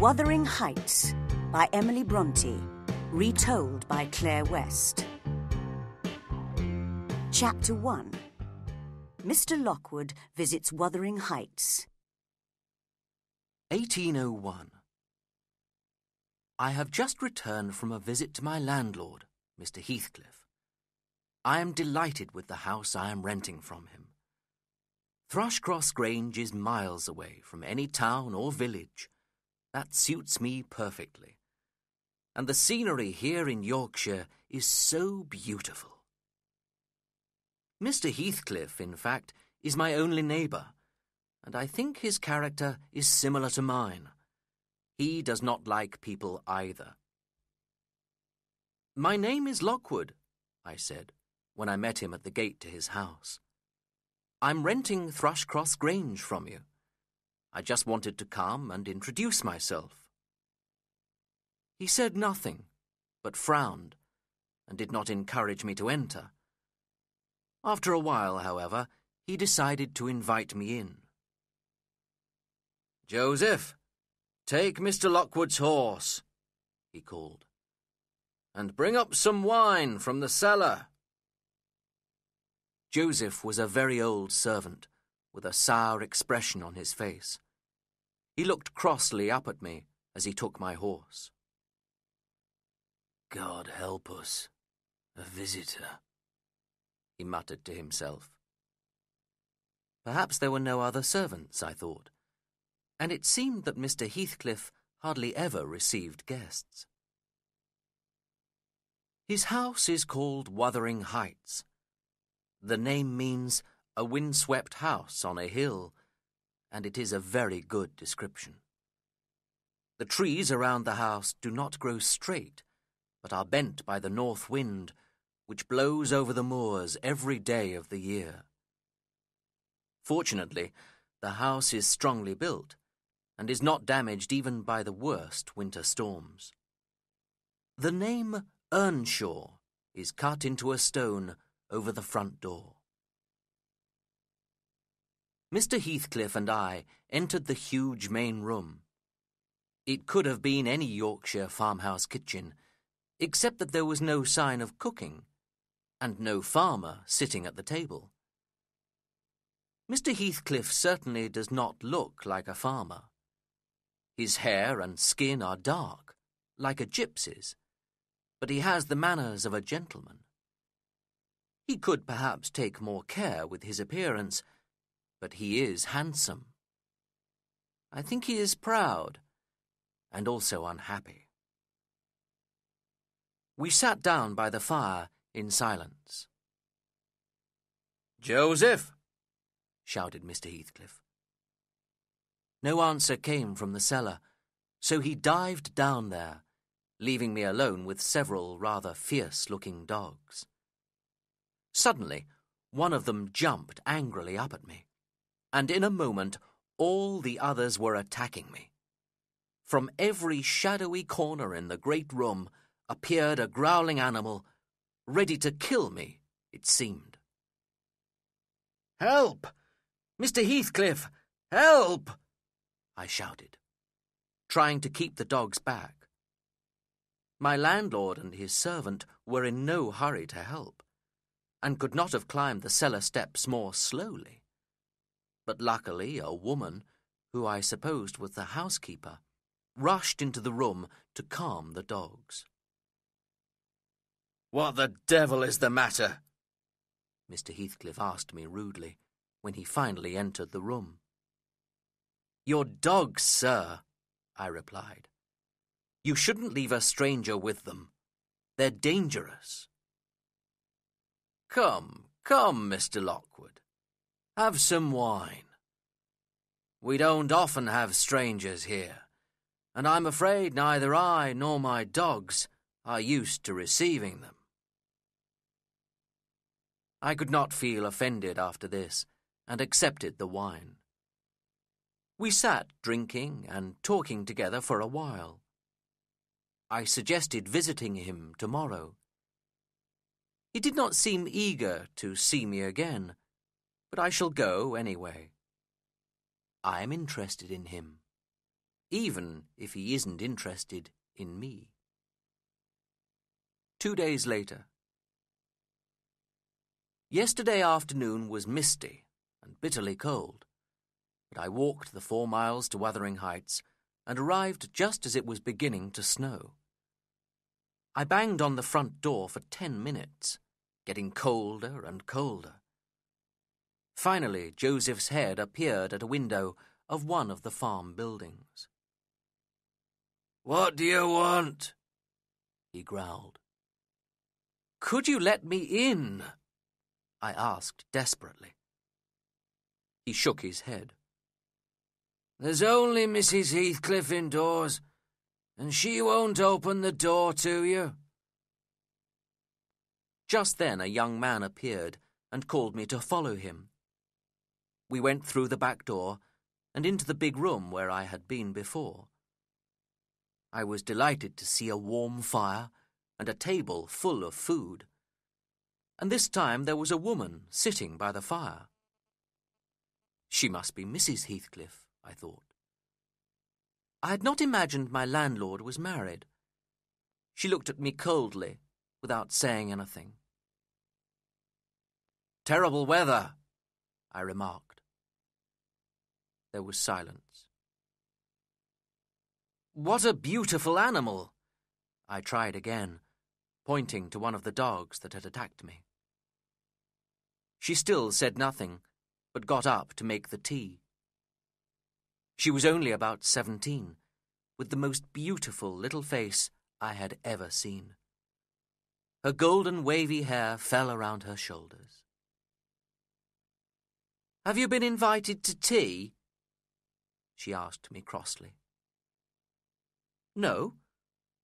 Wuthering Heights by Emily Bronte, retold by Claire West. Chapter 1. Mr. Lockwood visits Wuthering Heights. 1801. I have just returned from a visit to my landlord, Mr. Heathcliff. I am delighted with the house I am renting from him. Thrushcross Grange is miles away from any town or village. That suits me perfectly. And the scenery here in Yorkshire is so beautiful. Mr. Heathcliff, in fact, is my only neighbour, and I think his character is similar to mine. He does not like people either. "My name is Lockwood," I said, when I met him at the gate to his house. "I'm renting Thrushcross Grange from you. I just wanted to come and introduce myself." He said nothing, but frowned, and did not encourage me to enter. After a while, however, he decided to invite me in. "Joseph, take Mr. Lockwood's horse," he called, "and bring up some wine from the cellar." Joseph was a very old servant, with a sour expression on his face. He looked crossly up at me as he took my horse. "God help us, a visitor," he muttered to himself. Perhaps there were no other servants, I thought, and it seemed that Mr. Heathcliff hardly ever received guests. His house is called Wuthering Heights. The name means a windswept house on a hill, and it is a very good description. The trees around the house do not grow straight, but are bent by the north wind, which blows over the moors every day of the year. Fortunately, the house is strongly built and is not damaged even by the worst winter storms. The name Earnshaw is cut into a stone over the front door. Mr. Heathcliff and I entered the huge main room. It could have been any Yorkshire farmhouse kitchen, except that there was no sign of cooking, and no farmer sitting at the table. Mr. Heathcliff certainly does not look like a farmer. His hair and skin are dark, like a gypsy's, but he has the manners of a gentleman. He could perhaps take more care with his appearance, but he is handsome. I think he is proud, and also unhappy. We sat down by the fire in silence. "Joseph!" shouted Mr. Heathcliff. No answer came from the cellar, so he dived down there, leaving me alone with several rather fierce-looking dogs. Suddenly, one of them jumped angrily up at me, and in a moment all the others were attacking me. From every shadowy corner in the great room appeared a growling animal, ready to kill me, it seemed. "Help! Mr. Heathcliff, help!" I shouted, trying to keep the dogs back. My landlord and his servant were in no hurry to help, and could not have climbed the cellar steps more slowly. But luckily a woman, who I supposed was the housekeeper, rushed into the room to calm the dogs. "What the devil is the matter?" Mr. Heathcliff asked me rudely, when he finally entered the room. "Your dogs, sir," I replied. "You shouldn't leave a stranger with them. They're dangerous." "Come, come, Mr. Lockwood. Have some wine. We don't often have strangers here, and I'm afraid neither I nor my dogs are used to receiving them." I could not feel offended after this, and accepted the wine. We sat drinking and talking together for a while. I suggested visiting him tomorrow. He did not seem eager to see me again, but I shall go anyway. I am interested in him. even if he isn't interested in me. 2 days later. Yesterday afternoon was misty and bitterly cold, but I walked the 4 miles to Wuthering Heights and arrived just as it was beginning to snow. I banged on the front door for 10 minutes, getting colder and colder. Finally, Joseph's head appeared at a window of one of the farm buildings. "What do you want?" he growled. "Could you let me in?" I asked desperately. He shook his head. "There's only Mrs. Heathcliff indoors, and she won't open the door to you." Just then a young man appeared and called me to follow him. We went through the back door and into the big room where I had been before. I was delighted to see a warm fire and a table full of food, and this time there was a woman sitting by the fire. She must be Mrs. Heathcliff, I thought. I had not imagined my landlord was married. She looked at me coldly, without saying anything. "Terrible weather," I remarked. There was silence. "What a beautiful animal," I tried again, pointing to one of the dogs that had attacked me. She still said nothing, but got up to make the tea. She was only about 17, with the most beautiful little face I had ever seen. Her golden wavy hair fell around her shoulders. "Have you been invited to tea?" she asked me crossly. "No,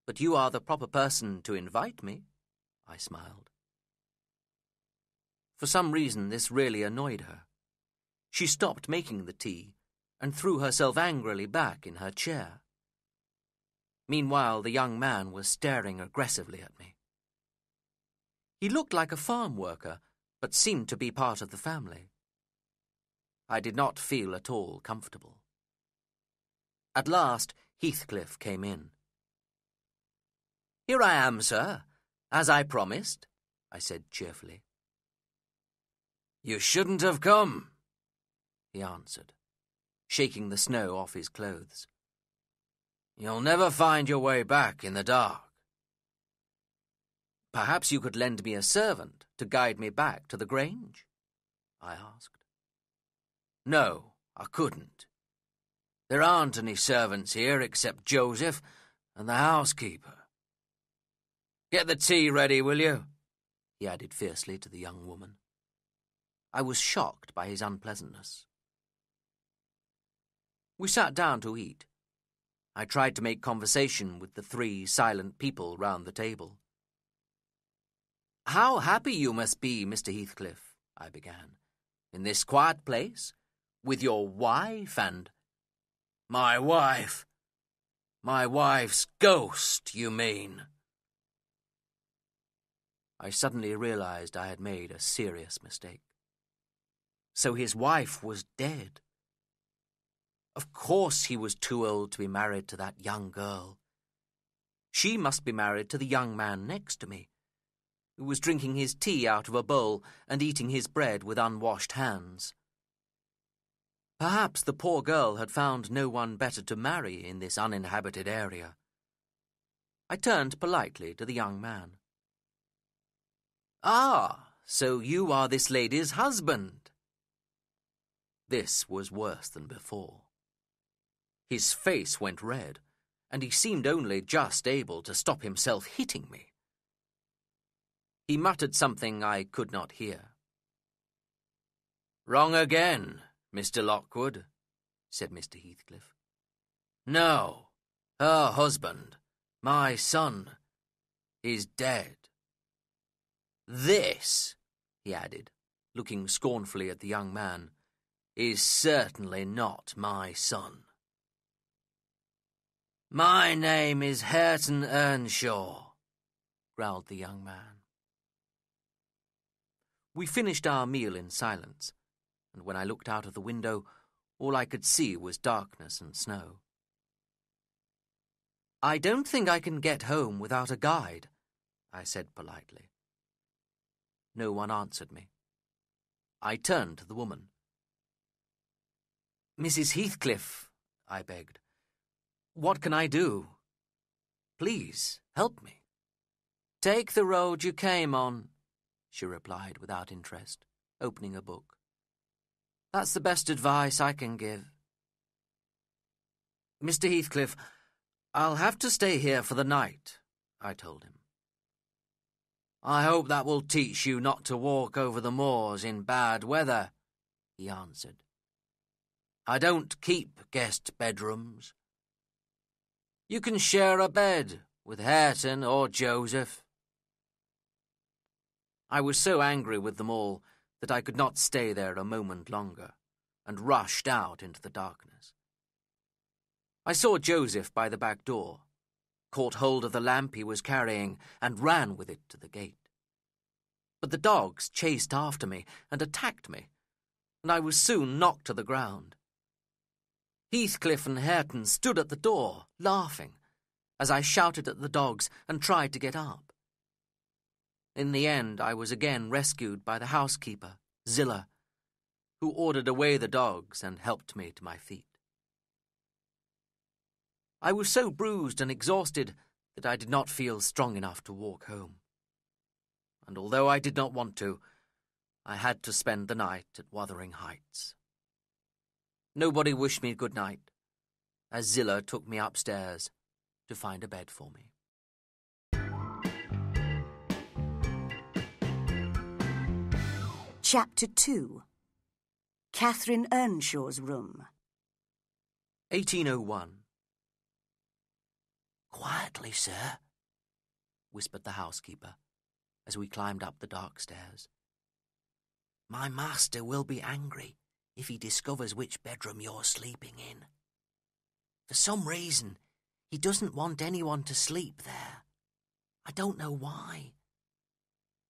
but you are the proper person to invite me," I smiled. For some reason this really annoyed her. She stopped making the tea and threw herself angrily back in her chair. Meanwhile, the young man was staring aggressively at me. He looked like a farm worker, but seemed to be part of the family. I did not feel at all comfortable. At last, Heathcliff came in. "Here I am, sir, as I promised," I said cheerfully. "You shouldn't have come," he answered, shaking the snow off his clothes. "You'll never find your way back in the dark." "Perhaps you could lend me a servant to guide me back to the Grange?" I asked. "No, I couldn't. There aren't any servants here except Joseph and the housekeeper. Get the tea ready, will you?" he added fiercely to the young woman. I was shocked by his unpleasantness. We sat down to eat. I tried to make conversation with the three silent people round the table. "How happy you must be, Mr. Heathcliff," I began, "in this quiet place, with your wife and—" "My wife? My wife's ghost, you mean?" I suddenly realized I had made a serious mistake. So his wife was dead. Of course he was too old to be married to that young girl. She must be married to the young man next to me, who was drinking his tea out of a bowl and eating his bread with unwashed hands. Perhaps the poor girl had found no one better to marry in this uninhabited area. I turned politely to the young man. "Ah, so you are this lady's husband." This was worse than before. His face went red, and he seemed only just able to stop himself hitting me. He muttered something I could not hear. "Wrong again, Mr. Lockwood," said Mr. Heathcliff. "No, her husband, my son, is dead. This," he added, looking scornfully at the young man, "is certainly not my son. My name is Hareton Earnshaw," growled the young man. We finished our meal in silence, and when I looked out of the window, all I could see was darkness and snow. "I don't think I can get home without a guide," I said politely. No one answered me. I turned to the woman. "Mrs. Heathcliff," I begged, "what can I do? Please help me." "Take the road you came on," she replied without interest, opening a book. "That's the best advice I can give. Mr. Heathcliff, I'll have to stay here for the night," I told him. "I hope that will teach you not to walk over the moors in bad weather," he answered. "I don't keep guest bedrooms. You can share a bed with Hareton or Joseph." I was so angry with them all that I could not stay there a moment longer, and rushed out into the darkness. I saw Joseph by the back door, caught hold of the lamp he was carrying, and ran with it to the gate. But the dogs chased after me and attacked me, and I was soon knocked to the ground. Heathcliff and Hareton stood at the door, laughing, as I shouted at the dogs and tried to get up. In the end, I was again rescued by the housekeeper, Zillah, who ordered away the dogs and helped me to my feet. I was so bruised and exhausted that I did not feel strong enough to walk home. And although I did not want to, I had to spend the night at Wuthering Heights. Nobody wished me good night, as Zillah took me upstairs to find a bed for me. Chapter 2. Catherine Earnshaw's Room. 1801. "Quietly, sir," whispered the housekeeper as we climbed up the dark stairs. "My master will be angry if he discovers which bedroom you're sleeping in. For some reason, he doesn't want anyone to sleep there. I don't know why.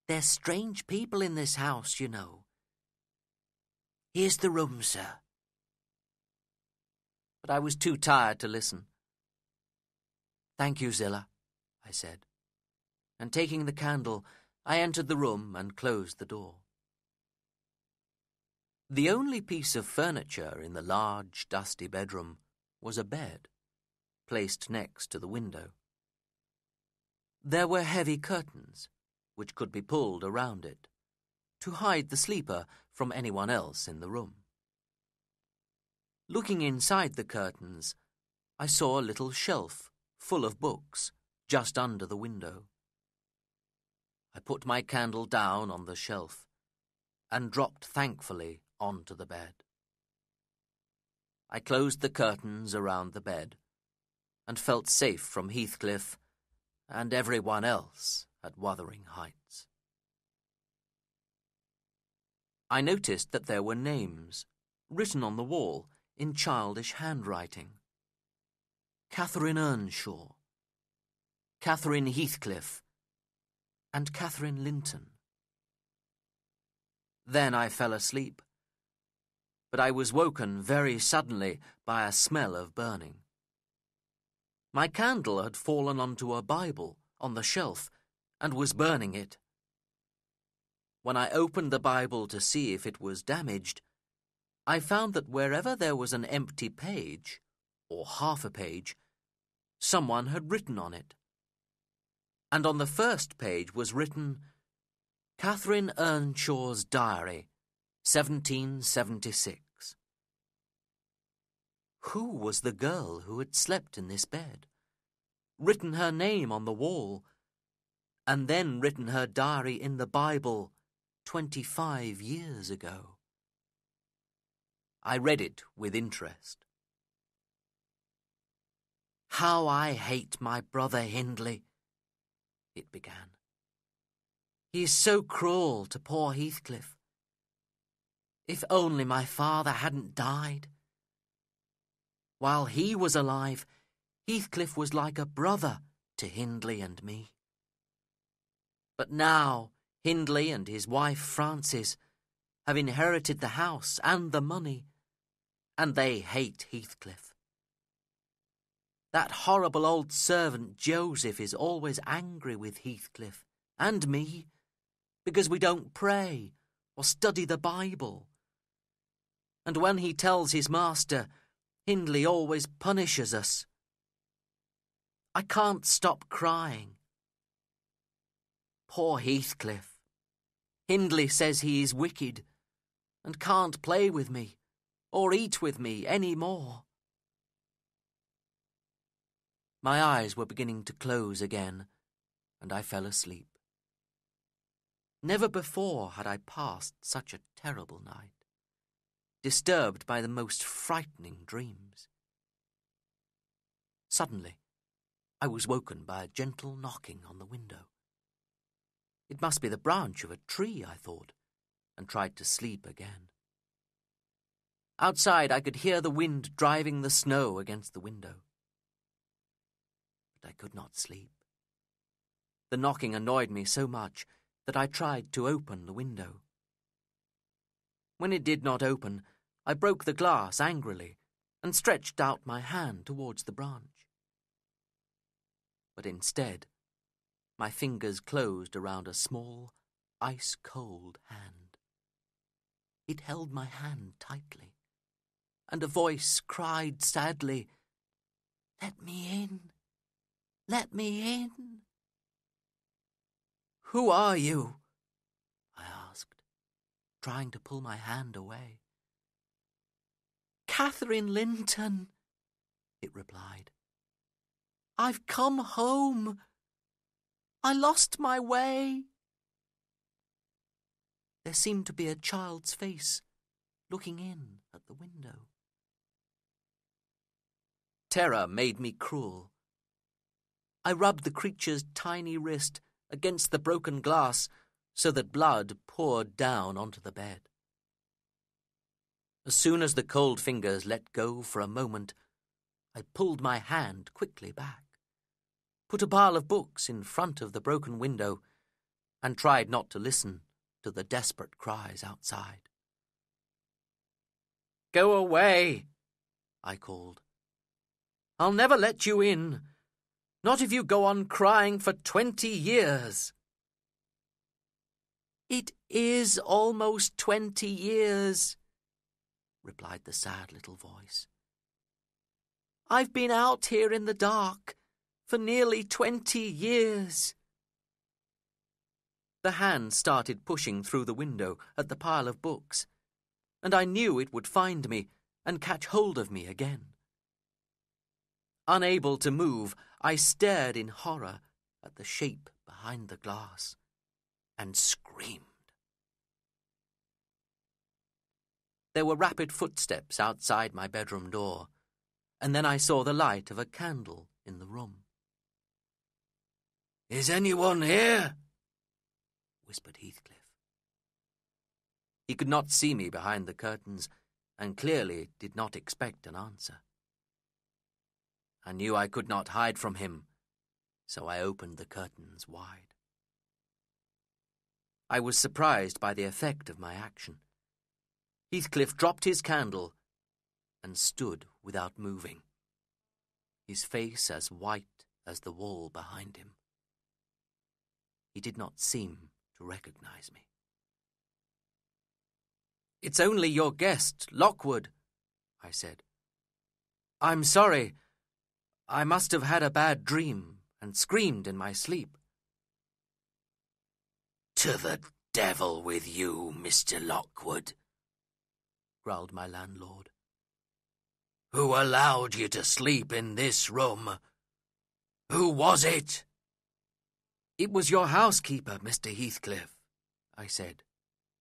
There's strange people in this house, you know. Here's the room, sir." But I was too tired to listen. "Thank you, Zillah," I said, and taking the candle, I entered the room and closed the door. The only piece of furniture in the large, dusty bedroom was a bed, placed next to the window. There were heavy curtains, which could be pulled around it, to hide the sleeper from anyone else in the room. Looking inside the curtains, I saw a little shelf full of books, just under the window. I put my candle down on the shelf and dropped thankfully onto the bed. I closed the curtains around the bed and felt safe from Heathcliff and everyone else at Wuthering Heights. I noticed that there were names written on the wall in childish handwriting. Catherine Earnshaw, Catherine Heathcliff, and Catherine Linton. Then I fell asleep, but I was woken very suddenly by a smell of burning. My candle had fallen onto a Bible on the shelf and was burning it. When I opened the Bible to see if it was damaged, I found that wherever there was an empty page, or half a page, someone had written on it. And on the first page was written, "Catherine Earnshaw's Diary, 1776. Who was the girl who had slept in this bed, written her name on the wall, and then written her diary in the Bible 25 years ago? I read it with interest. "How I hate my brother Hindley," it began. "He is so cruel to poor Heathcliff. If only my father hadn't died. While he was alive, Heathcliff was like a brother to Hindley and me. But now Hindley and his wife Frances have inherited the house and the money, and they hate Heathcliff. That horrible old servant Joseph is always angry with Heathcliff and me because we don't pray or study the Bible. And when he tells his master, Hindley always punishes us. I can't stop crying. Poor Heathcliff. Hindley says he is wicked and can't play with me or eat with me any more. My eyes were beginning to close again, and I fell asleep. Never before had I passed such a terrible night, disturbed by the most frightening dreams. Suddenly, I was woken by a gentle knocking on the window. It must be the branch of a tree, I thought, and tried to sleep again. Outside, I could hear the wind driving the snow against the window. But I could not sleep. The knocking annoyed me so much that I tried to open the window. When it did not open, I broke the glass angrily and stretched out my hand towards the branch. But instead, my fingers closed around a small, ice-cold hand. It held my hand tightly, and a voice cried sadly, "Let me in! Let me in!" "Who are you?" I asked, trying to pull my hand away. "Catherine Linton," it replied. "I've come home. I lost my way." There seemed to be a child's face looking in at the window. Terror made me cruel. I rubbed the creature's tiny wrist against the broken glass so that blood poured down onto the bed. As soon as the cold fingers let go for a moment, I pulled my hand quickly back, put a pile of books in front of the broken window, and tried not to listen to the desperate cries outside. "Go away," I called. "I'll never let you in, not if you go on crying for 20 years. "It is almost 20 years, replied the sad little voice. "I've been out here in the dark for nearly 20 years. The hand started pushing through the window at the pile of books, and I knew it would find me and catch hold of me again. Unable to move, I stared in horror at the shape behind the glass and screamed. There were rapid footsteps outside my bedroom door, and then I saw the light of a candle in the room. "Is anyone here?" whispered Heathcliff. He could not see me behind the curtains, and clearly did not expect an answer. I knew I could not hide from him, so I opened the curtains wide. I was surprised by the effect of my action. Heathcliff dropped his candle and stood without moving, his face as white as the wall behind him. He did not seem to recognize me. "It's only your guest, Lockwood," I said. "I'm sorry. I must have had a bad dream and screamed in my sleep." "To the devil with you, Mr. Lockwood," growled my landlord. "Who allowed you to sleep in this room? Who was it?" "It was your housekeeper, Mr. Heathcliff," I said,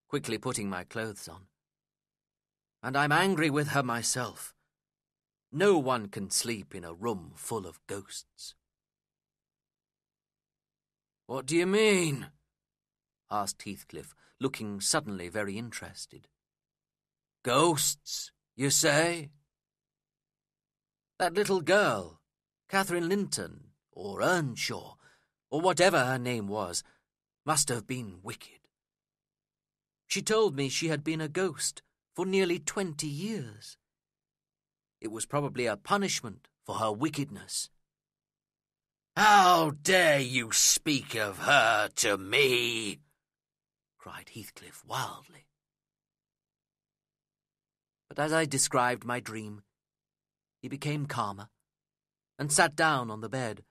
quickly putting my clothes on. "And I'm angry with her myself. No one can sleep in a room full of ghosts." "What do you mean?" asked Heathcliff, looking suddenly very interested. "Ghosts, you say?" "That little girl, Catherine Linton, or Earnshaw, or whatever her name was, must have been wicked. She told me she had been a ghost for nearly 20 years. It was probably a punishment for her wickedness. "How dare you speak of her to me?" cried Heathcliff wildly. But as I described my dream, he became calmer and sat down on the bed,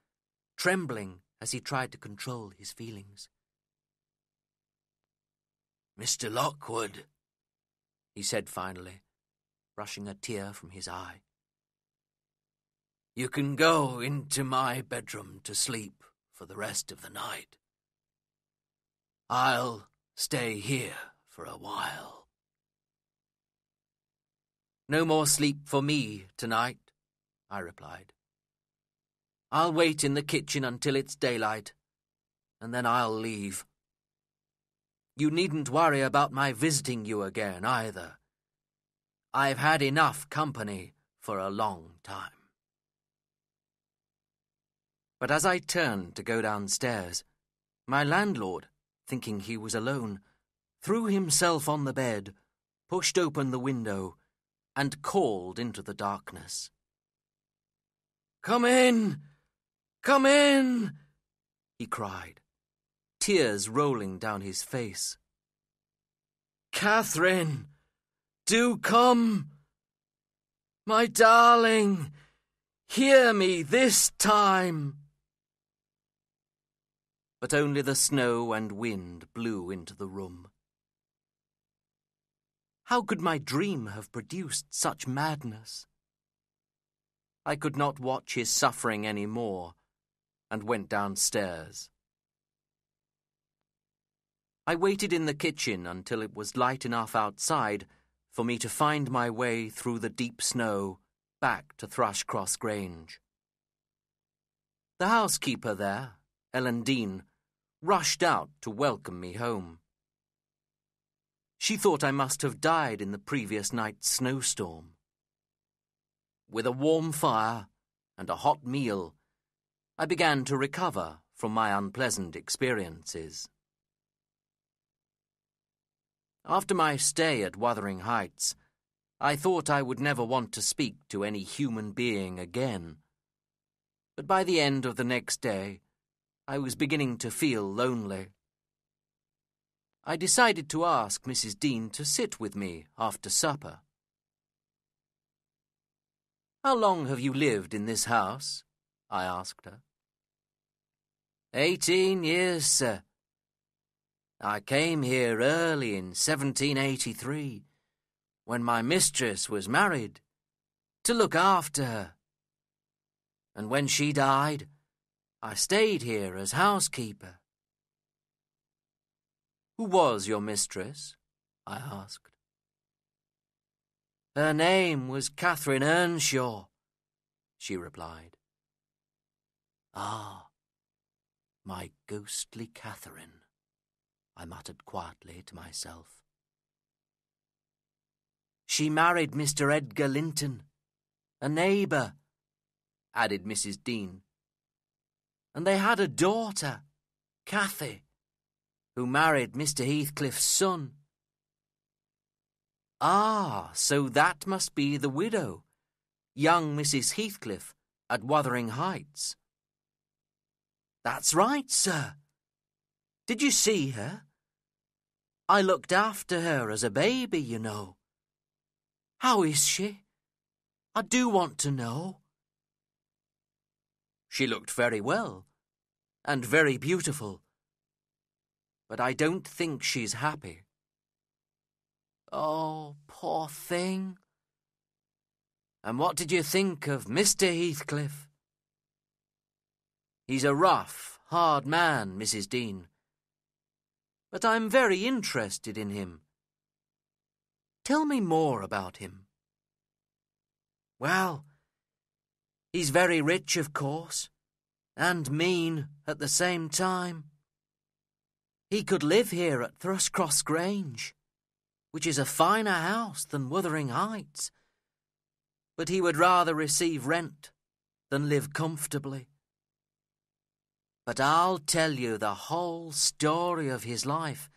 trembling as he tried to control his feelings. "Mr. Lockwood," he said finally, brushing a tear from his eye, "you can go into my bedroom to sleep for the rest of the night. I'll stay here for a while." "No more sleep for me tonight," I replied. "I'll wait in the kitchen until it's daylight, and then I'll leave. You needn't worry about my visiting you again, either. I've had enough company for a long time." But as I turned to go downstairs, my landlord, thinking he was alone, threw himself on the bed, pushed open the window, and called into the darkness. "Come in! Come in!" he cried, tears rolling down his face. "Catherine, do come! My darling, hear me this time!" But only the snow and wind blew into the room. How could my dream have produced such madness? I could not watch his suffering any more, and went downstairs. I waited in the kitchen until it was light enough outside for me to find my way through the deep snow back to Thrushcross Grange. The housekeeper there, Ellen Dean, rushed out to welcome me home. She thought I must have died in the previous night's snowstorm. With a warm fire and a hot meal, I began to recover from my unpleasant experiences. After my stay at Wuthering Heights, I thought I would never want to speak to any human being again. But by the end of the next day, I was beginning to feel lonely. I decided to ask Mrs. Dean to sit with me after supper. "How long have you lived in this house?" I asked her. 18 years, sir. I came here early in 1783, when my mistress was married, to look after her. And when she died, I stayed here as housekeeper." "Who was your mistress?" I asked. "Her name was Catherine Earnshaw," she replied. "Ah, my ghostly Catherine," I muttered quietly to myself. "She married Mr. Edgar Linton, a neighbour," added Mrs. Dean. "And they had a daughter, Cathy, who married Mr. Heathcliff's son." "Ah, so that must be the widow, young Mrs. Heathcliff at Wuthering Heights." "That's right, sir. Did you see her? I looked after her as a baby, you know. How is she? I do want to know." "She looked very well, and very beautiful. But I don't think she's happy." "Oh, poor thing. And what did you think of Mr. Heathcliff?" "He's a rough, hard man, Mrs. Dean. But I'm very interested in him." "Tell me more about him." "Well, he's very rich, of course, and mean at the same time. He could live here at Thrushcross Grange, which is a finer house than Wuthering Heights, but he would rather receive rent than live comfortably. But I'll tell you the whole story of his life,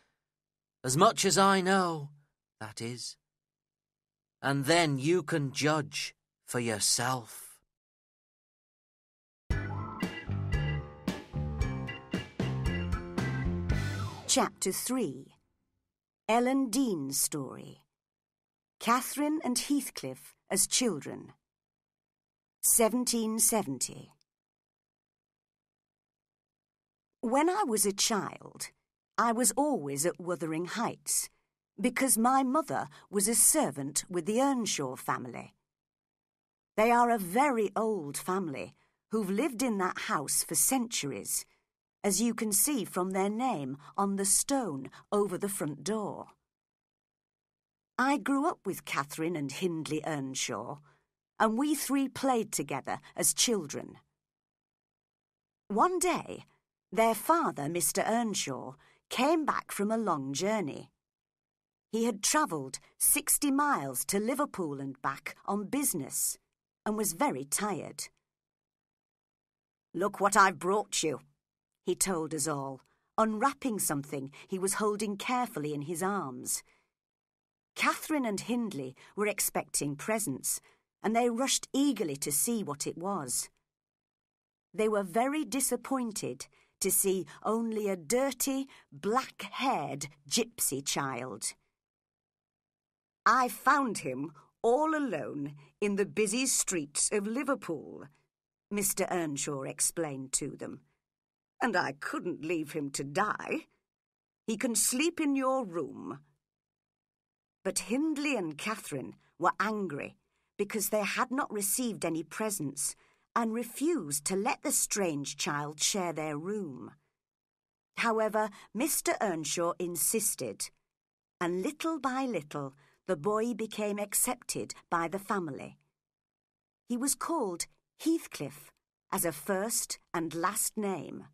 as much as I know, that is, and then you can judge for yourself." Chapter 3. Ellen Dean's Story. Catherine and Heathcliff as Children. 1770. When I was a child, I was always at Wuthering Heights, because my mother was a servant with the Earnshaw family. They are a very old family who've lived in that house for centuries, as you can see from their name on the stone over the front door. I grew up with Catherine and Hindley Earnshaw, and we three played together as children. One day, their father, Mr. Earnshaw, came back from a long journey. He had travelled 60 miles to Liverpool and back on business, and was very tired. "Look what I've brought you," he told us all, unwrapping something he was holding carefully in his arms. Catherine and Hindley were expecting presents, and they rushed eagerly to see what it was. They were very disappointed to see only a dirty, black-haired gypsy child. "I found him all alone in the busy streets of Liverpool," Mr. Earnshaw explained to them, "and I couldn't leave him to die. He can sleep in your room." But Hindley and Catherine were angry because they had not received any presents and refused to let the strange child share their room. However, Mr. Earnshaw insisted, and little by little the boy became accepted by the family. He was called Heathcliff as a first and last name.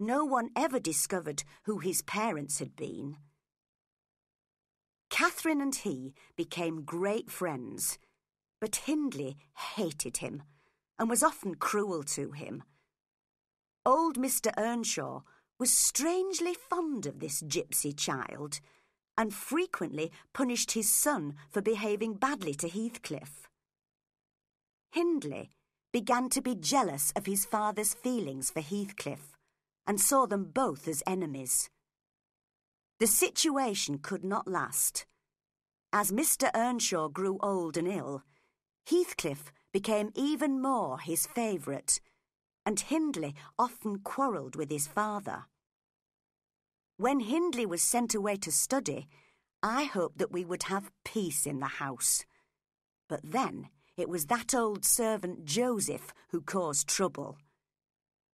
No one ever discovered who his parents had been. Catherine and he became great friends, but Hindley hated him and was often cruel to him. Old Mr. Earnshaw was strangely fond of this gypsy child and frequently punished his son for behaving badly to Heathcliff. Hindley began to be jealous of his father's feelings for Heathcliff and saw them both as enemies. The situation could not last. As Mr. Earnshaw grew old and ill, Heathcliff became even more his favourite, and Hindley often quarrelled with his father. When Hindley was sent away to study, I hoped that we would have peace in the house. But then it was that old servant Joseph who caused trouble.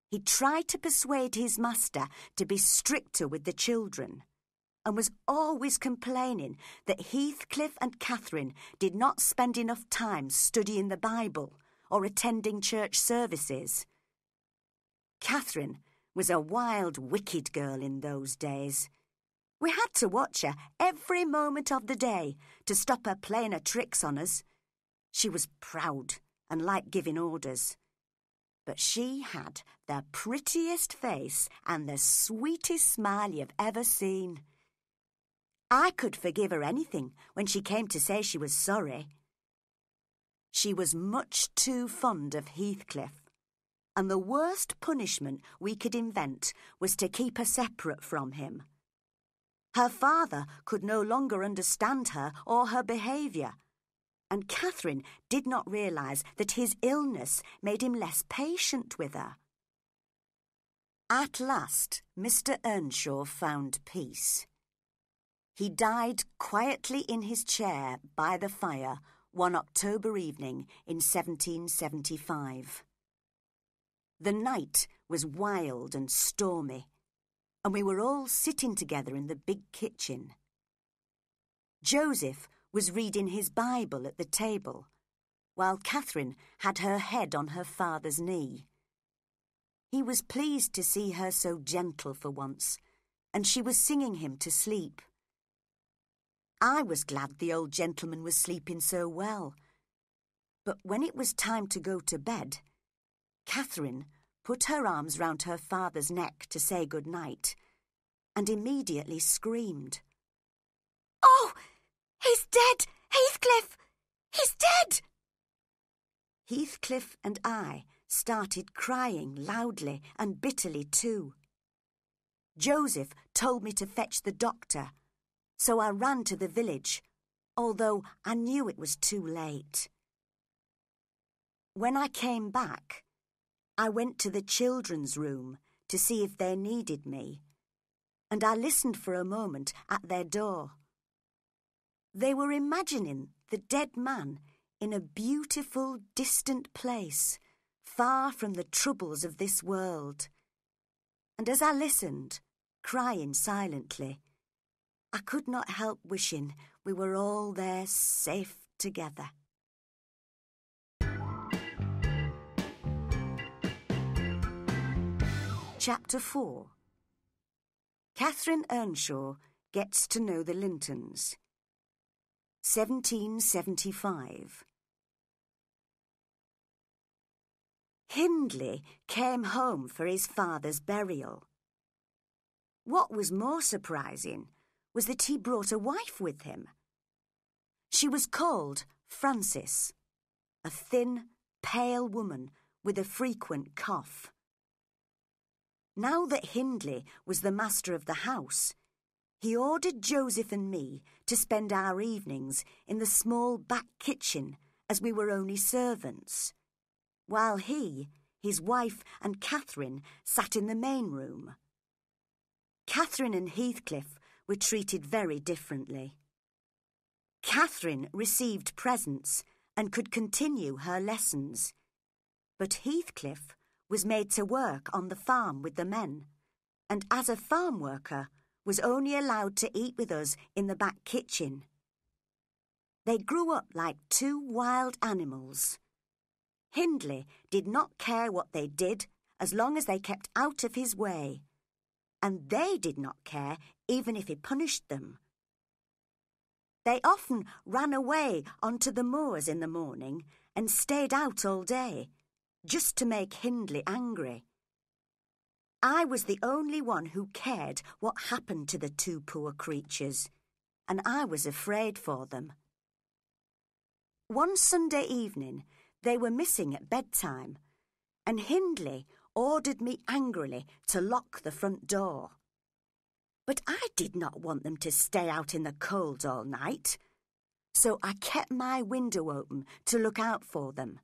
He tried to persuade his master to be stricter with the children, and was always complaining that Heathcliff and Catherine did not spend enough time studying the Bible or attending church services. Catherine was a wild, wicked girl in those days. We had to watch her every moment of the day to stop her playing her tricks on us. She was proud and liked giving orders, but she had the prettiest face and the sweetest smile you've ever seen. I could forgive her anything when she came to say she was sorry. She was much too fond of Heathcliff, and the worst punishment we could invent was to keep her separate from him. Her father could no longer understand her or her behaviour, and Catherine did not realise that his illness made him less patient with her. At last, Mr. Earnshaw found peace. He died quietly in his chair by the fire one October evening in 1775. The night was wild and stormy, and we were all sitting together in the big kitchen. Joseph was reading his Bible at the table, while Catherine had her head on her father's knee. He was pleased to see her so gentle for once, and she was singing him to sleep. I was glad the old gentleman was sleeping so well, but when it was time to go to bed, Catherine put her arms round her father's neck to say good night, and immediately screamed, "Oh, he's dead! Heathcliff! He's dead!" Heathcliff and I started crying loudly and bitterly too. Joseph told me to fetch the doctor, so I ran to the village, although I knew it was too late. When I came back, I went to the children's room to see if they needed me, and I listened for a moment at their door. They were imagining the dead man in a beautiful, distant place, far from the troubles of this world. And as I listened, crying silently, I could not help wishing we were all there safe together. Chapter 4. Catherine Earnshaw gets to know the Lintons. 1775. Hindley came home for his father's burial. What was more surprising was that he brought a wife with him. She was called Frances, a thin, pale woman with a frequent cough. Now that Hindley was the master of the house, he ordered Joseph and me to spend our evenings in the small back kitchen as we were only servants, while he, his wife and Catherine sat in the main room. Catherine and Heathcliff were treated very differently. Catherine received presents and could continue her lessons, but Heathcliff was made to work on the farm with the men, and as a farm worker was only allowed to eat with us in the back kitchen. They grew up like two wild animals. Hindley did not care what they did as long as they kept out of his way, and they did not care even if he punished them. They often ran away onto the moors in the morning and stayed out all day, just to make Hindley angry. I was the only one who cared what happened to the two poor creatures, and I was afraid for them. One Sunday evening, they were missing at bedtime, and Hindley ordered me angrily to lock the front door. But I did not want them to stay out in the cold all night, so I kept my window open to look out for them.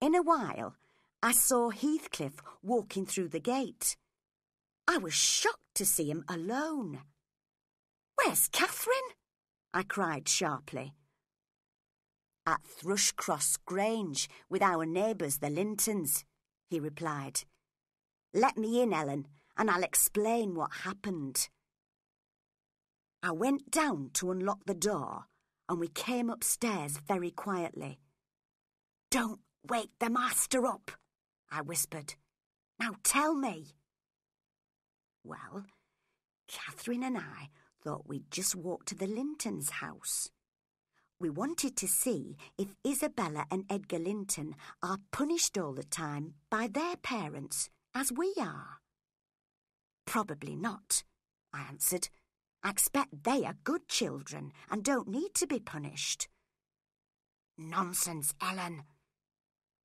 In a while, I saw Heathcliff walking through the gate. I was shocked to see him alone. "Where's Catherine?" I cried sharply. "At Thrushcross Grange with our neighbours the Lintons," he replied. "Let me in, Ellen, and I'll explain what happened." I went down to unlock the door, and we came upstairs very quietly. "Don't wake the master up," I whispered. "Now tell me." Well, Catherine and I thought we'd just walk to the Lintons' house. We wanted to see if Isabella and Edgar Linton are punished all the time by their parents, as we are. "Probably not," I answered. "I expect they are good children and don't need to be punished." "Nonsense, Ellen.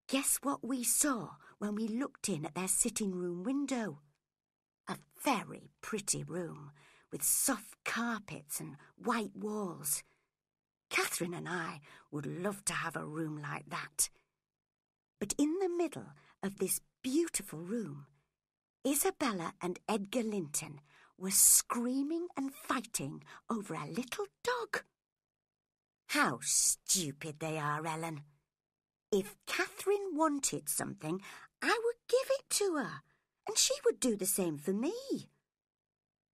Guess what we saw when we looked in at their sitting room window? A very pretty room with soft carpets and white walls. Catherine and I would love to have a room like that. But in the middle of this beautiful room, Isabella and Edgar Linton were screaming and fighting over a little dog." "How stupid they are, Ellen. If Catherine wanted something, I would give it to her, and she would do the same for me.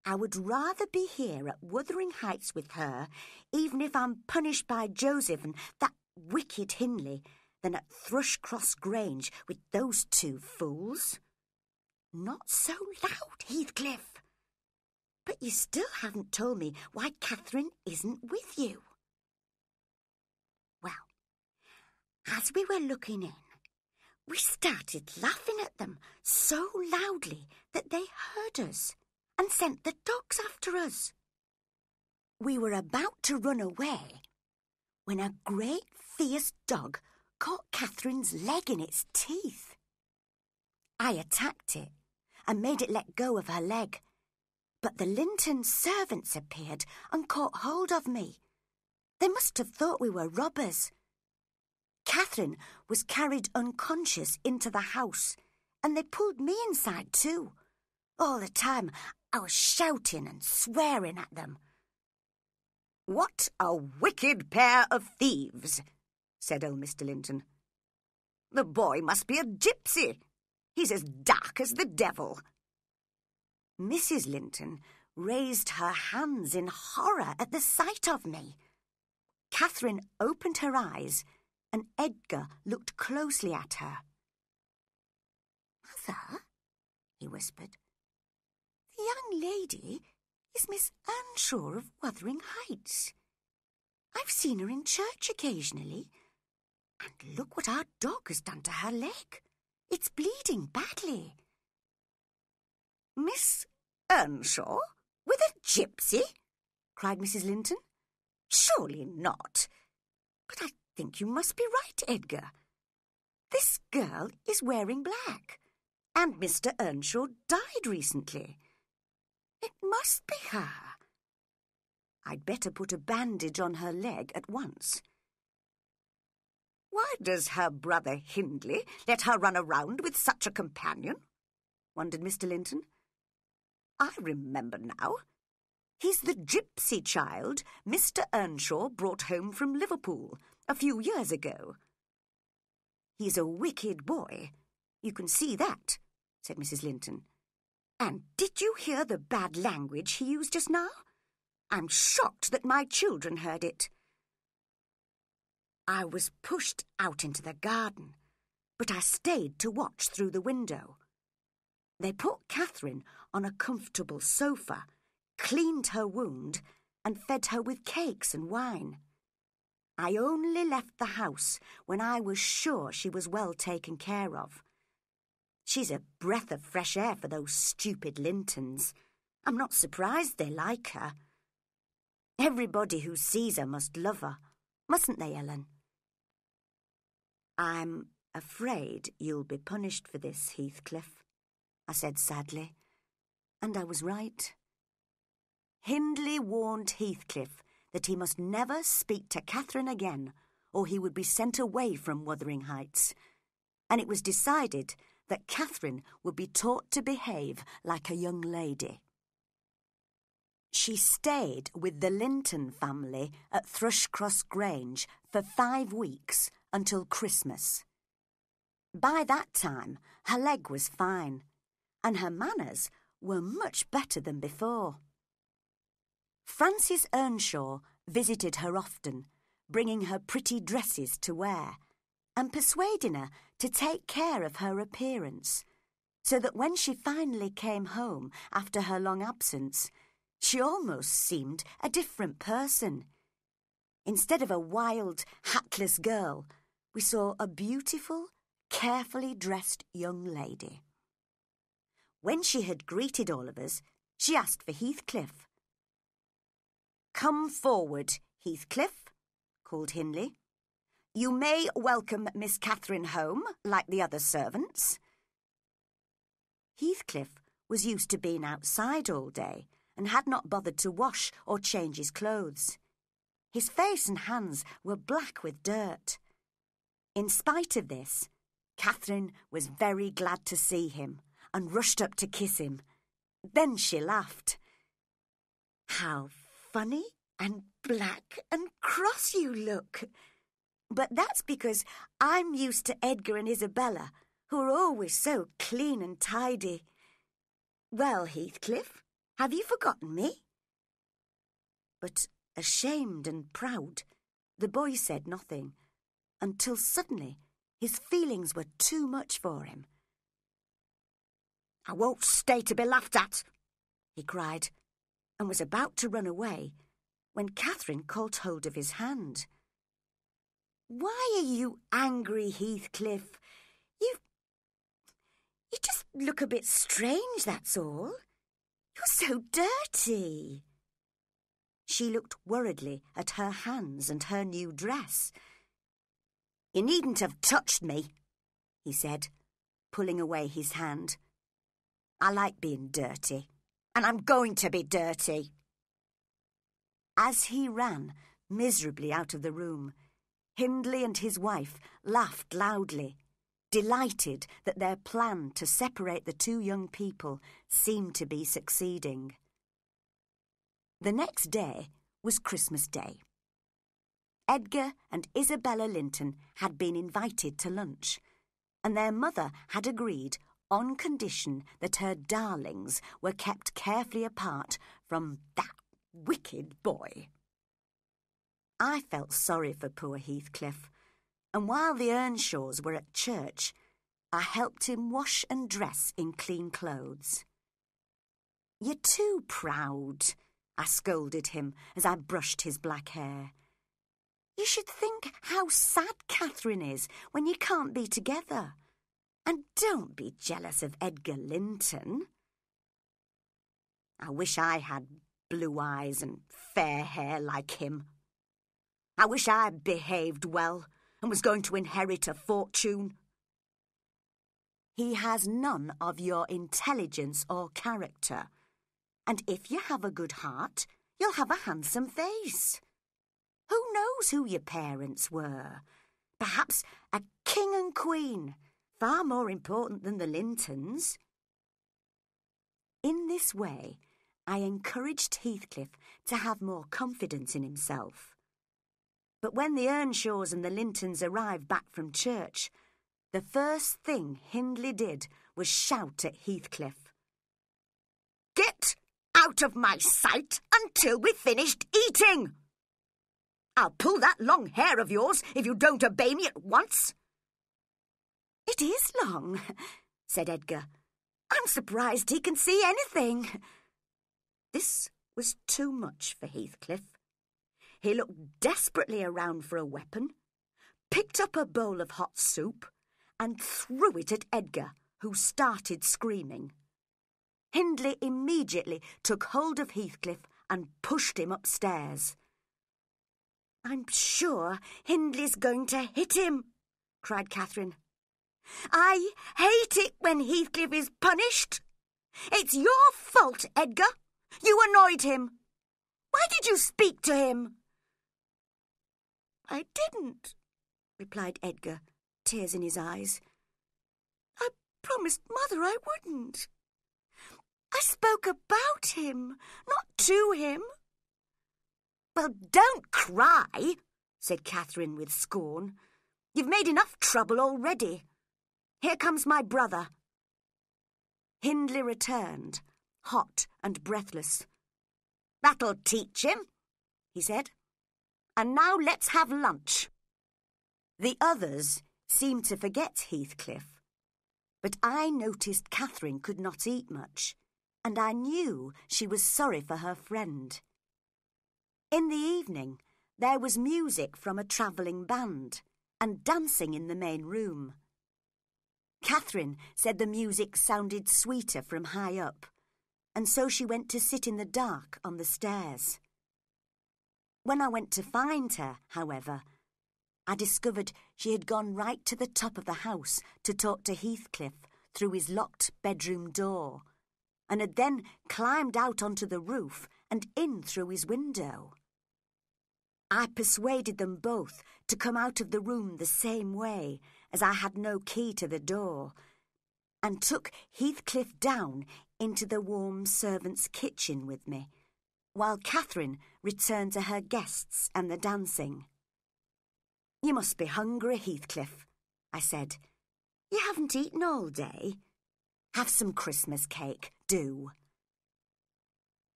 I would rather be here at Wuthering Heights with her, even if I'm punished by Joseph and that wicked Hindley, than at Thrushcross Grange with those two fools." "Not so loud, Heathcliff. But you still haven't told me why Catherine isn't with you." "Well, as we were looking in, we started laughing at them so loudly that they heard us and sent the dogs after us. We were about to run away when a great fierce dog caught Catherine's leg in its teeth. I attacked it and made it let go of her leg. But the Linton servants appeared and caught hold of me. They must have thought we were robbers. Catherine was carried unconscious into the house, and they pulled me inside too. All the time I was shouting and swearing at them. "What a wicked pair of thieves," said old Mr. Linton. "The boy must be a gypsy. He's as dark as the devil." Mrs. Linton raised her hands in horror at the sight of me. Catherine opened her eyes, and Edgar looked closely at her. "Mother," he whispered, "the young lady is Miss Earnshaw of Wuthering Heights. I've seen her in church occasionally, and look what our dog has done to her leg. It's bleeding badly." "Miss Earnshaw with a gypsy?" cried Mrs. Linton. "Surely not. But I think you must be right, Edgar. This girl is wearing black, and Mr. Earnshaw died recently. It must be her. I'd better put a bandage on her leg at once. Why does her brother Hindley let her run around with such a companion?" wondered Mr. Linton. "I remember now. He's the gypsy child Mr. Earnshaw brought home from Liverpool a few years ago." "He's a wicked boy. You can see that," said Mrs. Linton. "And did you hear the bad language he used just now? I'm shocked that my children heard it." I was pushed out into the garden, but I stayed to watch through the window. They put Catherine on a comfortable sofa, cleaned her wound, and fed her with cakes and wine. I only left the house when I was sure she was well taken care of. She's a breath of fresh air for those stupid Lintons. I'm not surprised they like her. Everybody who sees her must love her, mustn't they, Ellen? "I'm afraid you'll be punished for this, Heathcliff," I said sadly, and I was right. Hindley warned Heathcliff that he must never speak to Catherine again, or he would be sent away from Wuthering Heights, and it was decided that Catherine would be taught to behave like a young lady. She stayed with the Linton family at Thrushcross Grange for 5 weeks until Christmas. By that time, her leg was fine, and her manners were much better than before. Frances Earnshaw visited her often, bringing her pretty dresses to wear, and persuading her to take care of her appearance, so that when she finally came home after her long absence, she almost seemed a different person. Instead of a wild, hatless girl, we saw a beautiful, carefully dressed young lady. When she had greeted all of us, she asked for Heathcliff. "Come forward, Heathcliff," called Hindley. "You may welcome Miss Catherine home, like the other servants." Heathcliff was used to being outside all day and had not bothered to wash or change his clothes. His face and hands were black with dirt. In spite of this, Catherine was very glad to see him and rushed up to kiss him. Then she laughed. "How funny and black and cross you look! But that's because I'm used to Edgar and Isabella, who are always so clean and tidy. Well, Heathcliff, have you forgotten me?" But ashamed and proud, the boy said nothing, until suddenly his feelings were too much for him. "I won't stay to be laughed at," he cried, and was about to run away when Catherine caught hold of his hand. "Why are you angry, Heathcliff? You just look a bit strange, that's all. You're so dirty." She looked worriedly at her hands and her new dress. "You needn't have touched me," he said, pulling away his hand. I like being dirty, and I'm going to be dirty." As he ran miserably out of the room, Hindley and his wife laughed loudly, delighted that their plan to separate the two young people seemed to be succeeding. The next day was Christmas Day. Edgar and Isabella Linton had been invited to lunch, and their mother had agreed on condition that her darlings were kept carefully apart from that wicked boy. I felt sorry for poor Heathcliff, and while the Earnshaws were at church, I helped him wash and dress in clean clothes. "You're too proud," I scolded him as I brushed his black hair. "You should think how sad Catherine is when you can't be together. And don't be jealous of Edgar Linton." I wish I had blue eyes and fair hair like him. I wish I had behaved well and was going to inherit a fortune. "He has none of your intelligence or character, and if you have a good heart, you'll have a handsome face. Who knows who your parents were? Perhaps a king and queen, far more important than the Lintons." In this way, I encouraged Heathcliff to have more confidence in himself. But when the Earnshaws and the Lintons arrived back from church, the first thing Hindley did was shout at Heathcliff, "Get out of my sight until we've finished eating! I'll pull that long hair of yours if you don't obey me at once." "It is long," said Edgar. "I'm surprised he can see anything." This was too much for Heathcliff. He looked desperately around for a weapon, picked up a bowl of hot soup, and threw it at Edgar, who started screaming. Hindley immediately took hold of Heathcliff and pushed him upstairs. "I'm sure Hindley's going to hit him," cried Catherine. "I hate it when Heathcliff is punished. It's your fault, Edgar. You annoyed him. Why did you speak to him?" "I didn't," replied Edgar, tears in his eyes. "I promised Mother I wouldn't. I spoke about him, not to him." "Well, don't cry," said Catherine with scorn. "You've made enough trouble already. Here comes my brother." Hindley returned, hot and breathless. "That'll teach him," he said. "And now let's have lunch." The others seemed to forget Heathcliff, but I noticed Catherine could not eat much, and I knew she was sorry for her friend. In the evening, there was music from a travelling band and dancing in the main room. Catherine said the music sounded sweeter from high up, and so she went to sit in the dark on the stairs. When I went to find her, however, I discovered she had gone right to the top of the house to talk to Heathcliff through his locked bedroom door, and had then climbed out onto the roof and in through his window. I persuaded them both to come out of the room the same way, as I had no key to the door, and took Heathcliff down into the warm servants' kitchen with me, while Catherine returned to her guests and the dancing. "You must be hungry, Heathcliff," I said. "You haven't eaten all day. Have some Christmas cake, do."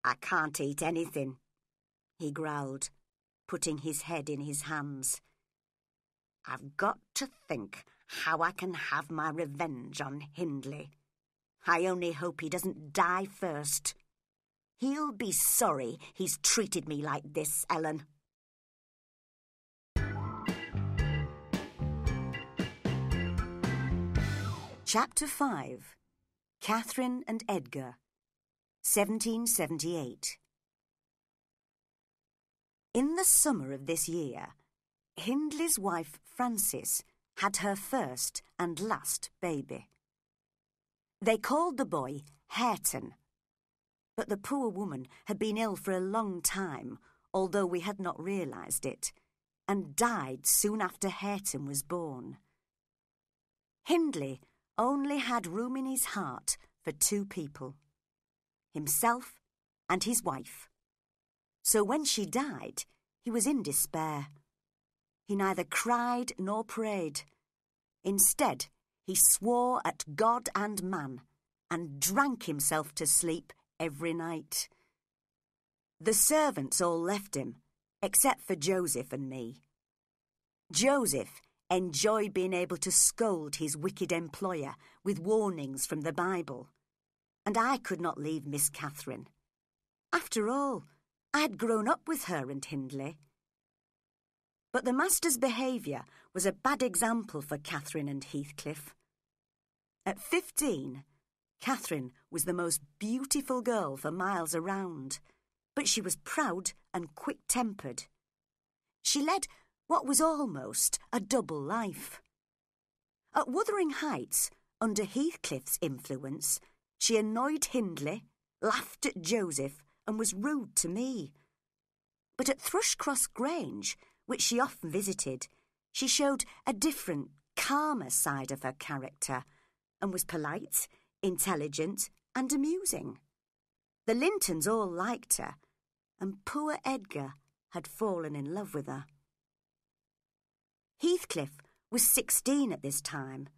"I can't eat anything," he growled, putting his head in his hands. "I've got to think how I can have my revenge on Hindley. I only hope he doesn't die first. He'll be sorry he's treated me like this, Ellen." Chapter 5. Catherine and Edgar, 1778. In the summer of this year, Hindley's wife, Frances, had her first and last baby. They called the boy Hareton, but the poor woman had been ill for a long time, although we had not realised it, and died soon after Hareton was born. Hindley only had room in his heart for two people, himself and his wife. So when she died, he was in despair. He neither cried nor prayed. Instead, he swore at God and man and drank himself to sleep every night. The servants all left him, except for Joseph and me. Joseph enjoyed being able to scold his wicked employer with warnings from the Bible, and I could not leave Miss Catherine. After all, I had grown up with her and Hindley. But the master's behaviour was a bad example for Catherine and Heathcliff. At 15, Catherine was the most beautiful girl for miles around, but she was proud and quick-tempered. She led what was almost a double life. At Wuthering Heights, under Heathcliff's influence, she annoyed Hindley, laughed at Joseph, and was rude to me. But at Thrushcross Grange, which she often visited, she showed a different, calmer side of her character and was polite, intelligent and amusing. The Lintons all liked her, and poor Edgar had fallen in love with her. Heathcliff was 16 at this time.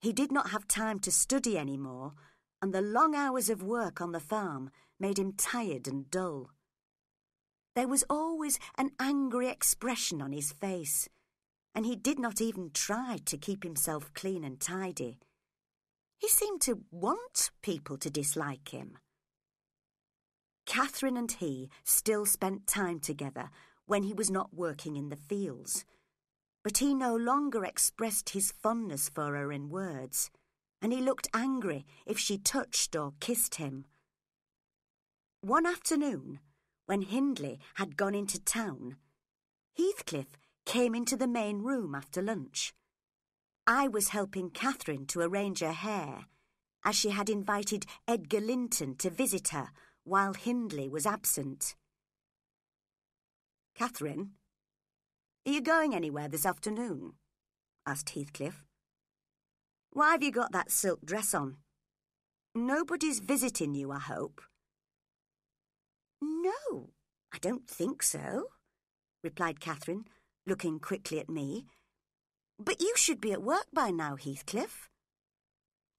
He did not have time to study any more, and the long hours of work on the farm made him tired and dull. There was always an angry expression on his face, and he did not even try to keep himself clean and tidy. He seemed to want people to dislike him. Catherine and he still spent time together when he was not working in the fields, but he no longer expressed his fondness for her in words, and he looked angry if she touched or kissed him. One afternoon, when Hindley had gone into town, Heathcliff came into the main room after lunch. I was helping Catherine to arrange her hair, as she had invited Edgar Linton to visit her while Hindley was absent. "Catherine, are you going anywhere this afternoon?" asked Heathcliff. "Why have you got that silk dress on? Nobody's visiting you, I hope." "No, I don't think so," replied Catherine, looking quickly at me. "But you should be at work by now, Heathcliff."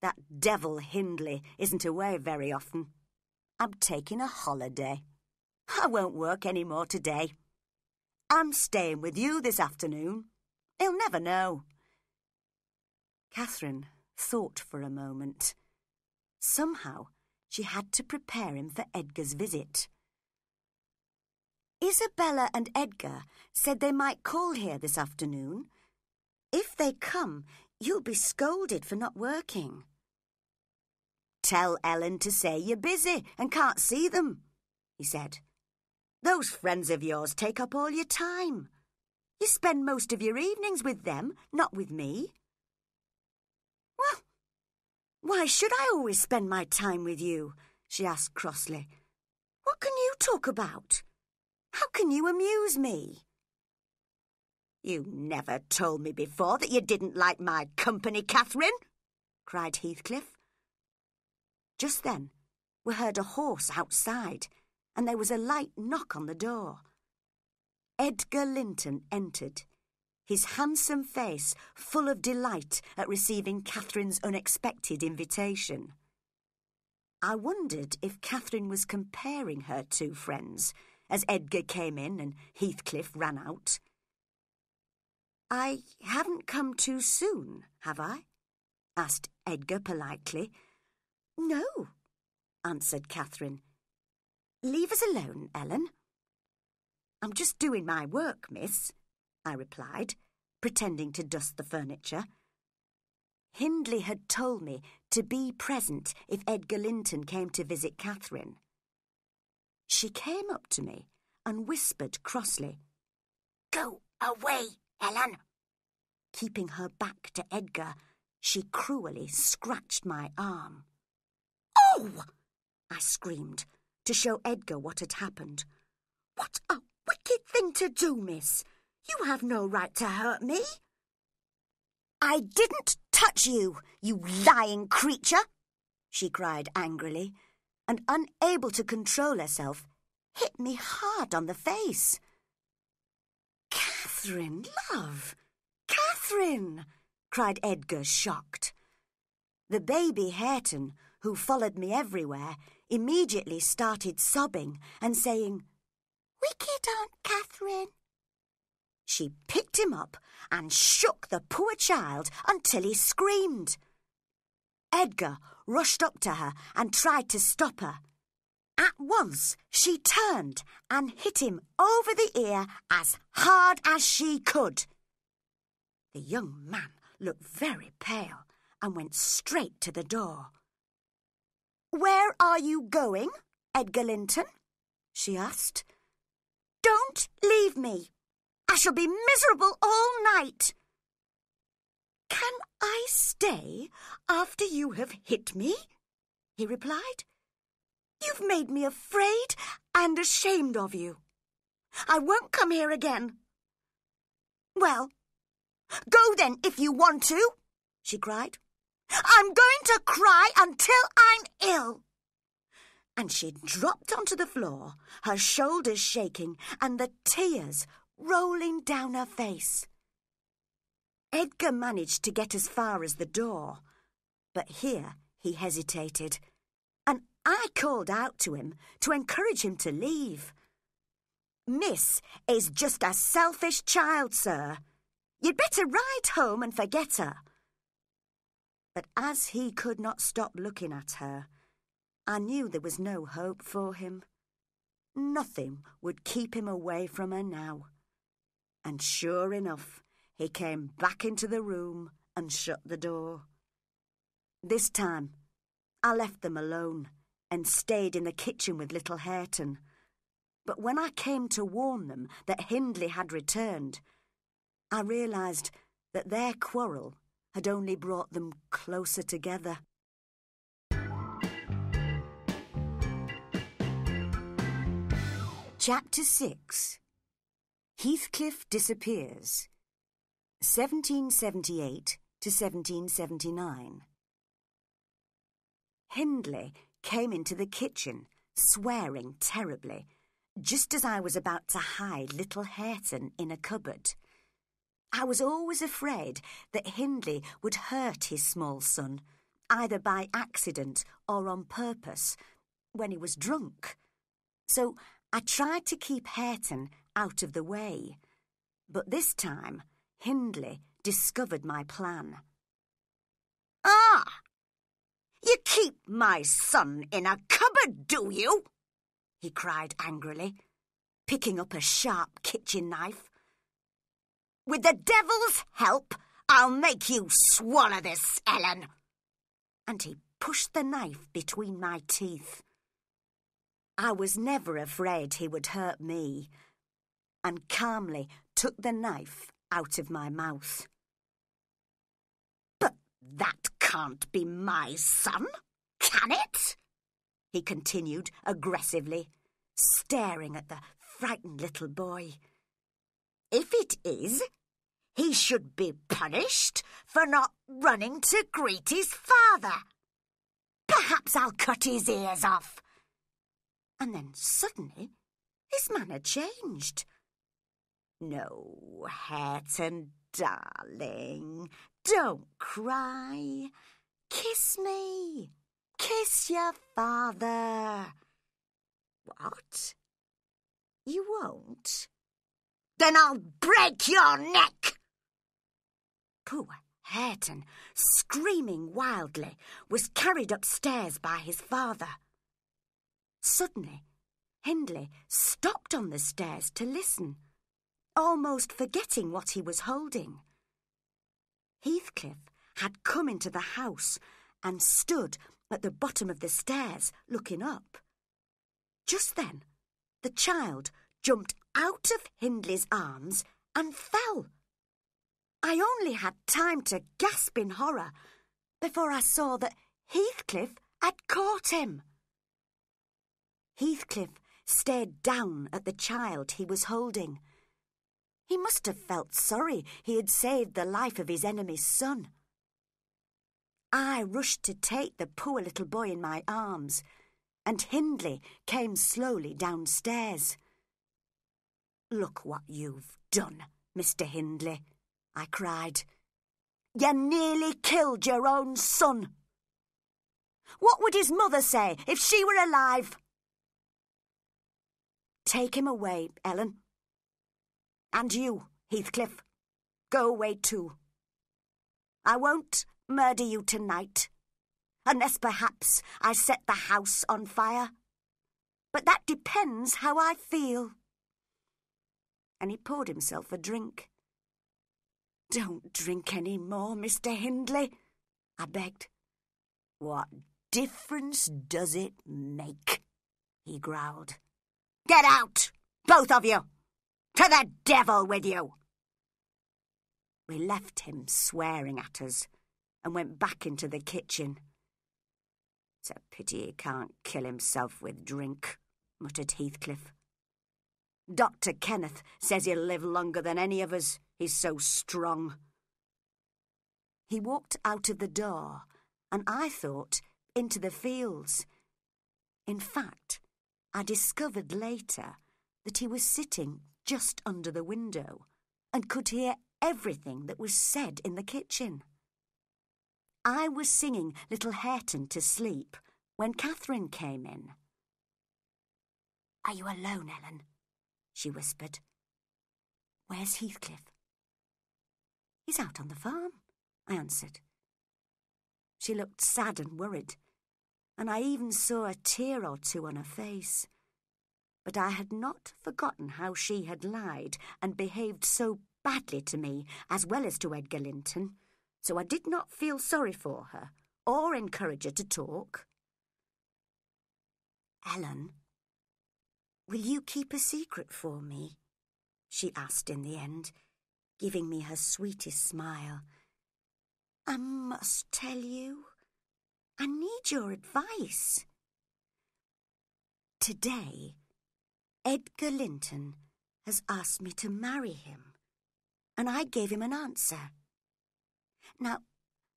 "That devil Hindley isn't away very often. I'm taking a holiday. I won't work any more today. I'm staying with you this afternoon. He'll never know." Catherine thought for a moment. Somehow, she had to prepare him for Edgar's visit. "Isabella and Edgar said they might call here this afternoon. If they come, you'll be scolded for not working." "Tell Ellen to say you're busy and can't see them," he said. "Those friends of yours take up all your time. You spend most of your evenings with them, not with me." "Well, why should I always spend my time with you?" she asked crossly. "What can you talk about? How can you amuse me?" "You never told me before that you didn't like my company, Catherine," cried Heathcliff. Just then, we heard a horse outside, and there was a light knock on the door. Edgar Linton entered, his handsome face full of delight at receiving Catherine's unexpected invitation. I wondered if Catherine was comparing her two friends, as Edgar came in and Heathcliff ran out. "I haven't come too soon, have I?" asked Edgar politely. "No," answered Catherine. "Leave us alone, Ellen." "I'm just doing my work, miss," I replied, pretending to dust the furniture. Hindley had told me to be present if Edgar Linton came to visit Catherine. She came up to me and whispered crossly, "Go away, Ellen," keeping her back to Edgar, She cruelly scratched my arm. "Oh!" I screamed, to show Edgar what had happened. "What a wicked thing to do, miss! You have no right to hurt me." "I didn't touch you, you lying creature," she cried angrily, and, unable to control herself, hit me hard on the face. "Catherine, love! Catherine!" cried Edgar, shocked. The baby Hareton, who followed me everywhere, immediately started sobbing and saying, "Wicked Aunt Catherine!" She picked him up and shook the poor child until he screamed. Edgar rushed up to her and tried to stop her. At once she turned and hit him over the ear as hard as she could. The young man looked very pale and went straight to the door. "Where are you going, Edgar Linton?" she asked. "Don't leave me. I shall be miserable all night." "Can I stay after you have hit me?" he replied. "You've made me afraid and ashamed of you. I won't come here again." "Well, go then if you want to," she cried. "I'm going to cry until I'm ill." And she dropped onto the floor, her shoulders shaking and the tears rolling down her face. Edgar managed to get as far as the door, but here he hesitated, and I called out to him to encourage him to leave. "Miss is just a selfish child, sir. You'd better ride home and forget her." But as he could not stop looking at her, I knew there was no hope for him. Nothing would keep him away from her now. And sure enough, he came back into the room and shut the door. This time, I left them alone and stayed in the kitchen with little Hareton. But when I came to warn them that Hindley had returned, I realised that their quarrel had only brought them closer together. Chapter 6. Heathcliff Disappears, 1778 to 1779. Hindley came into the kitchen, swearing terribly, just as I was about to hide little Hareton in a cupboard. I was always afraid that Hindley would hurt his small son, either by accident or on purpose, when he was drunk. So I tried to keep Hareton out of the way, but this time Hindley discovered my plan. "Ah! You keep my son in a cupboard, do you?" he cried angrily, picking up a sharp kitchen knife. "With the devil's help, I'll make you swallow this, Ellen." And he pushed the knife between my teeth. I was never afraid he would hurt me, and calmly took the knife out of my mouth. "But that can't be my son, can it?" he continued aggressively, staring at the frightened little boy. "If it is, he should be punished for not running to greet his father. Perhaps I'll cut his ears off." And then suddenly his manner changed. "No, Hareton, darling, don't cry. Kiss me. Kiss your father." "What? You won't?" "Then I'll break your neck." Poor Hareton, screaming wildly, was carried upstairs by his father. Suddenly, Hindley stopped on the stairs to listen, almost forgetting what he was holding. Heathcliff had come into the house and stood at the bottom of the stairs looking up. Just then, the child jumped out of Hindley's arms and fell. I I only had time to gasp in horror before I saw that Heathcliff had caught him. Heathcliff stared down at the child he was holding. He must have felt sorry he had saved the life of his enemy's son. I rushed to take the poor little boy in my arms, and Hindley came slowly downstairs. "Look what you've done, Mr. Hindley," I cried. "You nearly killed your own son. What would his mother say if she were alive?" "Take him away, Ellen. And you, Heathcliff, go away too. I won't murder you tonight, unless perhaps I set the house on fire. But that depends how I feel." And he poured himself a drink. "Don't drink any more, Mr. Hindley," I begged. "What difference does it make?" he growled. "Get out, both of you! To the devil with you!" We left him swearing at us and went back into the kitchen. "It's a pity he can't kill himself with drink," muttered Heathcliff. "Dr. Kenneth says he'll live longer than any of us. He's so strong." He walked out of the door, and I thought, into the fields. In fact, I discovered later that he was sitting just under the window and could hear everything that was said in the kitchen. I was singing Little Hareton to Sleep when Catherine came in. "Are you alone, Ellen?" she whispered. "Where's Heathcliff?" "He's out on the farm," I answered. She looked sad and worried, and I even saw a tear or two on her face. But I had not forgotten how she had lied and behaved so badly to me, as well as to Edgar Linton, so I did not feel sorry for her or encourage her to talk. "Ellen, will you keep a secret for me?" she asked in the end, giving me her sweetest smile. "I must tell you. I need your advice. Today, Edgar Linton has asked me to marry him, and I gave him an answer. Now,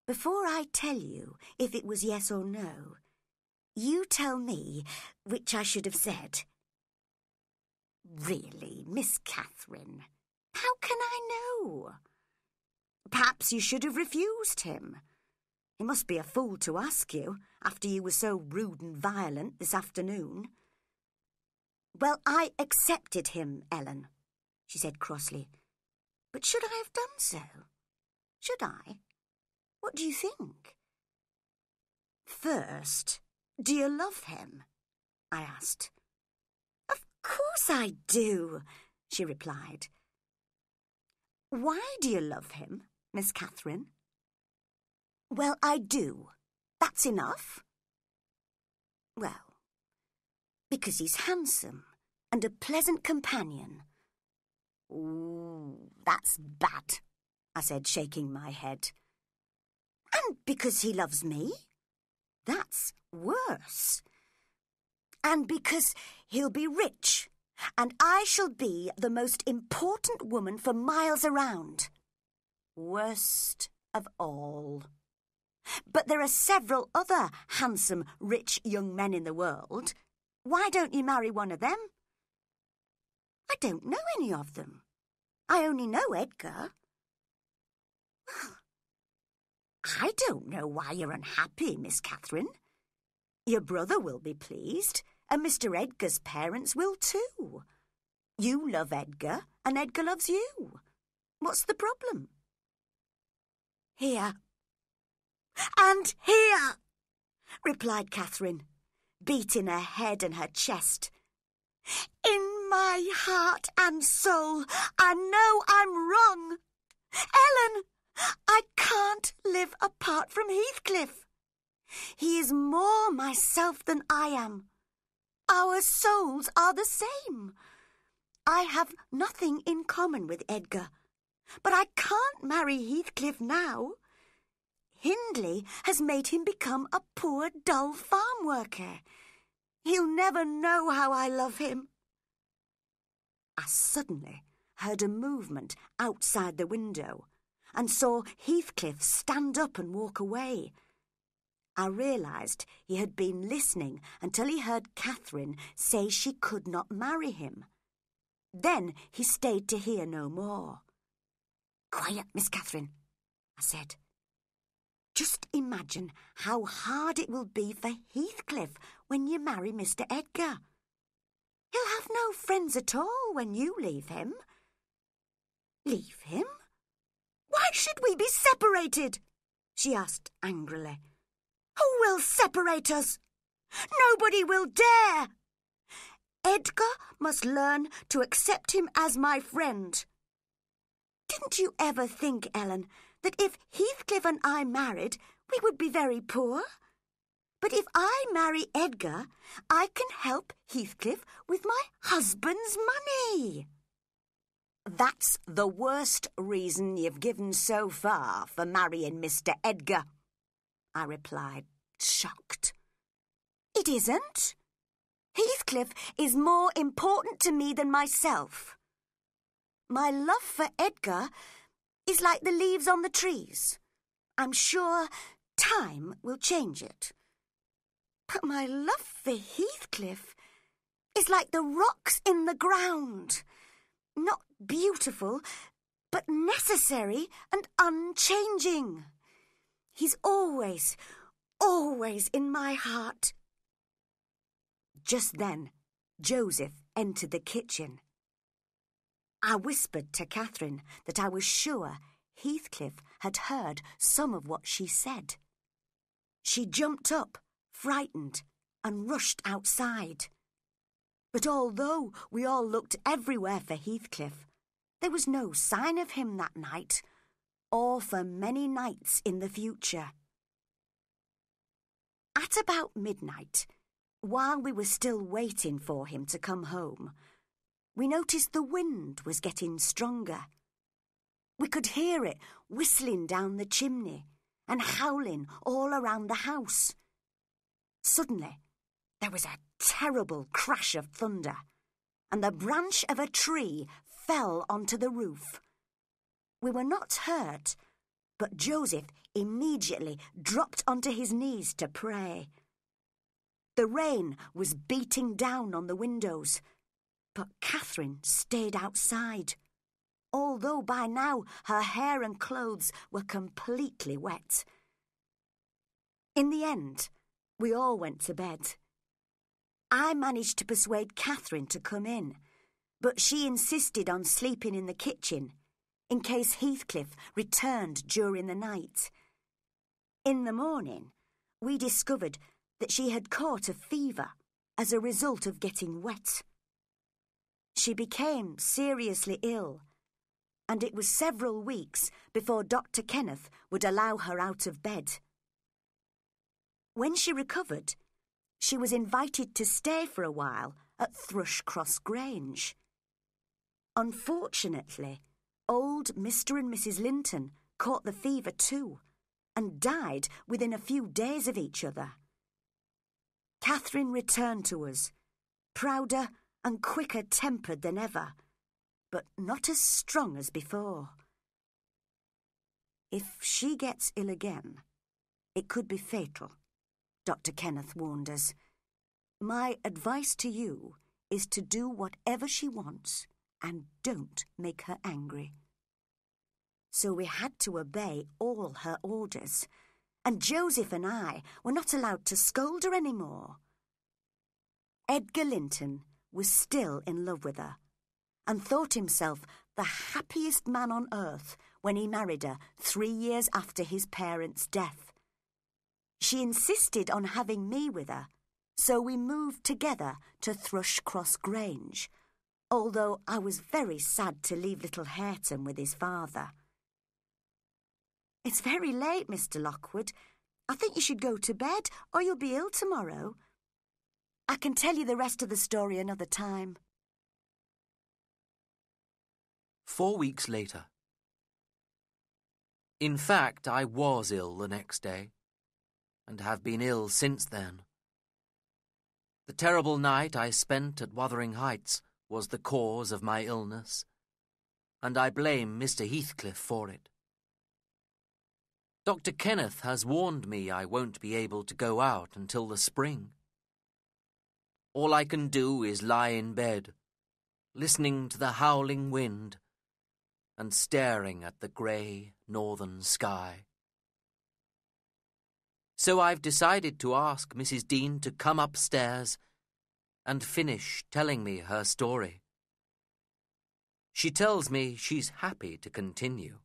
before I tell you if it was yes or no, you tell me which I should have said." "Really, Miss Catherine, how can I know? Perhaps you should have refused him. He must be a fool to ask you, after you were so rude and violent this afternoon." "Well, I accepted him, Ellen," she said crossly. "But should I have done so? Should I? What do you think?" "First, do you love him?" I asked. "Of course I do," she replied. "Why do you love him, Miss Catherine?" "Well, I do. That's enough." "Well, because he's handsome and a pleasant companion." "Ooh, that's bad," I said, shaking my head. "And because he loves me?" "That's worse. And because he'll be rich, and I shall be the most important woman for miles around." "Worst of all." "But there are several other handsome, rich young men in the world. Why don't you marry one of them?" "I don't know any of them. I only know Edgar." "Well, I don't know why you're unhappy, Miss Catherine. Your brother will be pleased. And Mr. Edgar's parents will too. You love Edgar, and Edgar loves you. What's the problem?" "Here. And here," replied Catherine, beating her head and her chest. "In my heart and soul, I know I'm wrong. Ellen, I can't live apart from Heathcliff. He is more myself than I am. Our souls are the same. I have nothing in common with Edgar, But I can't marry Heathcliff now. Hindley has made him become a poor, dull farm worker. He'll never know how I love him." I suddenly heard a movement outside the window and saw Heathcliff stand up and walk away. I realised he had been listening until he heard Catherine say she could not marry him. Then he stayed to hear no more. "Quiet, Miss Catherine," I said. "Just imagine how hard it will be for Heathcliff when you marry Mr. Edgar. He'll have no friends at all when you leave him." "Leave him? Why should we be separated?" she asked angrily. "Who will separate us? Nobody will dare. Edgar must learn to accept him as my friend. Didn't you ever think, Ellen, that if Heathcliff and I married, we would be very poor? But if I marry Edgar, I can help Heathcliff with my husband's money." "That's the worst reason you've given so far for marrying Mr. Edgar," I replied, shocked. "It isn't. Heathcliff is more important to me than myself. My love for Edgar is like the leaves on the trees. I'm sure time will change it. But my love for Heathcliff is like the rocks in the ground. Not beautiful, but necessary and unchanging. He's always, always in my heart." Just then, Joseph entered the kitchen. I whispered to Catherine that I was sure Heathcliff had heard some of what she said. She jumped up, frightened, and rushed outside. But although we all looked everywhere for Heathcliff, there was no sign of him that night, or for many nights in the future. At about midnight, while we were still waiting for him to come home, we noticed the wind was getting stronger. We could hear it whistling down the chimney and howling all around the house. Suddenly, there was a terrible crash of thunder, and the branch of a tree fell onto the roof. We were not hurt, but Joseph immediately dropped onto his knees to pray. The rain was beating down on the windows, but Catherine stayed outside, although by now her hair and clothes were completely wet. In the end, we all went to bed. I managed to persuade Catherine to come in, but she insisted on sleeping in the kitchen in case Heathcliff returned during the night. In the morning, we discovered that she had caught a fever as a result of getting wet. She became seriously ill, and it was several weeks before Dr. Kenneth would allow her out of bed. When she recovered, she was invited to stay for a while at Thrushcross Grange. Unfortunately, old Mr. and Mrs. Linton caught the fever too, and died within a few days of each other. Catherine returned to us, prouder and quicker tempered than ever, but not as strong as before. "If she gets ill again, it could be fatal," Dr. Kenneth warned us. "My advice to you is to do whatever she wants and don't make her angry." So we had to obey all her orders, and Joseph and I were not allowed to scold her any more. Edgar Linton was still in love with her, and thought himself the happiest man on earth when he married her 3 years after his parents' death. She insisted on having me with her, so we moved together to Thrushcross Grange, although I was very sad to leave little Hareton with his father. "It's very late, Mr. Lockwood. I think you should go to bed, or you'll be ill tomorrow. I can tell you the rest of the story another time." 4 weeks later. In fact, I was ill the next day, and have been ill since then. The terrible night I spent at Wuthering Heights was the cause of my illness, and I blame Mr. Heathcliff for it. Dr. Kenneth has warned me I won't be able to go out until the spring. All I can do is lie in bed, listening to the howling wind and staring at the grey northern sky. So I've decided to ask Mrs. Dean to come upstairs and finish telling me her story. She tells me she's happy to continue.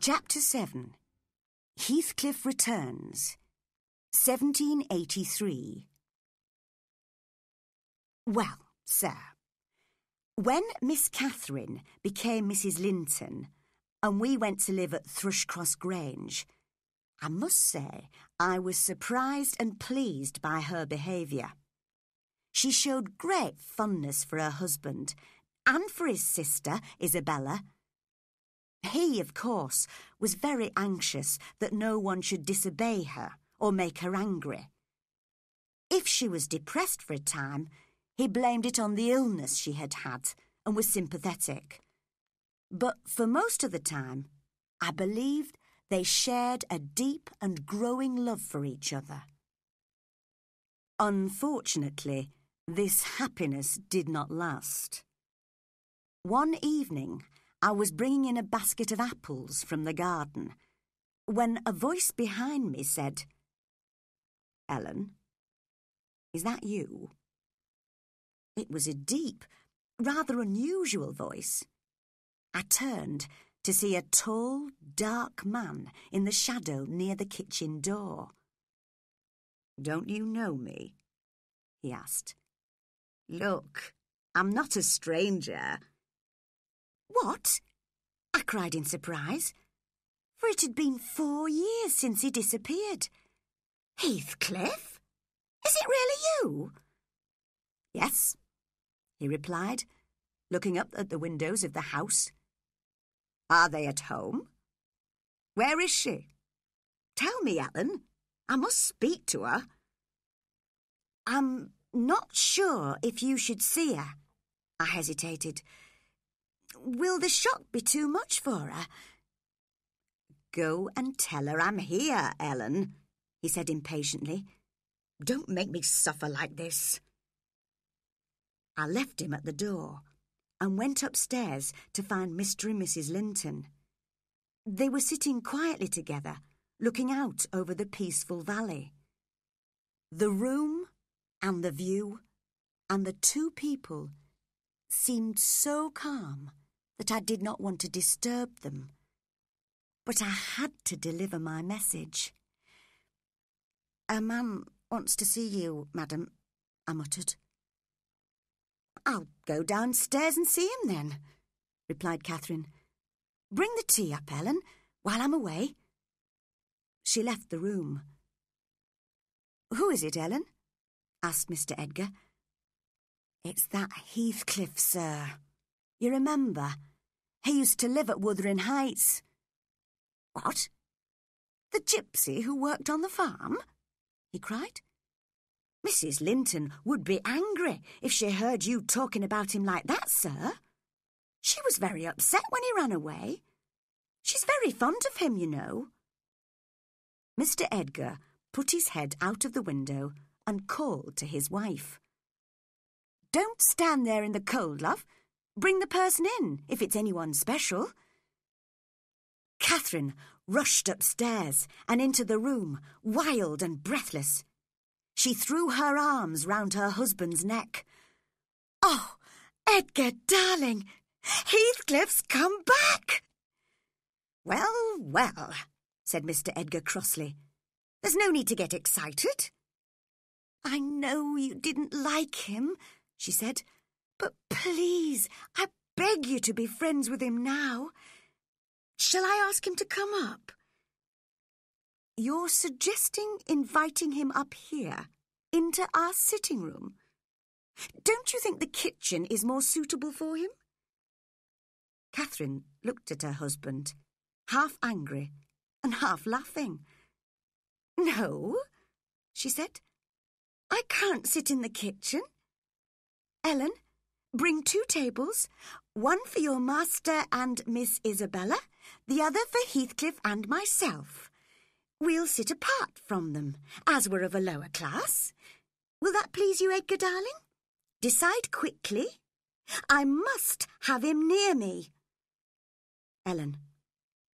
Chapter 7. Heathcliff Returns, 1783. Well, sir, when Miss Catherine became Mrs. Linton and we went to live at Thrushcross Grange, I must say I was surprised and pleased by her behaviour. She showed great fondness for her husband and for his sister, Isabella. He, of course, was very anxious that no one should disobey her or make her angry. If she was depressed for a time, he blamed it on the illness she had had and was sympathetic. But for most of the time, I believed they shared a deep and growing love for each other. Unfortunately, this happiness did not last. One evening, I was bringing in a basket of apples from the garden when a voice behind me said, "Ellen, is that you?" It was a deep, rather unusual voice. I turned to see a tall, dark man in the shadow near the kitchen door. "Don't you know me?" he asked. "Look, I'm not a stranger." "What?" I cried in surprise, for it had been 4 years since he disappeared. "Heathcliff? Is it really you?" "Yes," he replied, looking up at the windows of the house. "Are they at home? Where is she? Tell me, Ellen. I must speak to her." "I'm not sure if you should see her," I hesitated. "Will the shock be too much for her?" "Go and tell her I'm here, Ellen," he said impatiently. "Don't make me suffer like this." I left him at the door and went upstairs to find Mr. and Mrs. Linton. They were sitting quietly together, looking out over the peaceful valley. The room and the view and the two people seemed so calm that I did not want to disturb them. But I had to deliver my message. "A man wants to see you, madam," I muttered. "I'll go downstairs and see him then," replied Catherine. "Bring the tea up, Ellen, while I'm away." She left the room. "Who is it, Ellen?" asked Mr. Edgar. "It's that Heathcliff, sir. You remember? He used to live at Wuthering Heights." "What? The gypsy who worked on the farm?" he cried. "Mrs. Linton would be angry if she heard you talking about him like that, sir. She was very upset when he ran away. She's very fond of him, you know." Mr. Edgar put his head out of the window and called to his wife. "Don't stand there in the cold, love. Bring the person in, if it's anyone special." Catherine rushed upstairs and into the room, wild and breathless. She threw her arms round her husband's neck. "Oh, Edgar, darling, Heathcliff's come back!" "Well, well," said Mr. Edgar crossly. "There's no need to get excited." "I know you didn't like him," she said, "but please, I beg you to be friends with him now. Shall I ask him to come up?" "You're suggesting inviting him up here, into our sitting room?" Don't you think the kitchen is more suitable for him? Catherine looked at her husband, half angry and half laughing. No, she said, I can't sit in the kitchen. Ellen, bring 2 tables, one for your master and Miss Isabella, the other for Heathcliff and myself. We'll sit apart from them, as we're of a lower class. Will that please you, Edgar, darling? Decide quickly. I must have him near me. Ellen,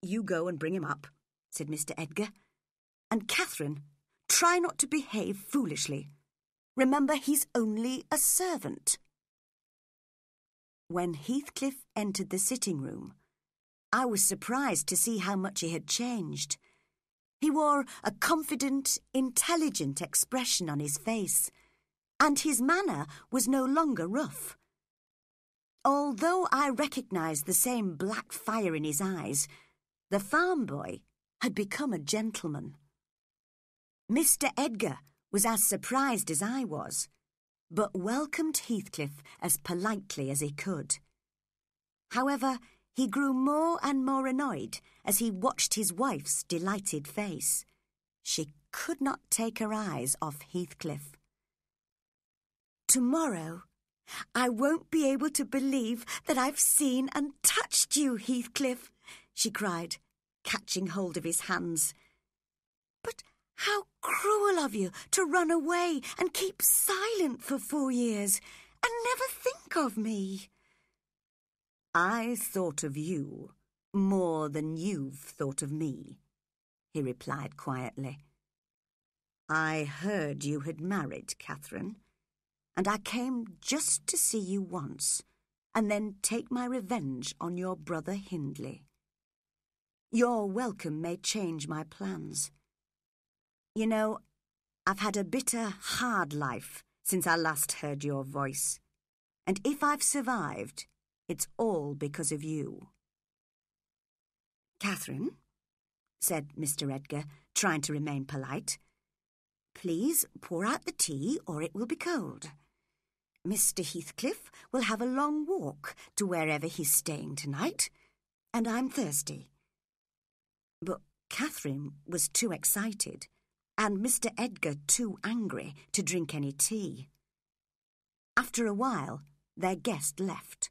you go and bring him up, said Mr. Edgar. And Catherine, try not to behave foolishly. Remember, he's only a servant. When Heathcliff entered the sitting room, I was surprised to see how much he had changed. He wore a confident, intelligent expression on his face, and his manner was no longer rough. Although I recognised the same black fire in his eyes, the farm boy had become a gentleman. Mr. Edgar was as surprised as I was, but welcomed Heathcliff as politely as he could. However, he grew more and more annoyed as he watched his wife's delighted face. She could not take her eyes off Heathcliff. Tomorrow, I won't be able to believe that I've seen and touched you, Heathcliff, she cried, catching hold of his hands. But how cruel of you to run away and keep silent for 4 years and never think of me. I thought of you more than you've thought of me, he replied quietly. I heard you had married, Catherine, and I came just to see you once and then take my revenge on your brother Hindley. Your welcome may change my plans. You know, I've had a bitter, hard life since I last heard your voice, and if I've survived, it's all because of you. Catherine, said Mr. Edgar, trying to remain polite, please pour out the tea or it will be cold. Mr. Heathcliff will have a long walk to wherever he's staying tonight, and I'm thirsty. But Catherine was too excited, and Mr. Edgar too angry to drink any tea. After a while, their guest left.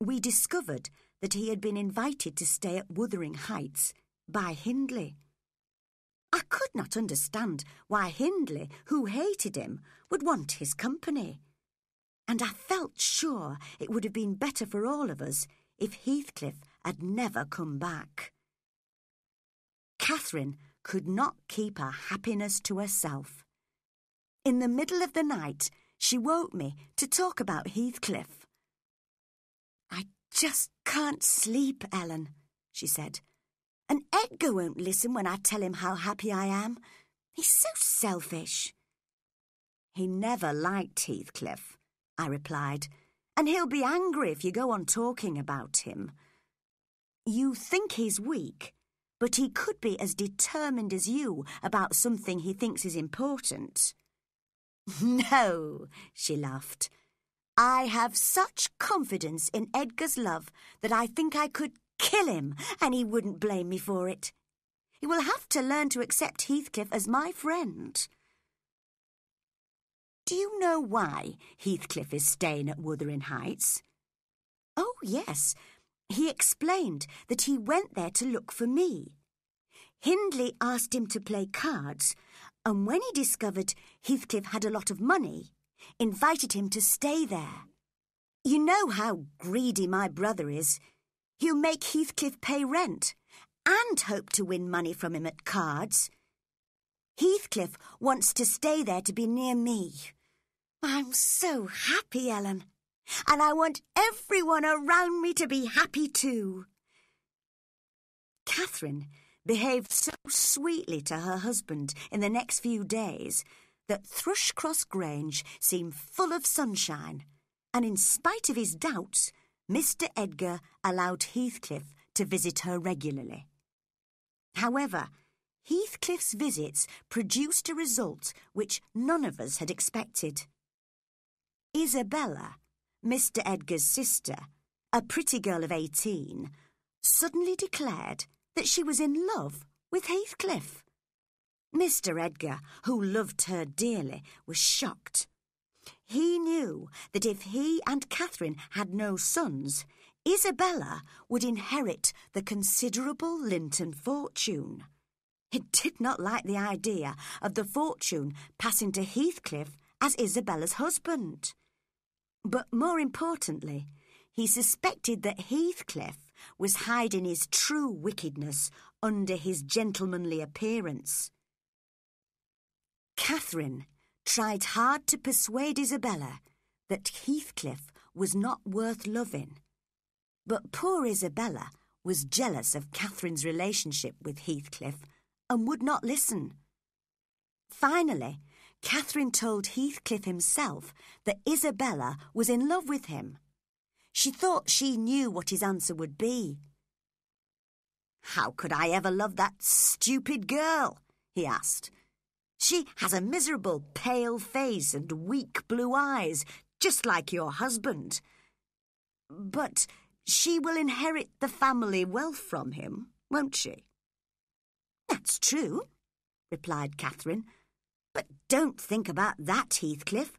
We discovered that he had been invited to stay at Wuthering Heights by Hindley. I could not understand why Hindley, who hated him, would want his company, and I felt sure it would have been better for all of us if Heathcliff had never come back. Catherine could not keep her happiness to herself. In the middle of the night, she woke me to talk about Heathcliff. I just can't sleep, Ellen, she said. And Edgar won't listen when I tell him how happy I am. He's so selfish. He never liked Heathcliff, I replied, and he'll be angry if you go on talking about him. You think he's weak, but he could be as determined as you about something he thinks is important. No, she laughed. I have such confidence in Edgar's love that I think I could kill him and he wouldn't blame me for it. He will have to learn to accept Heathcliff as my friend. Do you know why Heathcliff is staying at Wuthering Heights? Oh, yes. He explained that he went there to look for me. Hindley asked him to play cards, and when he discovered Heathcliff had a lot of money, invited him to stay there. You know how greedy my brother is. He'll make Heathcliff pay rent and hope to win money from him at cards. Heathcliff wants to stay there to be near me. I'm so happy, Ellen. And I want everyone around me to be happy too. Catherine behaved so sweetly to her husband in the next few days that Thrushcross Grange seemed full of sunshine, and in spite of his doubts, Mr. Edgar allowed Heathcliff to visit her regularly. However, Heathcliff's visits produced a result which none of us had expected. Isabella, Mr. Edgar's sister, a pretty girl of 18, suddenly declared that she was in love with Heathcliff. Mr. Edgar, who loved her dearly, was shocked. He knew that if he and Catherine had no sons, Isabella would inherit the considerable Linton fortune. He did not like the idea of the fortune passing to Heathcliff as Isabella's husband. But more importantly, he suspected that Heathcliff was hiding his true wickedness under his gentlemanly appearance. Catherine tried hard to persuade Isabella that Heathcliff was not worth loving, but poor Isabella was jealous of Catherine's relationship with Heathcliff and would not listen. Finally, Catherine told Heathcliff himself that Isabella was in love with him. She thought she knew what his answer would be. "How could I ever love that stupid girl?" he asked. "She has a miserable pale face and weak blue eyes, just like your husband. But she will inherit the family wealth from him, won't she?" "That's true," replied Catherine. "But don't think about that, Heathcliff.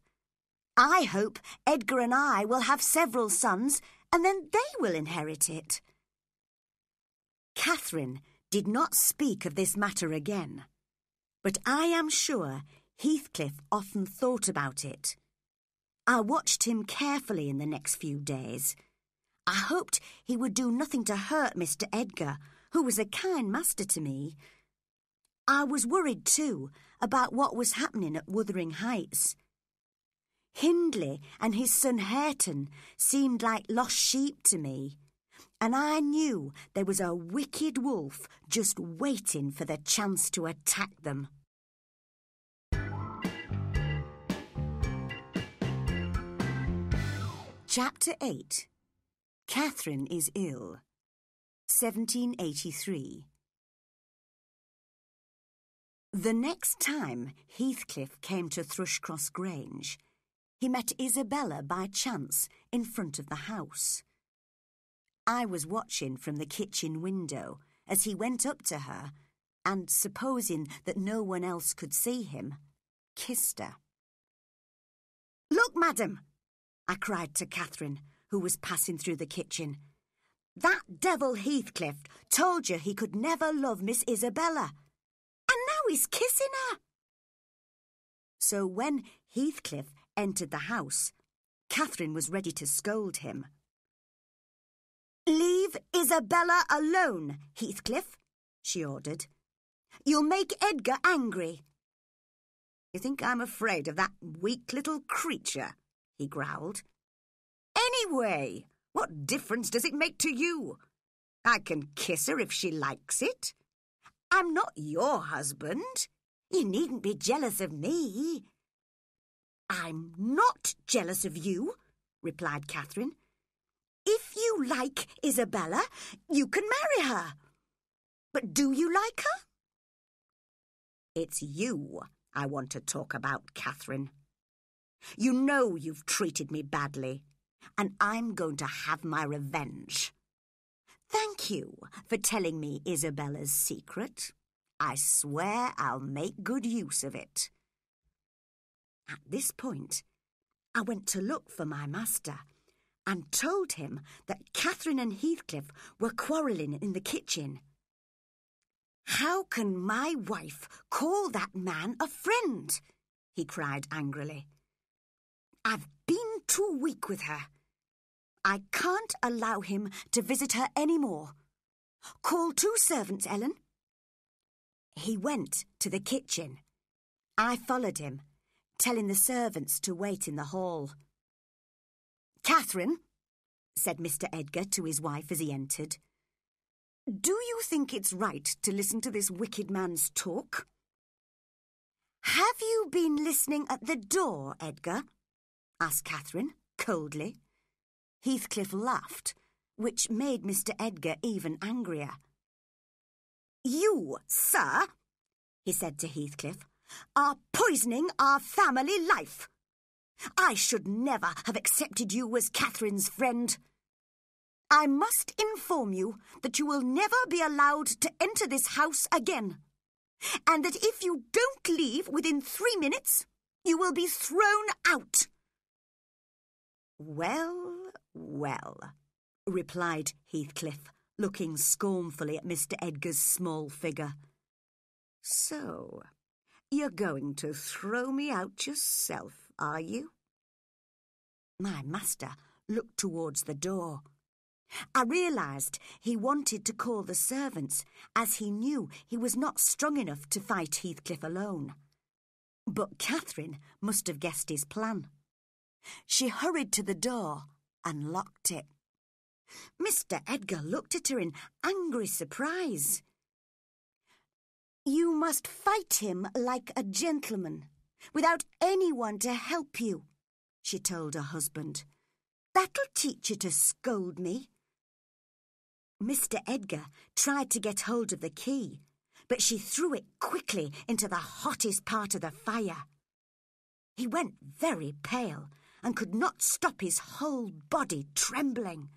I hope Edgar and I will have several sons, and then they will inherit it." Catherine did not speak of this matter again, but I am sure Heathcliff often thought about it. I watched him carefully in the next few days. I hoped he would do nothing to hurt Mr. Edgar, who was a kind master to me. I was worried, too, about what was happening at Wuthering Heights. Hindley and his son Hareton seemed like lost sheep to me, and I knew there was a wicked wolf just waiting for the chance to attack them. Chapter 8. Catherine is ill. 1783. The next time Heathcliff came to Thrushcross Grange, he met Isabella by chance in front of the house. I was watching from the kitchen window as he went up to her and, supposing that no one else could see him, kissed her. "Look, madam," I cried to Catherine, who was passing through the kitchen. "That devil Heathcliff told you he could never love Miss Isabella, and now he's kissing her." So when Heathcliff entered the house, Catherine was ready to scold him. "Leave Isabella alone, Heathcliff," she ordered. "You'll make Edgar angry." "You think I'm afraid of that weak little creature?" he growled. "Anyway, what difference does it make to you? I can kiss her if she likes it. I'm not your husband. You needn't be jealous of me." "I'm not jealous of you," replied Catherine. "If you like Isabella, you can marry her. But do you like her?" "It's you I want to talk about, Catherine. You know you've treated me badly, and I'm going to have my revenge. Thank you for telling me Isabella's secret. I swear I'll make good use of it." At this point, I went to look for my master and told him that Catherine and Heathcliff were quarrelling in the kitchen. "How can my wife call that man a friend?" he cried angrily. "I've been too weak with her. I can't allow him to visit her any more. Call two servants, Ellen." He went to the kitchen. I followed him, telling the servants to wait in the hall. "Catherine," said Mr. Edgar to his wife as he entered, "do you think it's right to listen to this wicked man's talk?" "Have you been listening at the door, Edgar?" asked Catherine, coldly. Heathcliff laughed, which made Mr. Edgar even angrier. "You, sir," he said to Heathcliff, "are poisoning our family life. I should never have accepted you as Catherine's friend. I must inform you that you will never be allowed to enter this house again, and that if you don't leave within 3 minutes, you will be thrown out. Well, well, replied Heathcliff, looking scornfully at Mr. Edgar's small figure. So, you're going to throw me out yourself, are you? My master looked towards the door. I realised he wanted to call the servants, as he knew he was not strong enough to fight Heathcliff alone. But Catherine must have guessed his plan. She hurried to the door and locked it. Mr. Edgar looked at her in angry surprise. You must fight him like a gentleman, without anyone to help you, she told her husband. That'll teach you to scold me. Mr. Edgar tried to get hold of the key, but she threw it quickly into the hottest part of the fire. He went very pale and could not stop his whole body trembling.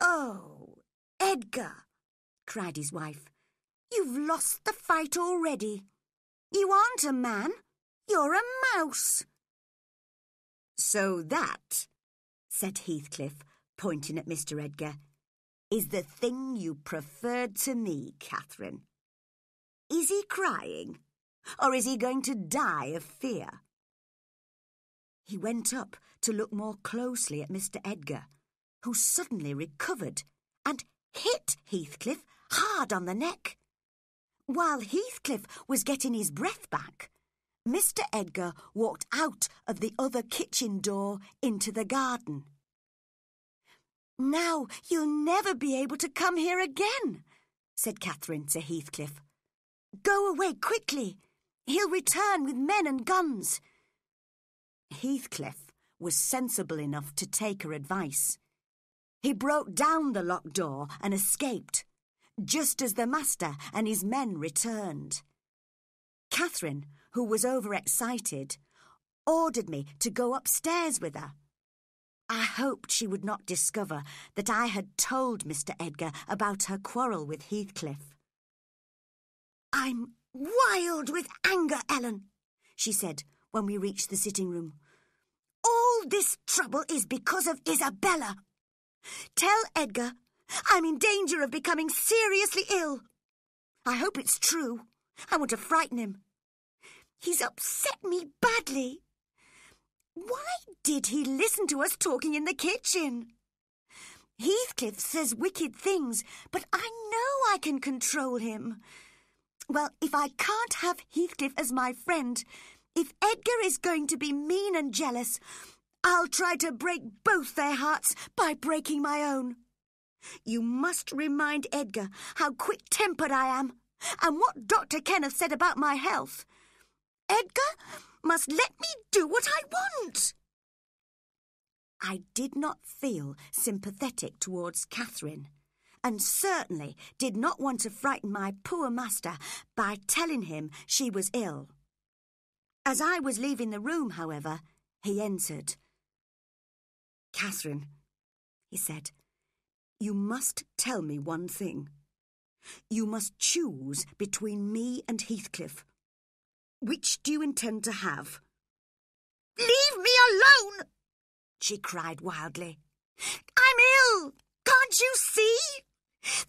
Oh, Edgar, cried his wife, you've lost the fight already. You aren't a man, you're a mouse. So that, said Heathcliff, pointing at Mr. Edgar, is the thing you preferred to me, Catherine. Is he crying, or is he going to die of fear? He went up to look more closely at Mr. Edgar, who suddenly recovered and hit Heathcliff hard on the neck. While Heathcliff was getting his breath back, Mr. Edgar walked out of the other kitchen door into the garden. Now you'll never be able to come here again, said Catherine to Heathcliff. Go away quickly. He'll return with men and guns. Heathcliff was sensible enough to take her advice. He broke down the locked door and escaped, just as the master and his men returned. Catherine, who was overexcited, ordered me to go upstairs with her. I hoped she would not discover that I had told Mr. Edgar about her quarrel with Heathcliff. I'm wild with anger, Ellen, she said when we reached the sitting room. All this trouble is because of Isabella. Tell Edgar I'm in danger of becoming seriously ill. I hope it's true. I want to frighten him. He's upset me badly. Why did he listen to us talking in the kitchen? Heathcliff says wicked things, but I know I can control him. Well, if I can't have Heathcliff as my friend, if Edgar is going to be mean and jealous, I'll try to break both their hearts by breaking my own. You must remind Edgar how quick-tempered I am and what Dr. Kenneth said about my health. Edgar must let me do what I want. I did not feel sympathetic towards Catherine, and certainly did not want to frighten my poor master by telling him she was ill. As I was leaving the room, however, he entered. Catherine, he said, you must tell me one thing. You must choose between me and Heathcliff. Which do you intend to have? Leave me alone, she cried wildly. I'm ill, can't you see?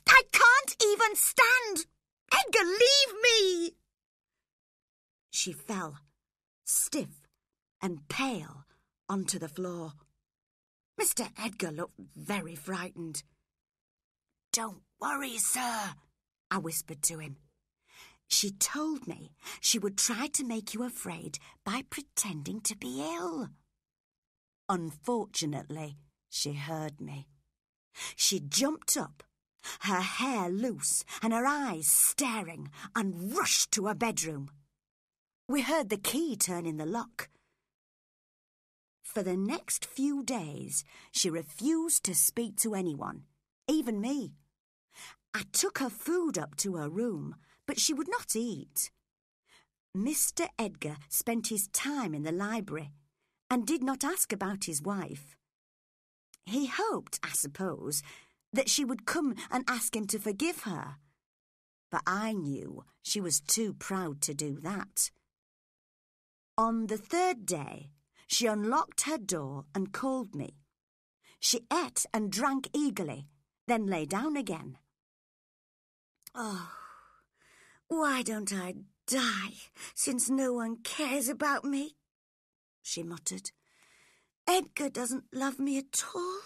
I can't even stand. Edgar, leave me. She fell, stiff and pale, onto the floor. Mr. Edgar looked very frightened. Don't worry, sir, I whispered to him. She told me she would try to make you afraid by pretending to be ill. Unfortunately, she heard me. She jumped up, her hair loose and her eyes staring, and rushed to her bedroom. We heard the key turn in the lock. For the next few days, she refused to speak to anyone, even me. I took her food up to her room, but she would not eat. Mr. Edgar spent his time in the library, and did not ask about his wife. He hoped, I suppose, that she would come and ask him to forgive her, but I knew she was too proud to do that. On the third day, she unlocked her door and called me. She ate and drank eagerly, then lay down again. Oh, why don't I die, since no one cares about me? She muttered. Edgar doesn't love me at all.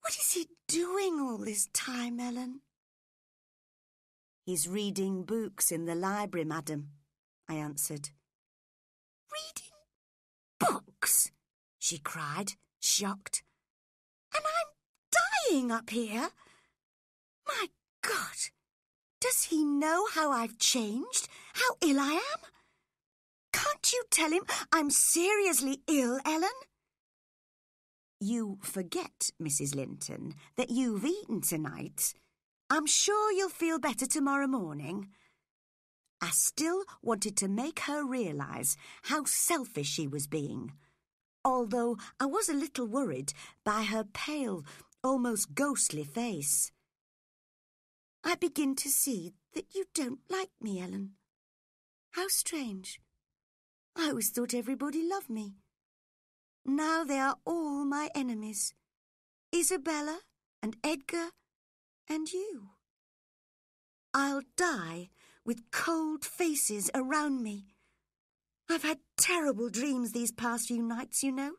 What is he doing all this time, Ellen? He's reading books in the library, madam, I answered. Reading books? She cried, shocked. And I'm dying up here. My God, does he know how I've changed, how ill I am? Can't you tell him I'm seriously ill, Ellen? You forget, Mrs. Linton, that you've eaten tonight. I'm sure you'll feel better tomorrow morning. I still wanted to make her realise how selfish she was being, although I was a little worried by her pale, almost ghostly face. I begin to see that you don't like me, Ellen. How strange. I always thought everybody loved me. Now they are all my enemies. Isabella and Edgar and you. I'll die with cold faces around me. I've had terrible dreams these past few nights, you know.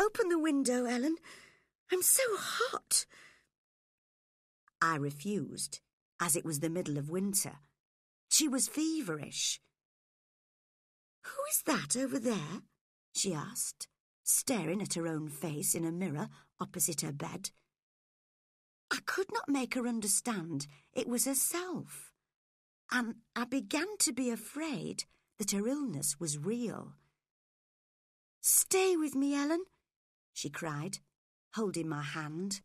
Open the window, Ellen. I'm so hot. I refused, as it was the middle of winter. She was feverish. Who is that over there? She asked, staring at her own face in a mirror opposite her bed. I could not make her understand it was herself, and I began to be afraid that her illness was real. Stay with me, Ellen, she cried, holding my hand.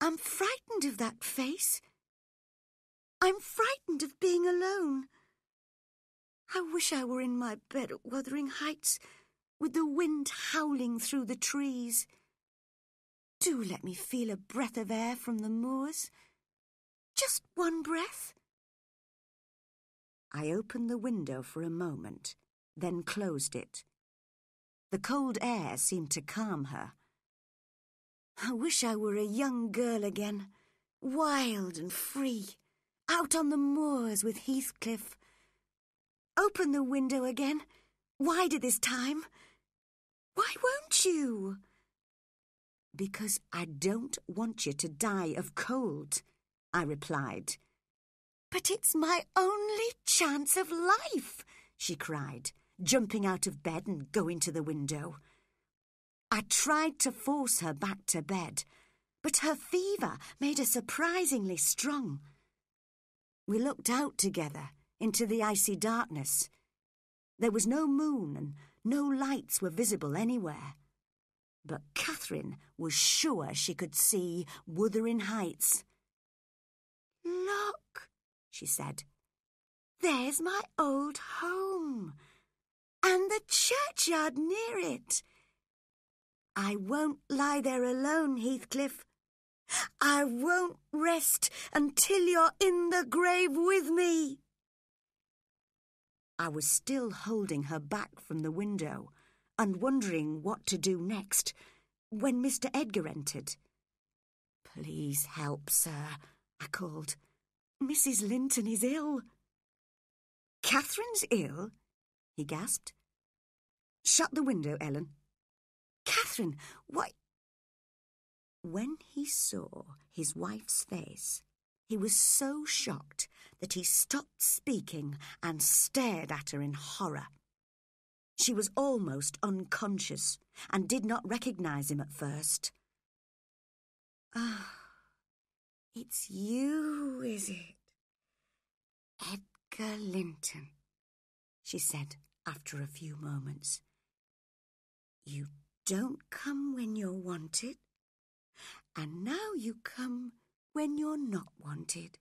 I'm frightened of that face. I'm frightened of being alone. I wish I were in my bed at Wuthering Heights, with the wind howling through the trees. Do let me feel a breath of air from the moors. Just one breath. I opened the window for a moment, then closed it. The cold air seemed to calm her. I wish I were a young girl again, wild and free, out on the moors with Heathcliff. Open the window again, wider this time. Why won't you? Because I don't want you to die of cold, I replied. But it's my only chance of life, she cried, jumping out of bed and going to the window. I tried to force her back to bed, but her fever made her surprisingly strong. We looked out together into the icy darkness. There was no moon and no lights were visible anywhere. But Catherine was sure she could see Wuthering Heights. Look, she said. There's my old home and the churchyard near it. I won't lie there alone, Heathcliff. I won't rest until you're in the grave with me. I was still holding her back from the window and wondering what to do next when Mr. Edgar entered. Please help, sir, I called. Mrs. Linton is ill. Catherine's ill? He gasped. Shut the window, Ellen. Catherine, what? When he saw his wife's face, he was so shocked that he stopped speaking and stared at her in horror. She was almost unconscious and did not recognise him at first. Ah, oh, it's you, is it? Edgar Linton, she said after a few moments. You don't come when you're wanted, and now you come when you're not wanted.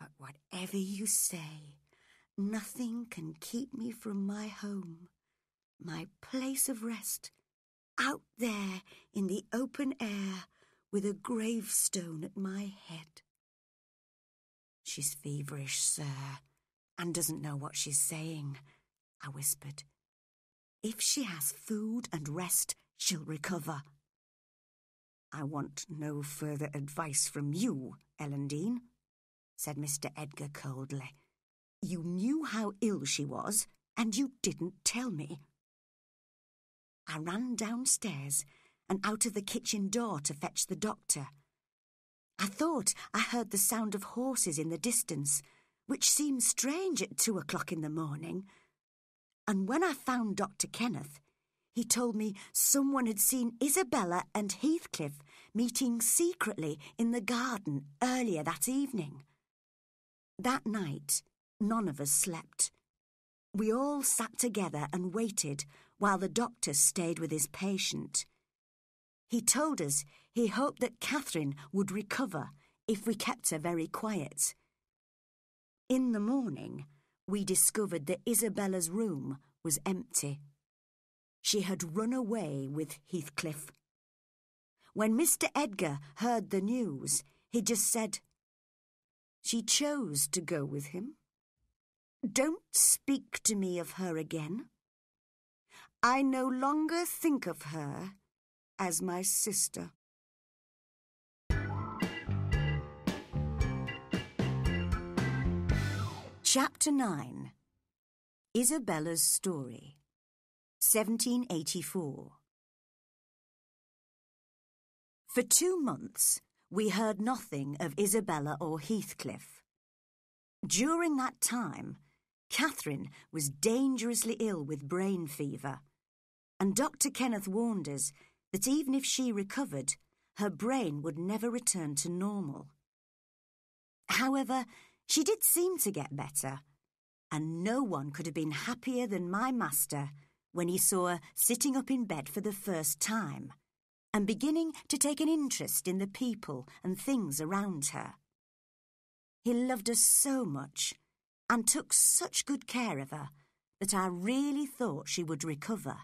But whatever you say, nothing can keep me from my home, my place of rest, out there in the open air with a gravestone at my head. She's feverish, sir, and doesn't know what she's saying, I whispered. If she has food and rest, she'll recover. I want no further advice from you, Ellen Dean, said Mr. Edgar coldly. You knew how ill she was, and you didn't tell me. I ran downstairs and out of the kitchen door to fetch the doctor. I thought I heard the sound of horses in the distance, which seemed strange at 2 o'clock in the morning. And when I found Dr. Kenneth, he told me someone had seen Isabella and Heathcliff meeting secretly in the garden earlier that evening. That night, none of us slept. We all sat together and waited while the doctor stayed with his patient. He told us he hoped that Catherine would recover if we kept her very quiet. In the morning, we discovered that Isabella's room was empty. She had run away with Heathcliff. When Mr. Edgar heard the news, he just said, "She chose to go with him. Don't speak to me of her again. I no longer think of her as my sister." Chapter 9. Isabella's Story. 1784. For 2 months, we heard nothing of Isabella or Heathcliff. During that time, Catherine was dangerously ill with brain fever, and Dr. Kenneth warned us that even if she recovered, her brain would never return to normal. However, she did seem to get better, and no one could have been happier than my master when he saw her sitting up in bed for the first time and beginning to take an interest in the people and things around her. He loved her so much and took such good care of her that I really thought she would recover.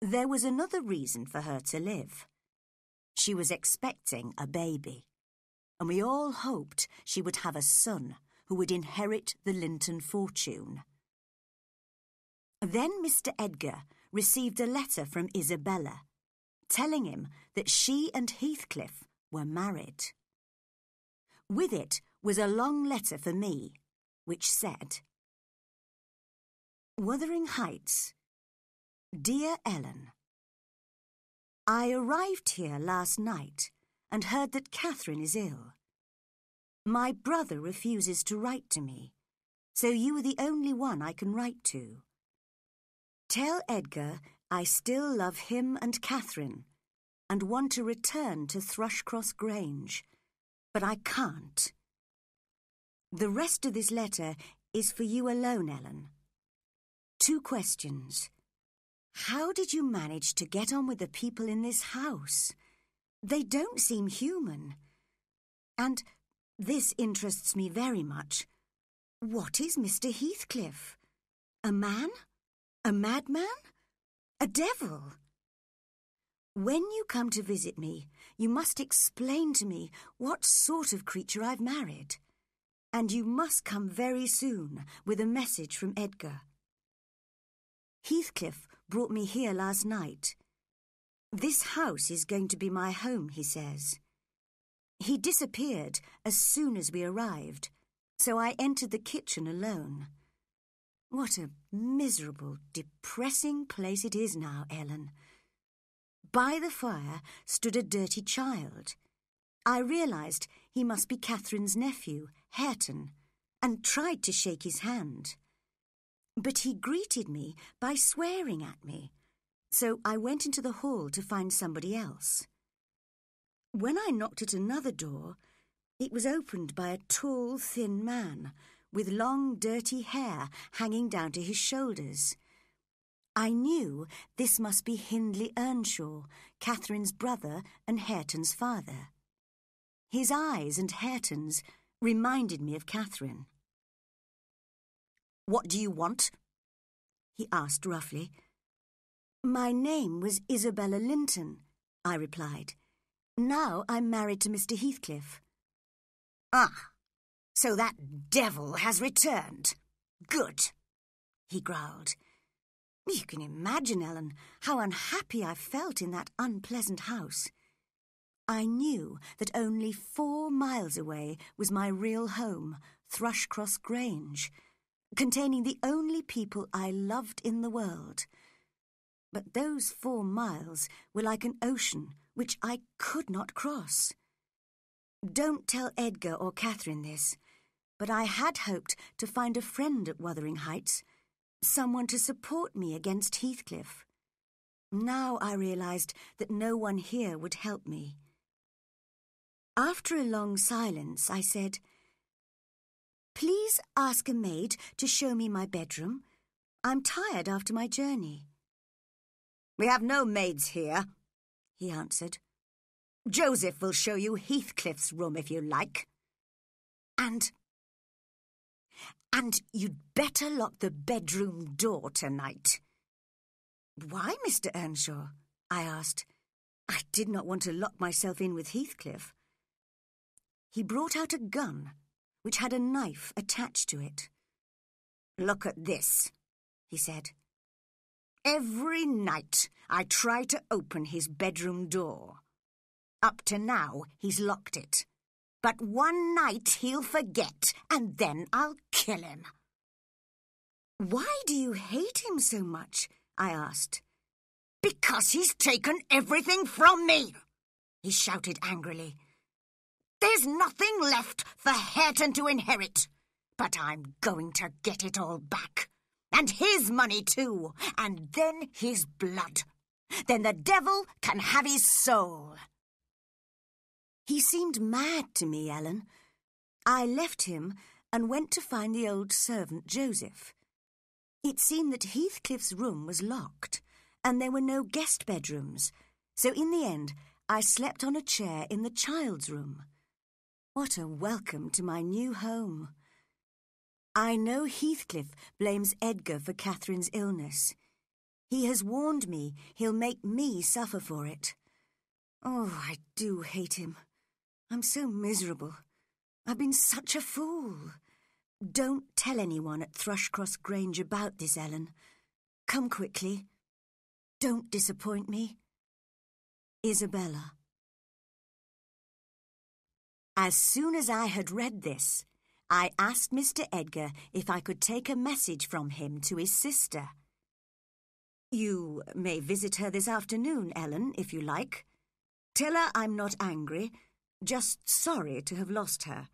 There was another reason for her to live. She was expecting a baby, and we all hoped she would have a son who would inherit the Linton fortune. Then Mr. Edgar received a letter from Isabella, telling him that she and Heathcliff were married. With it was a long letter for me, which said, Wuthering Heights, Dear Ellen, I arrived here last night and heard that Catherine is ill. My brother refuses to write to me, so you are the only one I can write to. Tell Edgar I still love him and Catherine and want to return to Thrushcross Grange, but I can't. The rest of this letter is for you alone, Ellen. 2 questions. How did you manage to get on with the people in this house? They don't seem human. And this interests me very much. What is Mr. Heathcliff? A man? A madman? A devil? When you come to visit me, you must explain to me what sort of creature I've married. And you must come very soon with a message from Edgar. Heathcliff brought me here last night. This house is going to be my home, he says. He disappeared as soon as we arrived, so I entered the kitchen alone. What a miserable, depressing place it is now, Ellen. By the fire stood a dirty child. I realised he must be Catherine's nephew, Hareton, and tried to shake his hand. But he greeted me by swearing at me, so I went into the hall to find somebody else. When I knocked at another door, it was opened by a tall, thin man with long, dirty hair hanging down to his shoulders. I knew this must be Hindley Earnshaw, Catherine's brother and Hareton's father. His eyes and Hareton's reminded me of Catherine. "What do you want?" he asked roughly. My name was Isabella Linton, I replied. Now I'm married to Mr. Heathcliff. Ah, so that devil has returned. Good, he growled. You can imagine, Ellen, how unhappy I felt in that unpleasant house. I knew that only 4 miles away was my real home, Thrushcross Grange, containing the only people I loved in the world. But those 4 miles were like an ocean which I could not cross. Don't tell Edgar or Catherine this, but I had hoped to find a friend at Wuthering Heights, someone to support me against Heathcliff. Now I realised that no one here would help me. After a long silence, I said, Please ask a maid to show me my bedroom. I'm tired after my journey. We have no maids here, he answered. Joseph will show you Heathcliff's room if you like. And you'd better lock the bedroom door tonight. Why, Mr. Earnshaw? I asked. I did not want to lock myself in with Heathcliff. He brought out a gun, which had a knife attached to it. Look at this, he said. Every night I try to open his bedroom door. Up to now he's locked it. But one night he'll forget, and then I'll kill him. Why do you hate him so much? I asked. Because he's taken everything from me, he shouted angrily. There's nothing left for Hareton to inherit, but I'm going to get it all back. And his money too, and then his blood. Then the devil can have his soul. He seemed mad to me, Ellen. I left him and went to find the old servant, Joseph. It seemed that Heathcliff's room was locked, and there were no guest bedrooms, so in the end I slept on a chair in the child's room. What a welcome to my new home! I know Heathcliff blames Edgar for Catherine's illness. He has warned me he'll make me suffer for it. Oh, I do hate him. I'm so miserable. I've been such a fool. Don't tell anyone at Thrushcross Grange about this, Ellen. Come quickly. Don't disappoint me. Isabella. As soon as I had read this, I asked Mr. Edgar if I could take a message from him to his sister. You may visit her this afternoon, Ellen, if you like. Tell her I'm not angry, just sorry to have lost her.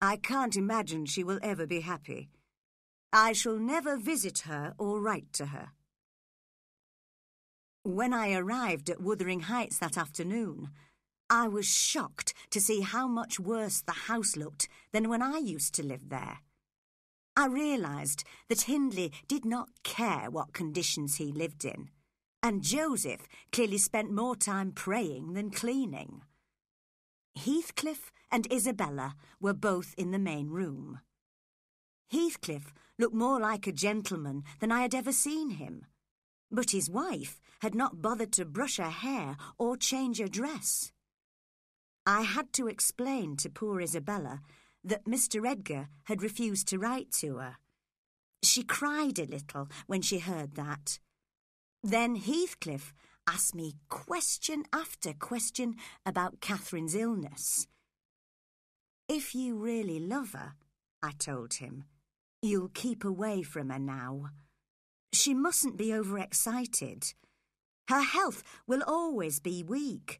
I can't imagine she will ever be happy. I shall never visit her or write to her. When I arrived at Wuthering Heights that afternoon, I was shocked to see how much worse the house looked than when I used to live there. I realised that Hindley did not care what conditions he lived in, and Joseph clearly spent more time praying than cleaning. Heathcliff and Isabella were both in the main room. Heathcliff looked more like a gentleman than I had ever seen him, but his wife had not bothered to brush her hair or change her dress. I had to explain to poor Isabella that Mr. Edgar had refused to write to her. She cried a little when she heard that. Then Heathcliff asked me question after question about Catherine's illness. If you really love her, I told him, you'll keep away from her now. She mustn't be overexcited. Her health will always be weak,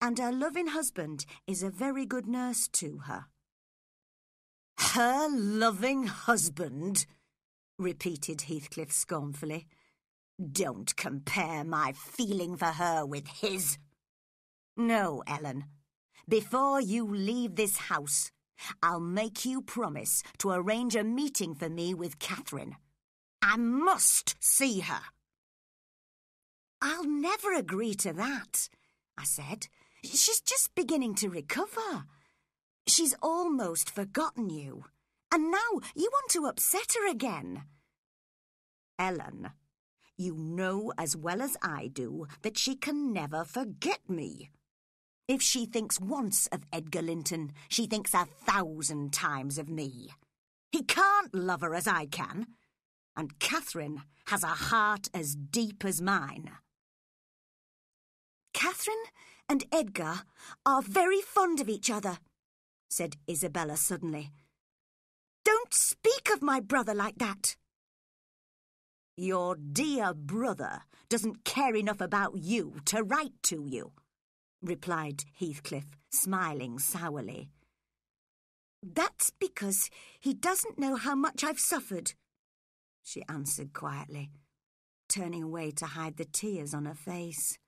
and her loving husband is a very good nurse to her. Her loving husband, repeated Heathcliff scornfully. Don't compare my feeling for her with his. No, Ellen. Before you leave this house, I'll make you promise to arrange a meeting for me with Catherine. I must see her. I'll never agree to that, I said. She's just beginning to recover. She's almost forgotten you, and now you want to upset her again. Ellen, you know as well as I do that she can never forget me. If she thinks once of Edgar Linton, she thinks 1,000 times of me. He can't love her as I can, and Catherine has a heart as deep as mine. Catherine and Edgar are very fond of each other, said Isabella suddenly. Don't speak of my brother like that. Your dear brother doesn't care enough about you to write to you, replied Heathcliff, smiling sourly. That's because he doesn't know how much I've suffered, she answered quietly, turning away to hide the tears on her face.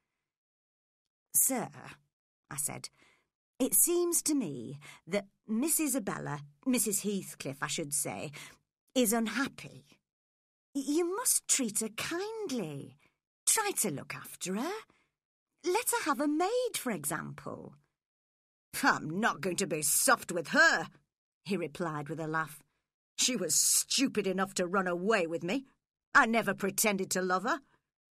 Sir, I said, it seems to me that Mrs. Heathcliff, I should say, is unhappy. You must treat her kindly. Try to look after her. Let her have a maid, for example. I'm not going to be soft with her, he replied with a laugh. She was stupid enough to run away with me. I never pretended to love her.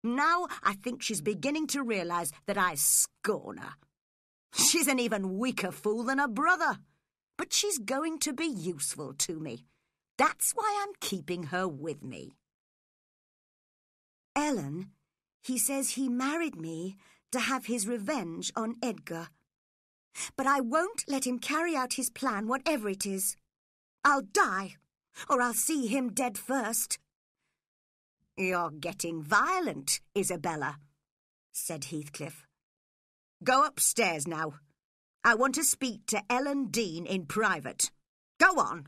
Now I think she's beginning to realise that I scorn her. She's an even weaker fool than her brother, but she's going to be useful to me. That's why I'm keeping her with me. Ellen, he says he married me to have his revenge on Edgar. But I won't let him carry out his plan, whatever it is. I'll die, or I'll see him dead first. You're getting violent, Isabella, said Heathcliff. Go upstairs now. I want to speak to Ellen Dean in private. Go on.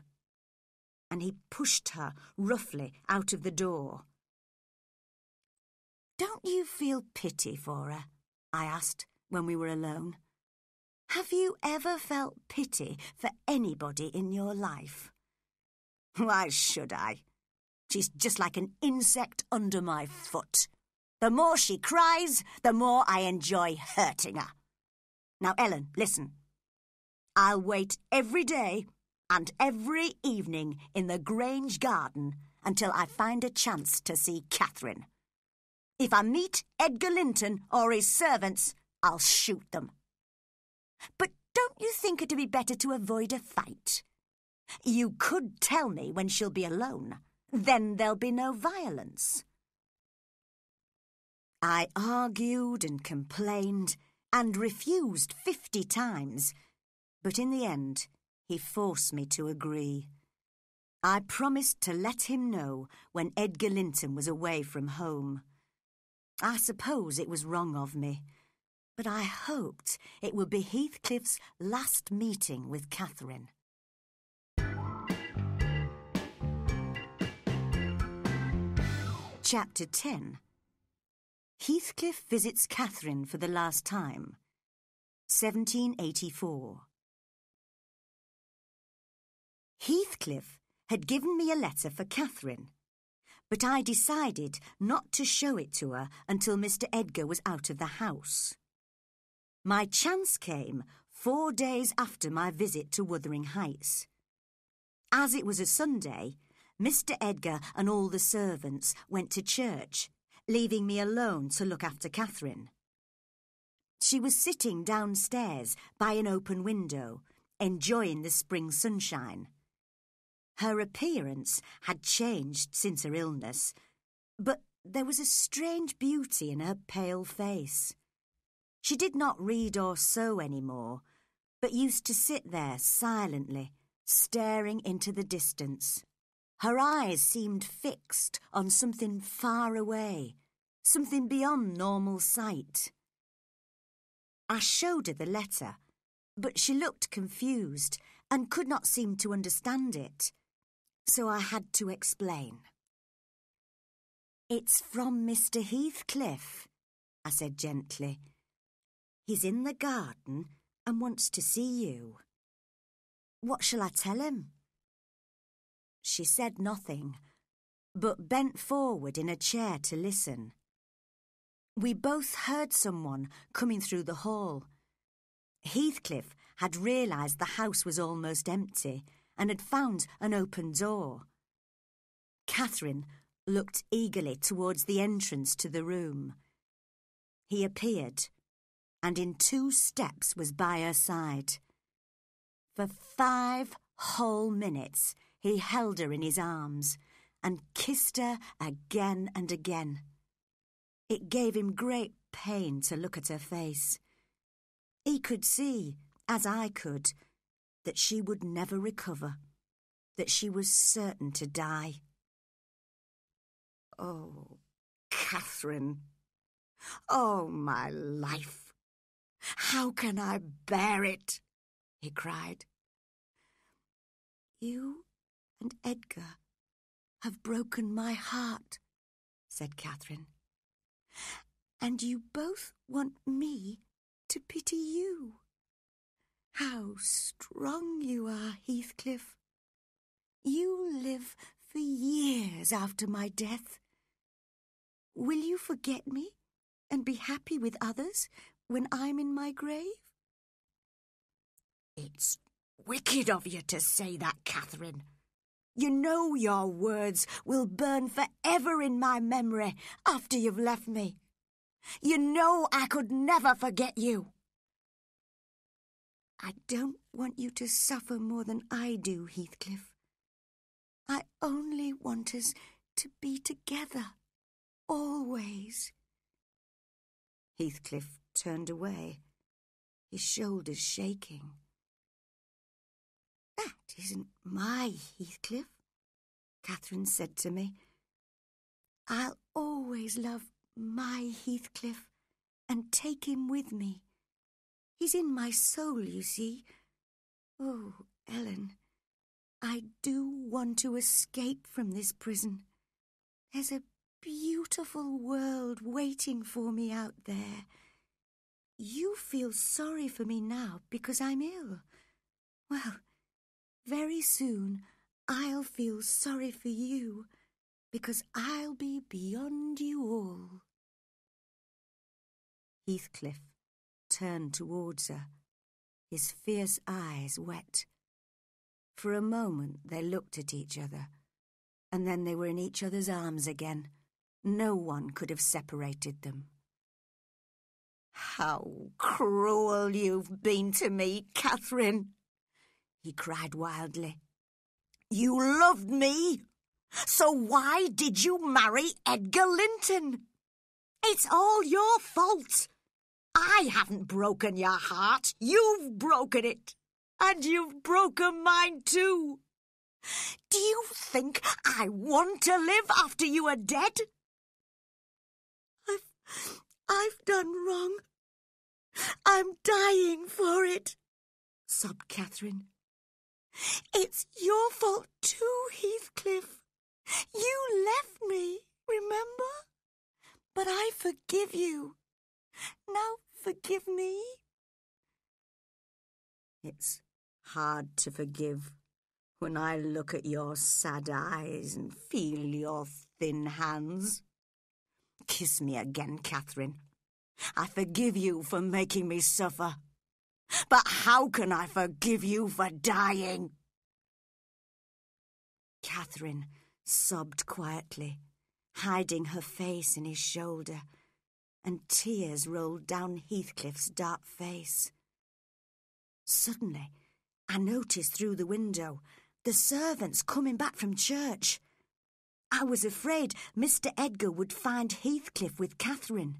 And he pushed her roughly out of the door. Don't you feel pity for her? I asked when we were alone. Have you ever felt pity for anybody in your life? Why should I? She's just like an insect under my foot. The more she cries, the more I enjoy hurting her. Now, Ellen, listen. I'll wait every day and every evening in the Grange garden until I find a chance to see Catherine. If I meet Edgar Linton or his servants, I'll shoot them. But don't you think it would be better to avoid a fight? You could tell me when she'll be alone. Then there'll be no violence. I argued and complained and refused 50 times, but in the end he forced me to agree. I promised to let him know when Edgar Linton was away from home. I suppose it was wrong of me, but I hoped it would be Heathcliff's last meeting with Catherine. Chapter 10. Heathcliff visits Catherine for the last time. 1784. Heathcliff had given me a letter for Catherine, but I decided not to show it to her until Mr. Edgar was out of the house. My chance came 4 days after my visit to Wuthering Heights. As it was a Sunday, Mr. Edgar and all the servants went to church, leaving me alone to look after Catherine. She was sitting downstairs by an open window, enjoying the spring sunshine. Her appearance had changed since her illness, but there was a strange beauty in her pale face. She did not read or sew any more, but used to sit there silently, staring into the distance. Her eyes seemed fixed on something far away, something beyond normal sight. I showed her the letter, but she looked confused and could not seem to understand it, so I had to explain. It's from Mr. Heathcliff, I said gently. He's in the garden and wants to see you. What shall I tell him? She said nothing, but bent forward in a chair to listen. We both heard someone coming through the hall. Heathcliff had realised the house was almost empty and had found an open door. Catherine looked eagerly towards the entrance to the room. He appeared, and in 2 steps was by her side. For 5 whole minutes he held her in his arms and kissed her again and again. It gave him great pain to look at her face. He could see, as I could, that she would never recover, that she was certain to die. Oh, Catherine! Oh, my life! How can I bear it? He cried. You and Edgar have broken my heart, said Catherine. And you both want me to pity you. How strong you are, Heathcliff. You live for years after my death. Will you forget me and be happy with others when I'm in my grave? It's wicked of you to say that, Catherine. You know your words will burn forever in my memory after you've left me. You know I could never forget you. I don't want you to suffer more than I do, Heathcliff. I only want us to be together, always. Heathcliff turned away, his shoulders shaking. That isn't my Heathcliff, Catherine said to me. I'll always love my Heathcliff and take him with me. He's in my soul, you see. Oh, Ellen, I do want to escape from this prison. There's a beautiful world waiting for me out there. You feel sorry for me now because I'm ill. Well, very soon I'll feel sorry for you because I'll be beyond you all. Heathcliff turned towards her, his fierce eyes wet. For a moment they looked at each other, and then they were in each other's arms again. No one could have separated them. How cruel you've been to me, Catherine, he cried wildly. You loved me, so why did you marry Edgar Linton? It's all your fault. I haven't broken your heart. You've broken it. And you've broken mine too. Do you think I want to live after you are dead? I've done wrong. I'm dying for it, sobbed Catherine. It's your fault too, Heathcliff. You left me, remember? But I forgive you. Now forgive me. It's hard to forgive when I look at your sad eyes and feel your thin hands. Kiss me again, Catherine. I forgive you for making me suffer. But how can I forgive you for dying? Catherine sobbed quietly, hiding her face in his shoulder, and tears rolled down Heathcliff's dark face. Suddenly, I noticed through the window the servants coming back from church. I was afraid Mr. Edgar would find Heathcliff with Catherine.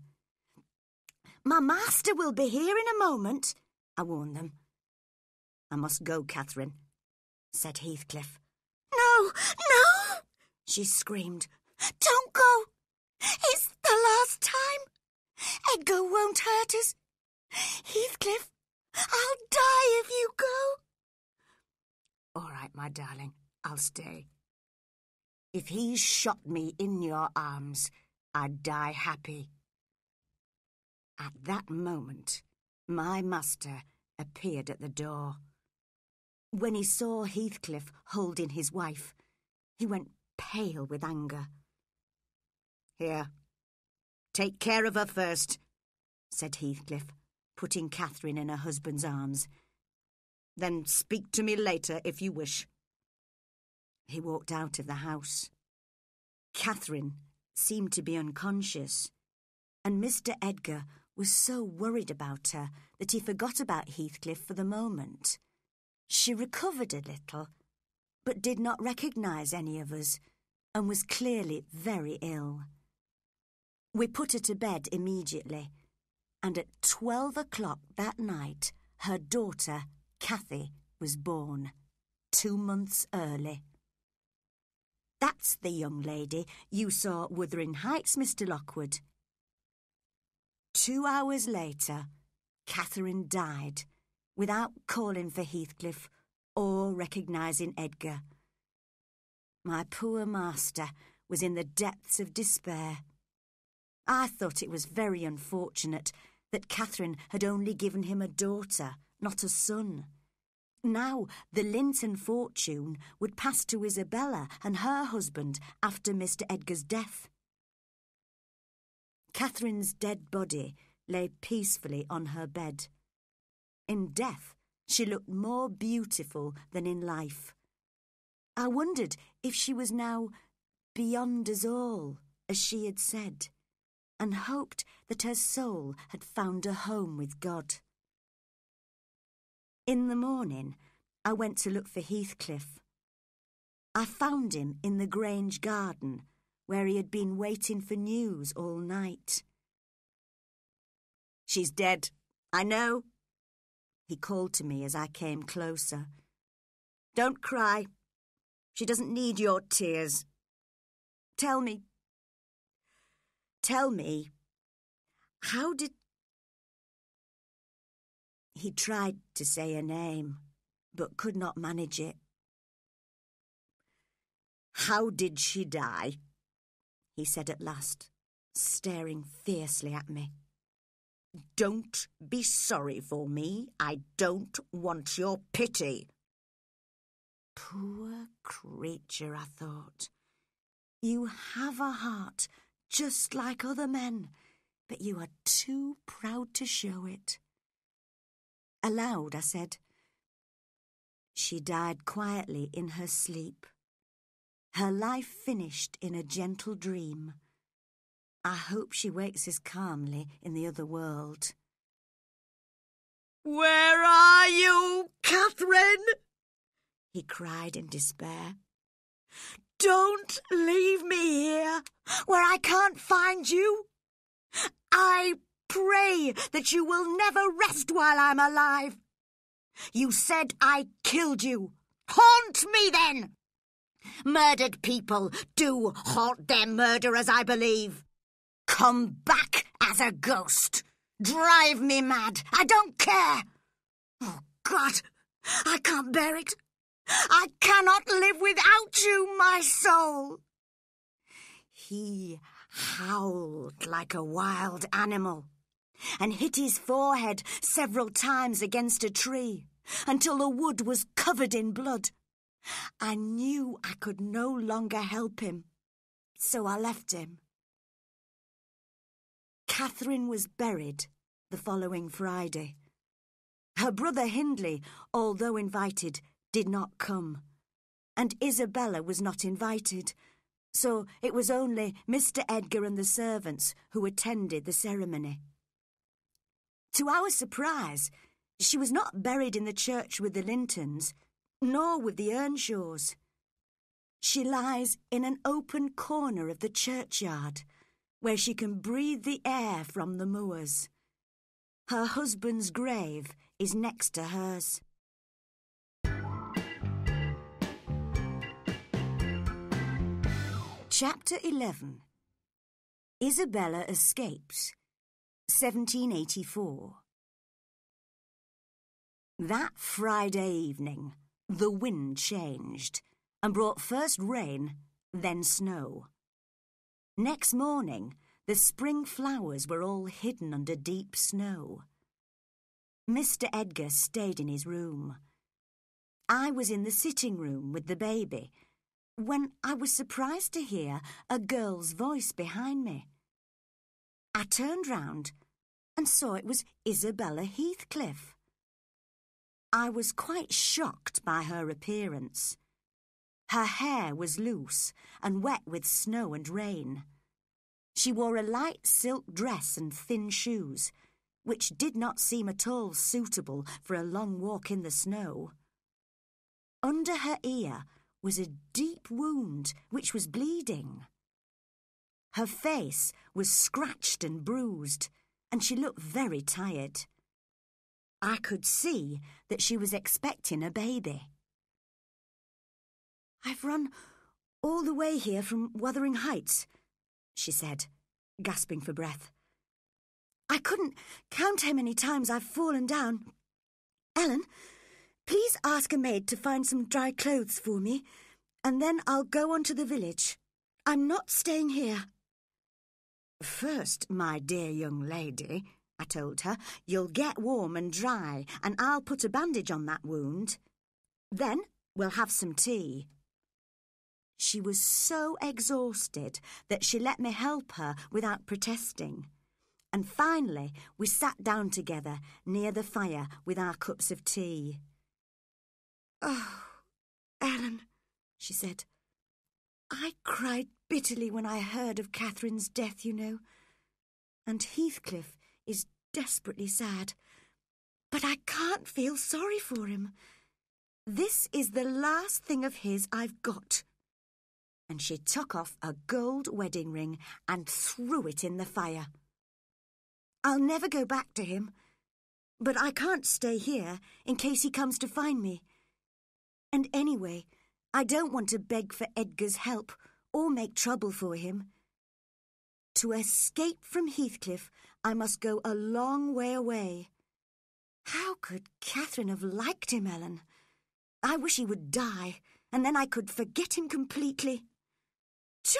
My master will be here in a moment, I warned them. I must go, Catherine, said Heathcliff. No, no, she screamed. Don't go. It's the last time. Edgar won't hurt us. Heathcliff, I'll die if you go. All right, my darling, I'll stay. If he shot me in your arms, I'd die happy. At that moment, my master appeared at the door. When he saw Heathcliff holding his wife, he went pale with anger. Here, take care of her first, said Heathcliff, putting Catherine in her husband's arms. Then speak to me later if you wish. He walked out of the house. Catherine seemed to be unconscious, and Mr. Edgar was so worried about her that he forgot about Heathcliff for the moment. She recovered a little, but did not recognise any of us, and was clearly very ill. We put her to bed immediately, and at 12 o'clock that night her daughter, Cathy, was born, 2 months early. That's the young lady you saw at Wuthering Heights, Mr. Lockwood. 2 hours later, Catherine died, without calling for Heathcliff or recognising Edgar. My poor master was in the depths of despair. I thought it was very unfortunate that Catherine had only given him a daughter, not a son. Now the Linton fortune would pass to Isabella and her husband after Mr. Edgar's death. Catherine's dead body lay peacefully on her bed. In death, she looked more beautiful than in life. I wondered if she was now beyond us all, as she had said, and hoped that her soul had found a home with God. In the morning, I went to look for Heathcliff. I found him in the Grange garden, where he had been waiting for news all night. "She's dead, I know," he called to me as I came closer. "Don't cry. She doesn't need your tears. Tell me, how did—" He tried to say her name, but could not manage it. "How did she die?" he said at last, staring fiercely at me. "Don't be sorry for me. I don't want your pity." Poor creature, I thought. You have a heart just like other men, but you are too proud to show it. Aloud, I said, "She died quietly in her sleep. Her life finished in a gentle dream. I hope she wakes as calmly in the other world." "Where are you, Catherine?" he cried in despair. "Don't leave me here, where I can't find you. I pray that you will never rest while I'm alive. You said I killed you. Haunt me, then. Murdered people do haunt their murderers, I believe. Come back as a ghost. Drive me mad. I don't care. Oh, God, I can't bear it. I cannot live without you, my soul." He howled like a wild animal and hit his forehead several times against a tree until the wood was covered in blood. I knew I could no longer help him, so I left him. Catherine was buried the following Friday. Her brother Hindley, although invited, did not come, and Isabella was not invited, so it was only Mr. Edgar and the servants who attended the ceremony. To our surprise, she was not buried in the church with the Lintons, nor with the Earnshaws. She lies in an open corner of the churchyard, where she can breathe the air from the moors. Her husband's grave is next to hers. Chapter 11. Isabella Escapes, 1784. That Friday evening, the wind changed and brought first rain, then snow. Next morning, the spring flowers were all hidden under deep snow. Mr. Edgar stayed in his room. I was in the sitting room with the baby, when I was surprised to hear a girl's voice behind me. I turned round and saw it was Isabella Heathcliff. I was quite shocked by her appearance. Her hair was loose and wet with snow and rain. She wore a light silk dress and thin shoes, which did not seem at all suitable for a long walk in the snow. Under her ear was a deep wound which was bleeding. Her face was scratched and bruised, and she looked very tired. I could see that she was expecting a baby. "I've run all the way here from Wuthering Heights," she said, gasping for breath. "I couldn't count how many times I've fallen down. Ellen, please ask a maid to find some dry clothes for me, and then I'll go on to the village. I'm not staying here." "First, my dear young lady," I told her, "you'll get warm and dry, and I'll put a bandage on that wound. Then we'll have some tea." She was so exhausted that she let me help her without protesting, and finally we sat down together near the fire with our cups of tea. "Oh, Ellen," she said, "I cried bitterly when I heard of Catherine's death, you know, and Heathcliff is desperately sad, but I can't feel sorry for him. This is the last thing of his I've got." And she took off a gold wedding ring and threw it in the fire. "I'll never go back to him, but I can't stay here in case he comes to find me. And anyway, I don't want to beg for Edgar's help or make trouble for him. To escape from Heathcliff, I must go a long way away. How could Catherine have liked him, Ellen? I wish he would die, and then I could forget him completely."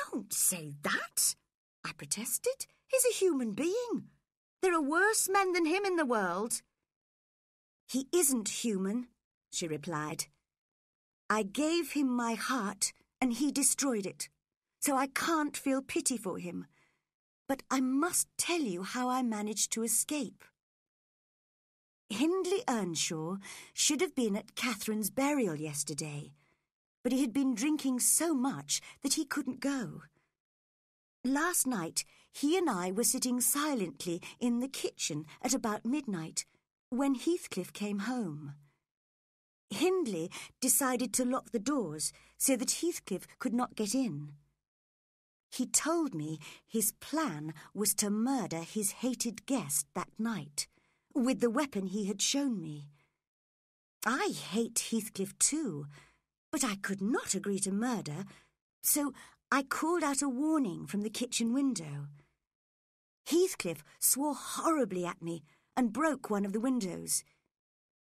"Don't say that," I protested. "He's a human being. There are worse men than him in the world." "He isn't human," she replied. "I gave him my heart, and he destroyed it, so I can't feel pity for him. But I must tell you how I managed to escape. Hindley Earnshaw should have been at Catherine's burial yesterday, but he had been drinking so much that he couldn't go. Last night, he and I were sitting silently in the kitchen at about midnight when Heathcliff came home. Hindley decided to lock the doors so that Heathcliff could not get in. He told me his plan was to murder his hated guest that night with the weapon he had shown me. I hate Heathcliff too, but I could not agree to murder, so I called out a warning from the kitchen window. Heathcliff swore horribly at me and broke one of the windows.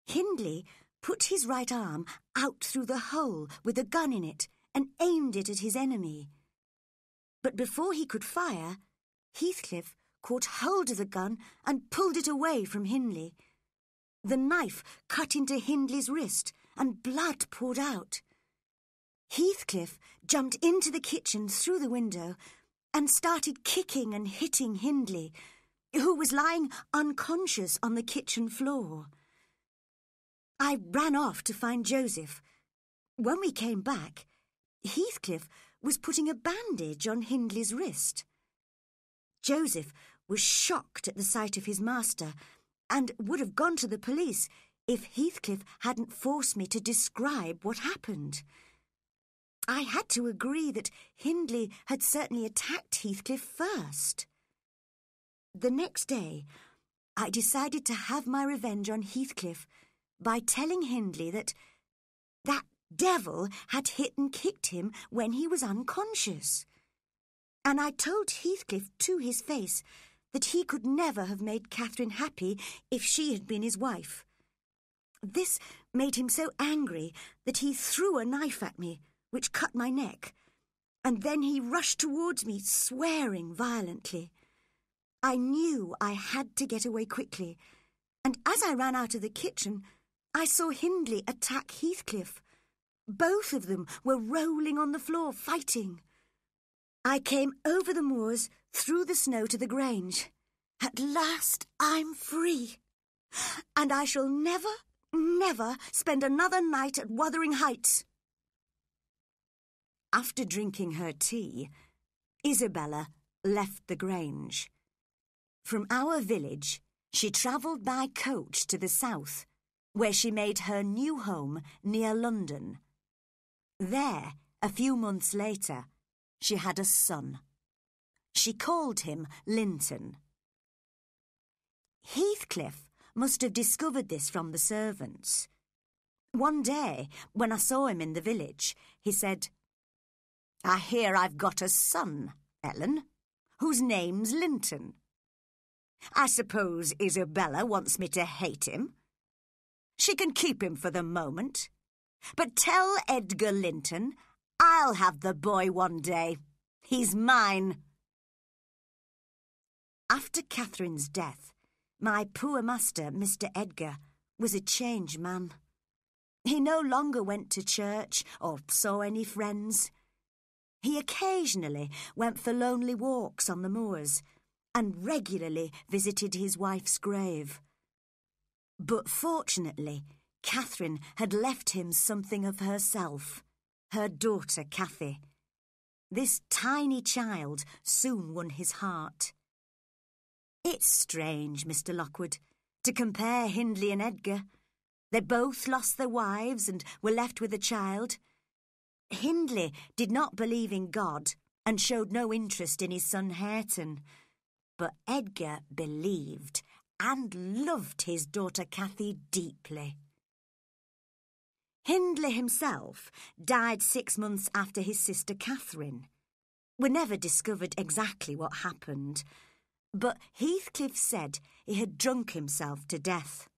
Hindley put his right arm out through the hole with a gun in it and aimed it at his enemy. But before he could fire, Heathcliff caught hold of the gun and pulled it away from Hindley. The knife cut into Hindley's wrist and blood poured out. Heathcliff jumped into the kitchen through the window and started kicking and hitting Hindley, who was lying unconscious on the kitchen floor. I ran off to find Joseph. When we came back, Heathcliff was putting a bandage on Hindley's wrist. Joseph was shocked at the sight of his master and would have gone to the police if Heathcliff hadn't forced me to describe what happened. I had to agree that Hindley had certainly attacked Heathcliff first. The next day, I decided to have my revenge on Heathcliff by telling Hindley that devil had hit and kicked him when he was unconscious. And I told Heathcliff to his face that he could never have made Catherine happy if she had been his wife. This made him so angry that he threw a knife at me, which cut my neck, and then he rushed towards me, swearing violently. I knew I had to get away quickly, and as I ran out of the kitchen, I saw Hindley attack Heathcliff. Both of them were rolling on the floor, fighting. I came over the moors, through the snow to the Grange. At last I'm free, and I shall never, never spend another night at Wuthering Heights." After drinking her tea, Isabella left the Grange. From our village, she travelled by coach to the south, where she made her new home near London. There, a few months later, she had a son. She called him Linton. Heathcliff must have discovered this from the servants. One day, when I saw him in the village, he said, "I hear I've got a son, Ellen, whose name's Linton. I suppose Isabella wants me to hate him. She can keep him for the moment. But tell Edgar Linton I'll have the boy one day. He's mine." After Catherine's death, my poor master, Mr. Edgar, was a changed man. He no longer went to church or saw any friends. He occasionally went for lonely walks on the moors and regularly visited his wife's grave. But fortunately, Catherine had left him something of herself, her daughter Cathy. This tiny child soon won his heart. It's strange, Mr. Lockwood, to compare Hindley and Edgar. They both lost their wives and were left with a child. Hindley did not believe in God and showed no interest in his son Hareton. But Edgar believed and loved his daughter Cathy deeply. Hindley himself died 6 months after his sister Catherine. We never discovered exactly what happened, but Heathcliff said he had drunk himself to death.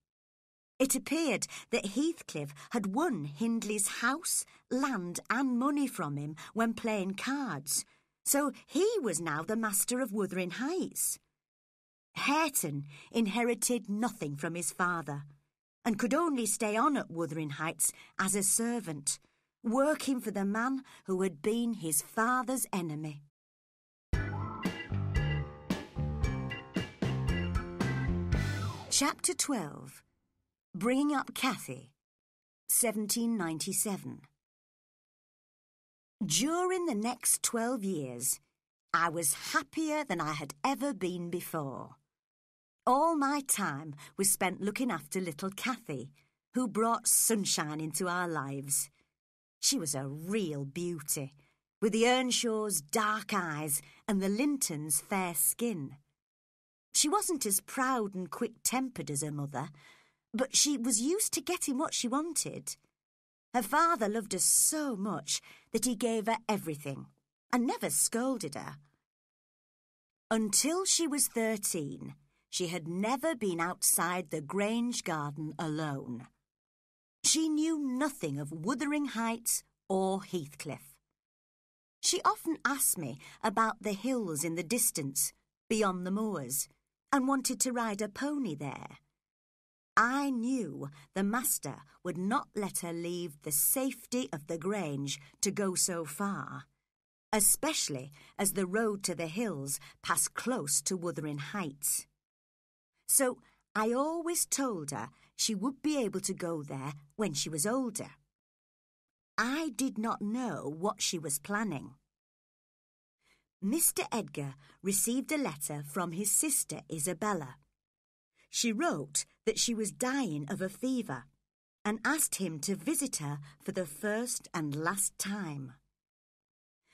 It appeared that Heathcliff had won Hindley's house, land and money from him when playing cards, so he was now the master of Wuthering Heights. Hareton inherited nothing from his father and could only stay on at Wuthering Heights as a servant, working for the man who had been his father's enemy. Chapter 12. Bringing Up Cathy, 1797. During the next 12 years, I was happier than I had ever been before. All my time was spent looking after little Cathy, who brought sunshine into our lives. She was a real beauty, with the Earnshaw's dark eyes and the Linton's fair skin. She wasn't as proud and quick-tempered as her mother, but she was used to getting what she wanted. Her father loved her so much that he gave her everything and never scolded her. Until she was 13... she had never been outside the Grange garden alone. She knew nothing of Wuthering Heights or Heathcliff. She often asked me about the hills in the distance, beyond the moors, and wanted to ride a pony there. I knew the master would not let her leave the safety of the Grange to go so far, especially as the road to the hills passed close to Wuthering Heights. So I always told her she would be able to go there when she was older. I did not know what she was planning. Mr. Edgar received a letter from his sister Isabella. She wrote that she was dying of a fever and asked him to visit her for the first and last time.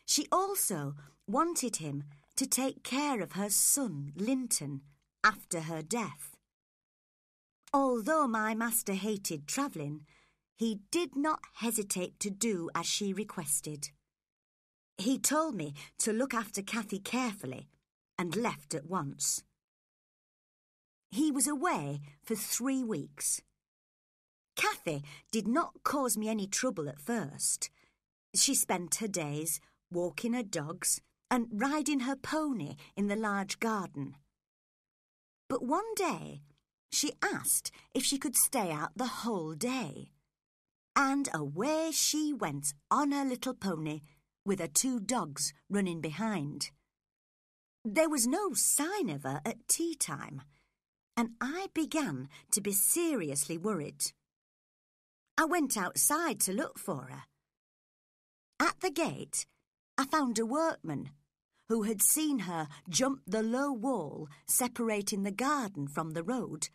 She also wanted him to take care of her son Linton after her death. Although my master hated travelling, he did not hesitate to do as she requested. He told me to look after Cathy carefully and left at once. He was away for 3 weeks. Cathy did not cause me any trouble at first. She spent her days walking her dogs and riding her pony in the large garden. But one day, she asked if she could stay out the whole day. And away she went on her little pony, with her 2 dogs running behind. There was no sign of her at tea time, and I began to be seriously worried. I went outside to look for her. At the gate, I found a workman who had seen her jump the low wall separating the garden from the road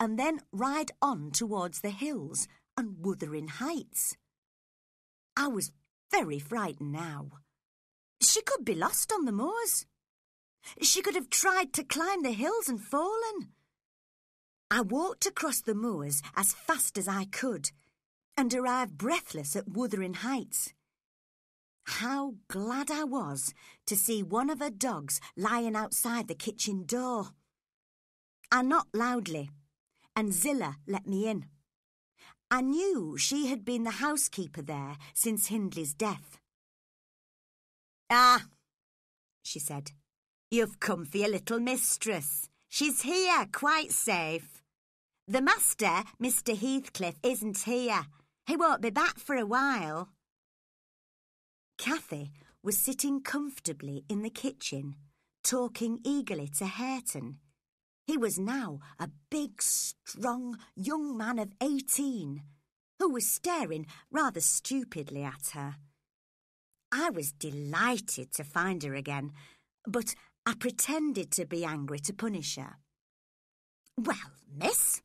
and then ride on towards the hills and Wuthering Heights. I was very frightened now. She could be lost on the moors. She could have tried to climb the hills and fallen. I walked across the moors as fast as I could and arrived breathless at Wuthering Heights. How glad I was to see one of her dogs lying outside the kitchen door. I knocked loudly, and Zillah let me in. I knew she had been the housekeeper there since Hindley's death. "Ah," she said, "you've come for your little mistress. She's here, quite safe. The master, Mr. Heathcliff, isn't here. He won't be back for a while." Cathy was sitting comfortably in the kitchen, talking eagerly to Hareton. He was now a big, strong, young man of 18, who was staring rather stupidly at her. I was delighted to find her again, but I pretended to be angry to punish her. "Well, miss,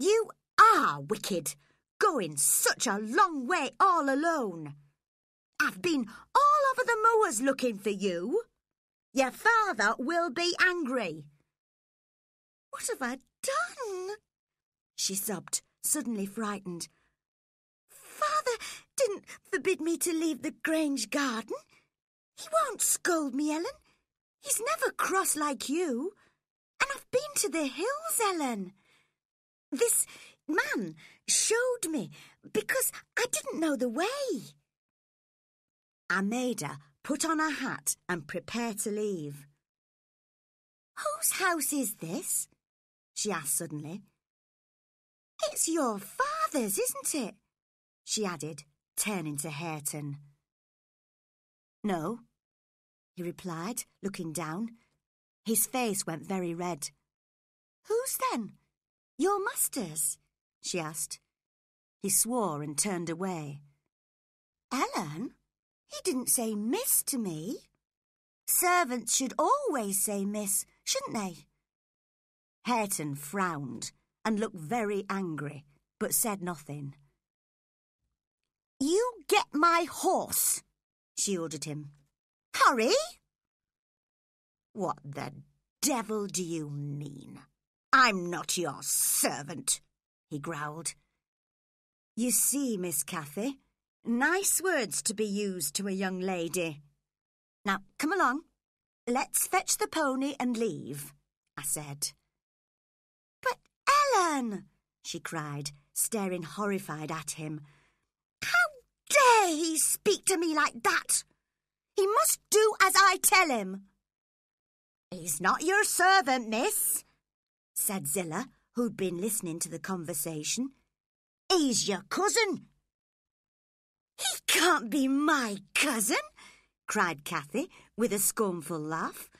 you are wicked, going such a long way all alone. I've been all over the moors looking for you. Your father will be angry." "What have I done?" she sobbed, suddenly frightened. "Father didn't forbid me to leave the Grange garden. He won't scold me, Ellen. He's never cross like you. And I've been to the hills, Ellen. This man showed me because I didn't know the way." I made her put on her hat and prepare to leave. "Whose house is this?" she asked suddenly. "It's your father's, isn't it?" she added, turning to Hareton. "No," he replied, looking down. His face went very red. "Whose then? Your master's?" she asked. He swore and turned away. "Ellen? He didn't say miss to me. Servants should always say miss, shouldn't they?" Hareton frowned and looked very angry, but said nothing. "You get my horse," she ordered him. "Hurry!" "What the devil do you mean? I'm not your servant," he growled. "You see, Miss Cathy, nice words to be used to a young lady. Now, come along. Let's fetch the pony and leave," I said. "But Ellen," she cried, staring horrified at him, "how dare he speak to me like that? He must do as I tell him." "He's not your servant, miss," said Zillah, who'd been listening to the conversation. "He's your cousin." "He can't be my cousin," cried Cathy, with a scornful laugh.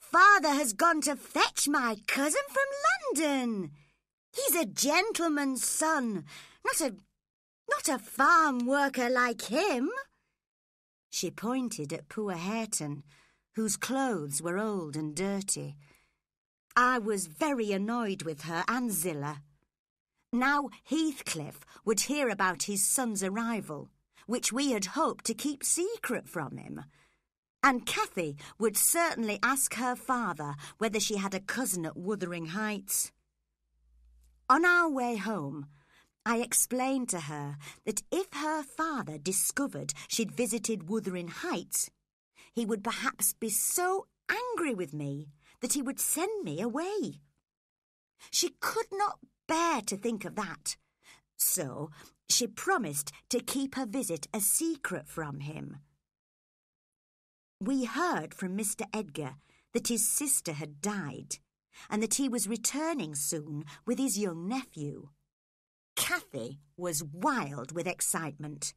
"Father has gone to fetch my cousin from London. He's a gentleman's son, not a farm worker like him." She pointed at poor Hareton, whose clothes were old and dirty. I was very annoyed with her and Zillah. Now Heathcliff would hear about his son's arrival, which we had hoped to keep secret from him. And Cathy would certainly ask her father whether she had a cousin at Wuthering Heights. On our way home, I explained to her that if her father discovered she'd visited Wuthering Heights, he would perhaps be so angry with me that he would send me away. She could not bear to think of that, so she promised to keep her visit a secret from him. We heard from Mr. Edgar that his sister had died and that he was returning soon with his young nephew. Cathy was wild with excitement.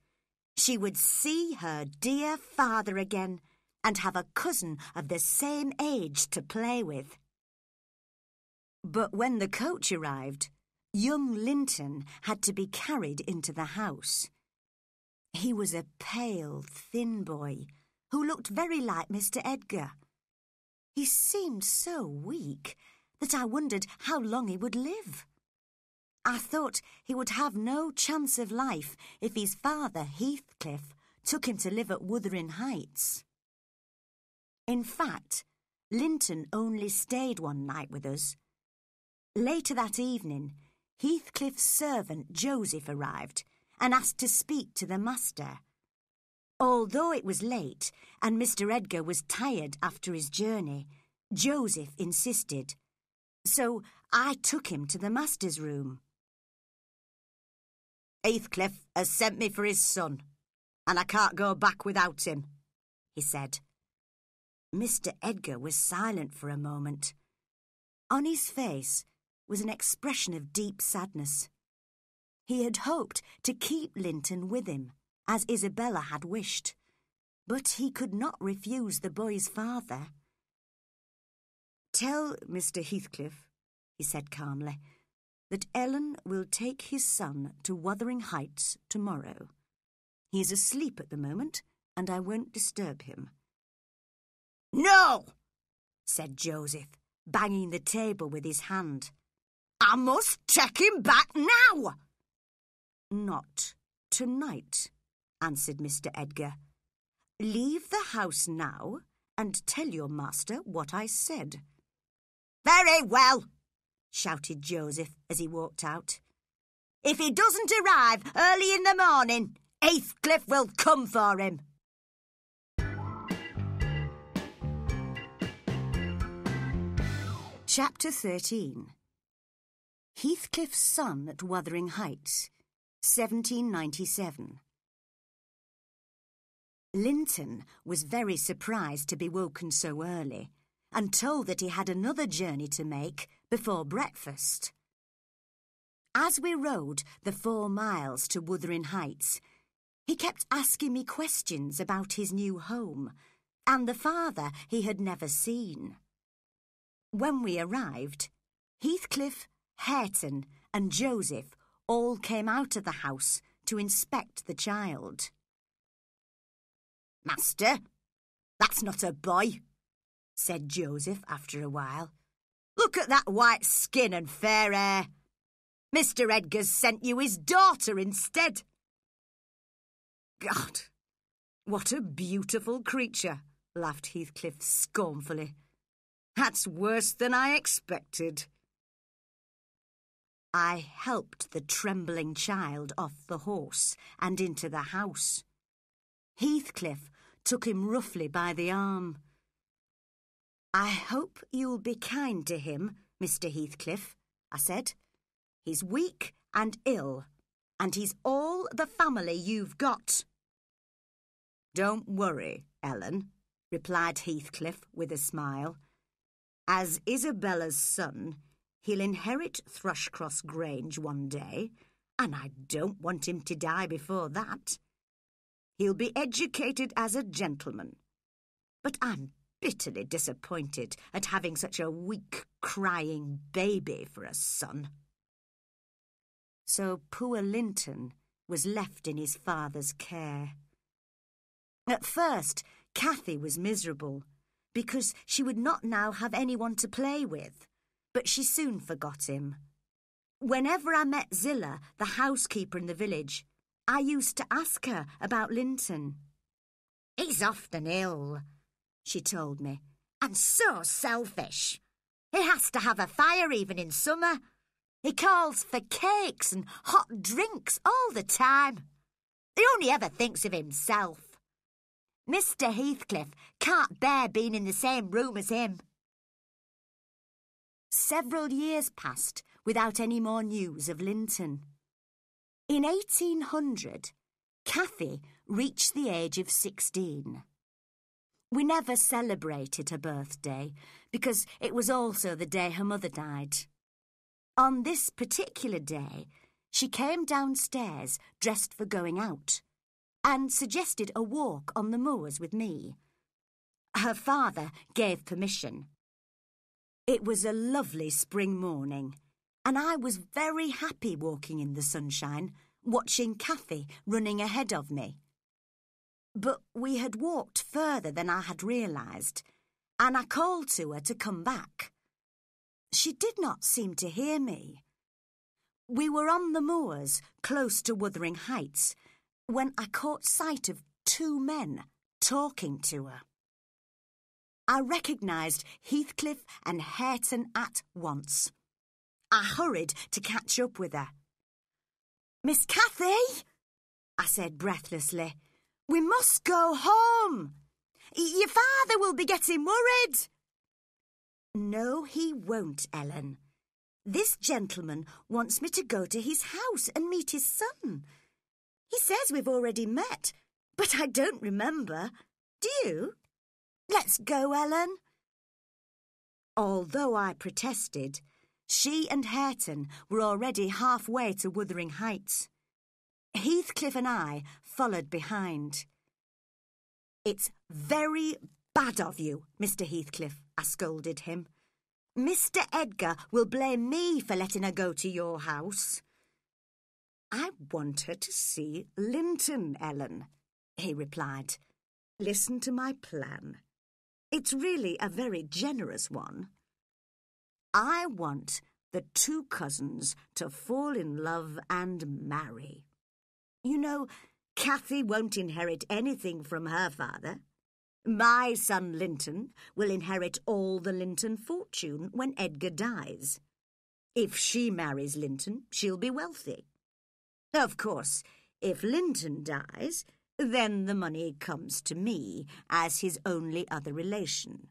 She would see her dear father again and have a cousin of the same age to play with. But when the coach arrived, young Linton had to be carried into the house. He was a pale, thin boy who looked very like Mr. Edgar. He seemed so weak that I wondered how long he would live. I thought he would have no chance of life if his father, Heathcliff, took him to live at Wuthering Heights. In fact, Linton only stayed one night with us. Later that evening, Heathcliff's servant, Joseph, arrived and asked to speak to the master. Although it was late and Mr. Edgar was tired after his journey, Joseph insisted, so I took him to the master's room. "Heathcliff has sent me for his son, and I can't go back without him," he said. Mr. Edgar was silent for a moment. On his face was an expression of deep sadness. He had hoped to keep Linton with him, as Isabella had wished, but he could not refuse the boy's father. "Tell Mr. Heathcliff," he said calmly, "that Ellen will take his son to Wuthering Heights tomorrow. He is asleep at the moment, and I won't disturb him." "No!" said Joseph, banging the table with his hand. "I must take him back now!" "Not tonight," answered Mr. Edgar. "Leave the house now and tell your master what I said." "Very well," shouted Joseph as he walked out. "If he doesn't arrive early in the morning, Heathcliff will come for him." Chapter 13. Heathcliff's son at Wuthering Heights, 1797. Linton was very surprised to be woken so early, and told that he had another journey to make before breakfast. As we rode the 4 miles to Wuthering Heights, he kept asking me questions about his new home and the father he had never seen. When we arrived, Heathcliff, Hareton and Joseph all came out of the house to inspect the child. "Master, that's not a boy," said Joseph after a while. "Look at that white skin and fair hair. Mr. Edgar's sent you his daughter instead. God, what a beautiful creature," laughed Heathcliff scornfully. "That's worse than I expected." I helped the trembling child off the horse and into the house. Heathcliff took him roughly by the arm. "I hope you'll be kind to him, Mr. Heathcliff," I said. "He's weak and ill, and he's all the family you've got." "Don't worry, Ellen," replied Heathcliff with a smile. "As Isabella's son, he'll inherit Thrushcross Grange one day, and I don't want him to die before that. He'll be educated as a gentleman. But I'm bitterly disappointed at having such a weak, crying baby for a son." So poor Linton was left in his father's care. At first, Cathy was miserable, because she would not now have anyone to play with. But she soon forgot him. Whenever I met Zillah, the housekeeper in the village, I used to ask her about Linton. "He's often ill," she told me, "and so selfish. He has to have a fire even in summer. He calls for cakes and hot drinks all the time. He only ever thinks of himself. Mr. Heathcliff can't bear being in the same room as him." Several years passed without any more news of Linton. In 1800, Cathy reached the age of 16. We never celebrated her birthday because it was also the day her mother died. On this particular day, she came downstairs dressed for going out and suggested a walk on the moors with me. Her father gave permission. It was a lovely spring morning, and I was very happy walking in the sunshine, watching Cathy running ahead of me But we had walked further than I had realised, and I called to her to come back. She did not seem to hear me. We were on the moors, close to Wuthering Heights, when I caught sight of two men talking to her. I recognised Heathcliff and Hareton at once. I hurried to catch up with her. "Miss Cathy," I said breathlessly, "we must go home. Your father will be getting worried." "No, he won't, Ellen. This gentleman wants me to go to his house and meet his son. He says we've already met, but I don't remember. Do you? Let's go, Ellen." Although I protested, she and Hareton were already halfway to Wuthering Heights. Heathcliff and I followed behind. "It's very bad of you, Mr. Heathcliff," I scolded him. "Mr. Edgar will blame me for letting her go to your house." "I want her to see Linton, Ellen," he replied. "Listen to my plan. It's really a very generous one. I want the two cousins to fall in love and marry. You know, Cathy won't inherit anything from her father. My son Linton will inherit all the Linton fortune when Edgar dies. If she marries Linton, she'll be wealthy. Of course, if Linton dies, then the money comes to me as his only other relation."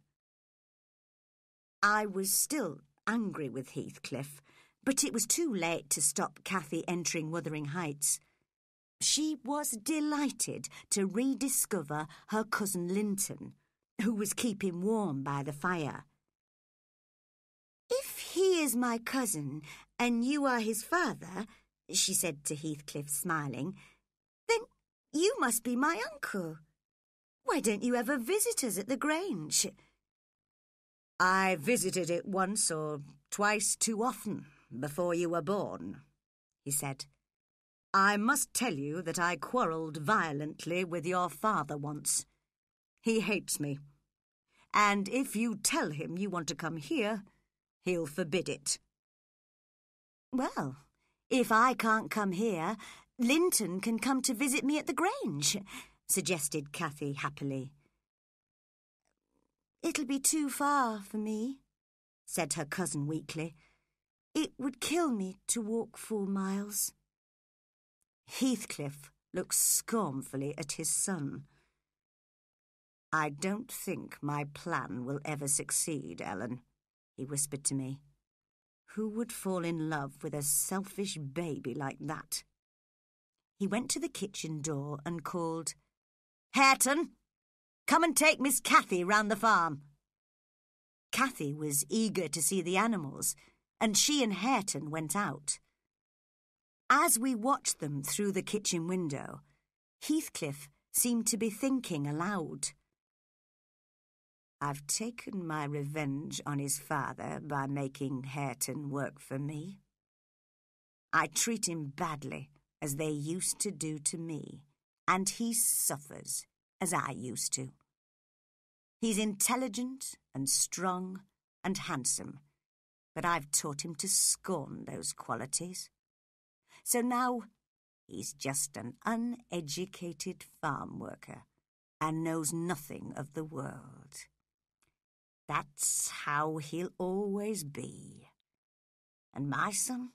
I was still angry with Heathcliff, but it was too late to stop Cathy entering Wuthering Heights. She was delighted to rediscover her cousin Linton, who was keeping warm by the fire. "If he is my cousin and you are his father," she said to Heathcliff, smiling, "then you must be my uncle. Why don't you ever visit us at the Grange?" "I visited it once or twice too often before you were born," he said. "I must tell you that I quarrelled violently with your father once. He hates me, and if you tell him you want to come here, he'll forbid it." "Well, if I can't come here, Linton can come to visit me at the Grange," suggested Cathy happily. "It'll be too far for me," said her cousin weakly. "It would kill me to walk 4 miles." Heathcliff looked scornfully at his son. "I don't think my plan will ever succeed, Ellen," he whispered to me. "Who would fall in love with a selfish baby like that?" He went to the kitchen door and called, "Hareton, come and take Miss Cathy round the farm." Cathy was eager to see the animals, and she and Hareton went out. As we watched them through the kitchen window, Heathcliff seemed to be thinking aloud. "I've taken my revenge on his father by making Hareton work for me. I treat him badly, as they used to do to me, and he suffers, as I used to. He's intelligent and strong and handsome, but I've taught him to scorn those qualities. So now he's just an uneducated farm worker and knows nothing of the world. That's how he'll always be. And my son,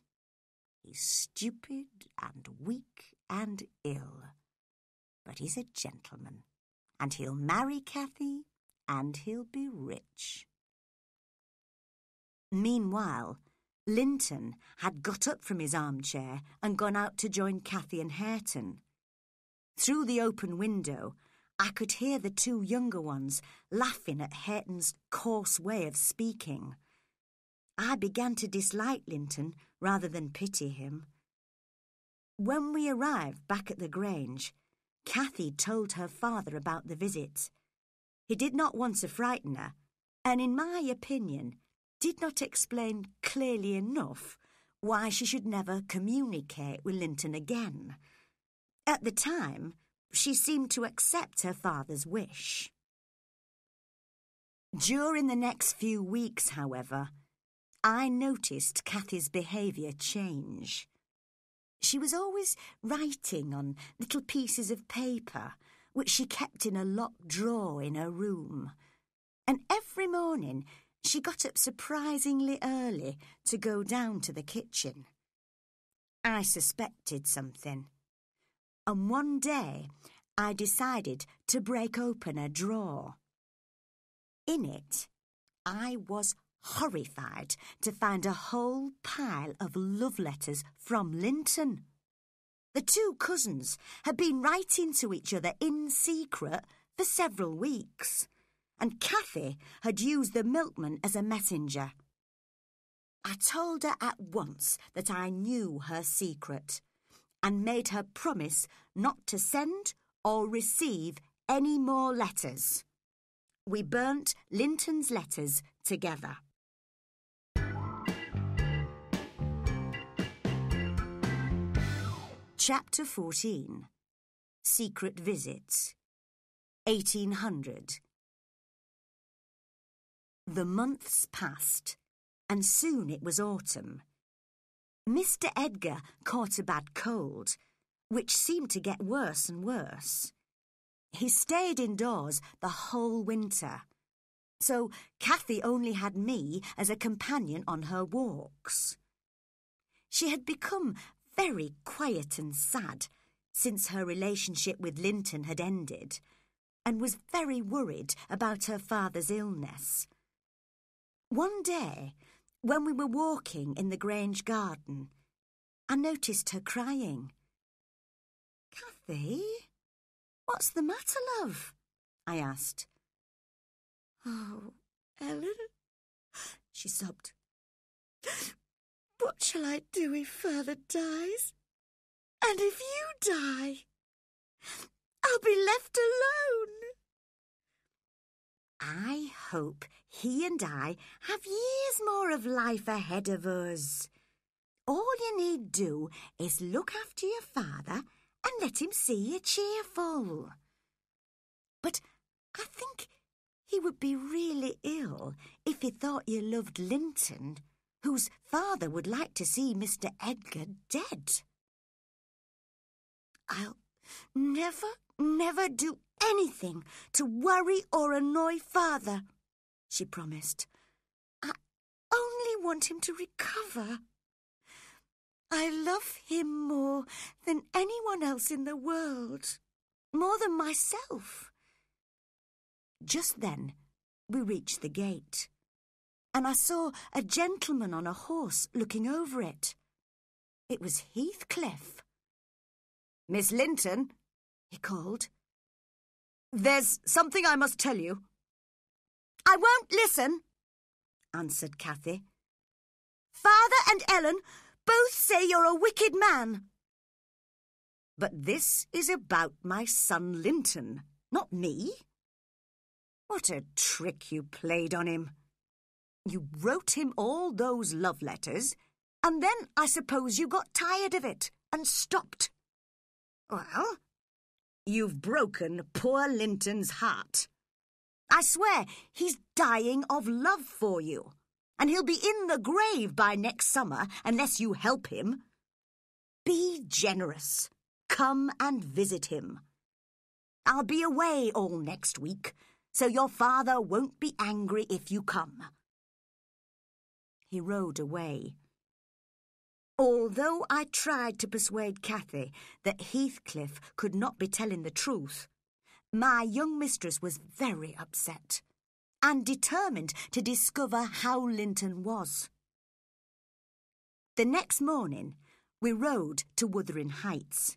he's stupid and weak and ill, but he's a gentleman, and he'll marry Cathy, and he'll be rich." Meanwhile, Linton had got up from his armchair and gone out to join Cathy and Hareton. Through the open window, I could hear the two younger ones laughing at Hareton's coarse way of speaking. I began to dislike Linton rather than pity him. When we arrived back at the Grange, Cathy told her father about the visit. He did not want to frighten her, and in my opinion, did not explain clearly enough why she should never communicate with Linton again. At the time, She seemed to accept her father's wish. During the next few weeks, however, I noticed Cathy's behaviour change. She was always writing on little pieces of paper, which she kept in a locked drawer in her room, and every morning she got up surprisingly early to go down to the kitchen. I suspected something, and one day I decided to break open a drawer. In it, I was horrified to find a whole pile of love letters from Linton. The two cousins had been writing to each other in secret for several weeks, and Cathy had used the milkman as a messenger. I told her at once that I knew her secret and made her promise not to send or receive any more letters. We burnt Linton's letters together. Chapter 14. Secret Visits. 1800. The months passed, and soon it was autumn. Mr. Edgar caught a bad cold, which seemed to get worse and worse. He stayed indoors the whole winter, so Cathy only had me as a companion on her walks. She had become very quiet and sad since her relationship with Linton had ended, and was very worried about her father's illness. One day, when we were walking in the Grange garden, I noticed her crying. "Cathy, what's the matter, love?" I asked. "Oh, Ellen," she sobbed. "What shall I do if Father dies? And if you die? I'll be left alone." "I hope he and I have years more of life ahead of us. All you need do is look after your father and let him see you cheerful. But I think he would be really ill if he thought you loved Linton, whose father would like to see Mr. Edgar dead." "I'll never do anything to worry or annoy Father," she promised. "I only want him to recover. I love him more than anyone else in the world, more than myself." Just then we reached the gate, and I saw a gentleman on a horse looking over it. It was Heathcliff. "Miss Linton," he called, "there's something I must tell you." "I won't listen," answered Cathy. "Father and Ellen both say you're a wicked man." "But this is about my son Linton, not me. What a trick you played on him. You wrote him all those love letters, and then I suppose you got tired of it and stopped. Well, you've broken poor Linton's heart. I swear he's dying of love for you, and he'll be in the grave by next summer unless you help him. Be generous. Come and visit him. I'll be away all next week, so your father won't be angry if you come." He rode away. Although I tried to persuade Cathy that Heathcliff could not be telling the truth, my young mistress was very upset and determined to discover how Linton was. The next morning, we rode to Wuthering Heights.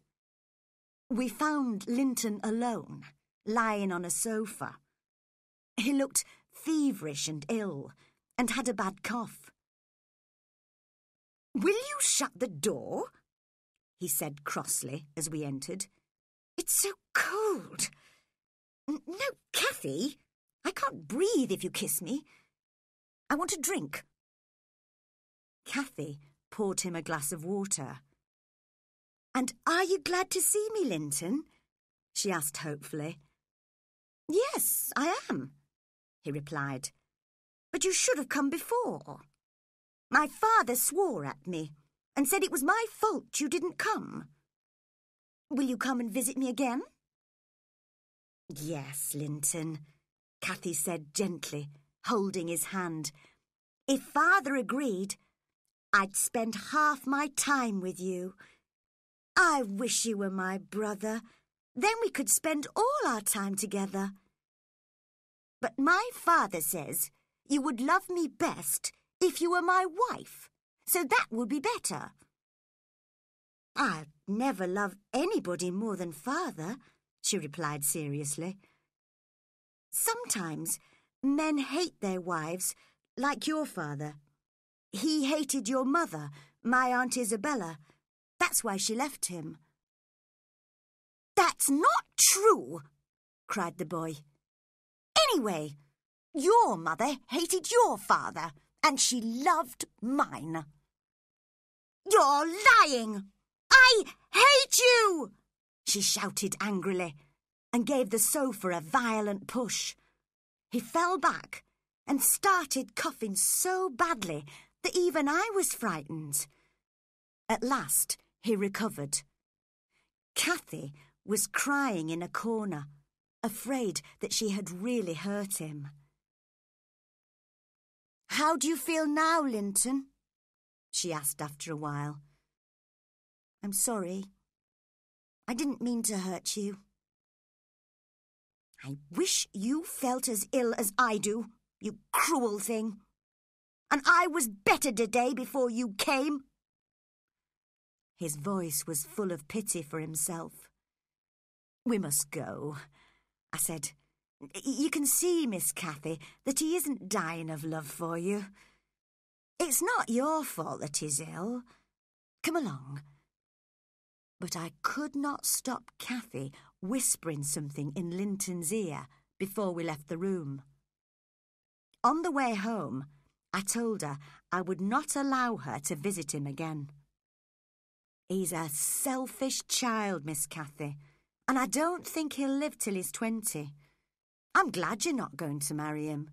We found Linton alone, lying on a sofa. He looked feverish and ill, and had a bad cough. "Will you shut the door?" he said crossly as we entered. "It's so cold. No, Cathy, I can't breathe if you kiss me. I want a drink." Cathy poured him a glass of water. "And are you glad to see me, Linton? she asked hopefully. "Yes, I am," he replied. "But you should have come before. My father swore at me and said it was my fault you didn't come. Will you come and visit me again?" "Yes, Linton," Cathy said gently, holding his hand. "If Father agreed, I'd spend half my time with you. I wish you were my brother. Then we could spend all our time together. But my father says you would love me best if you were my wife, so that would be better. I'd never love anybody more than Father," she replied seriously. "Sometimes men hate their wives, like your father. He hated your mother, my Aunt Isabella. That's why she left him." "That's not true," cried the boy. "Anyway, your mother hated your father, and she loved mine." "You're lying! I hate you!" she shouted angrily, and gave the sofa a violent push. He fell back and started coughing so badly that even I was frightened. At last he recovered. Cathy was crying in a corner, afraid that she had really hurt him. "How do you feel now, Linton?" she asked after a while. "I'm sorry. I didn't mean to hurt you." "I wish you felt as ill as I do, you cruel thing. And I was better today before you came." His voice was full of pity for himself. "We must go," I said. "You can see, Miss Cathy, that he isn't dying of love for you. It's not your fault that he's ill. Come along." But I could not stop Cathy whispering something in Linton's ear before we left the room. On the way home, I told her I would not allow her to visit him again. "He's a selfish child, Miss Cathy, and I don't think he'll live till he's 20. I'm glad you're not going to marry him."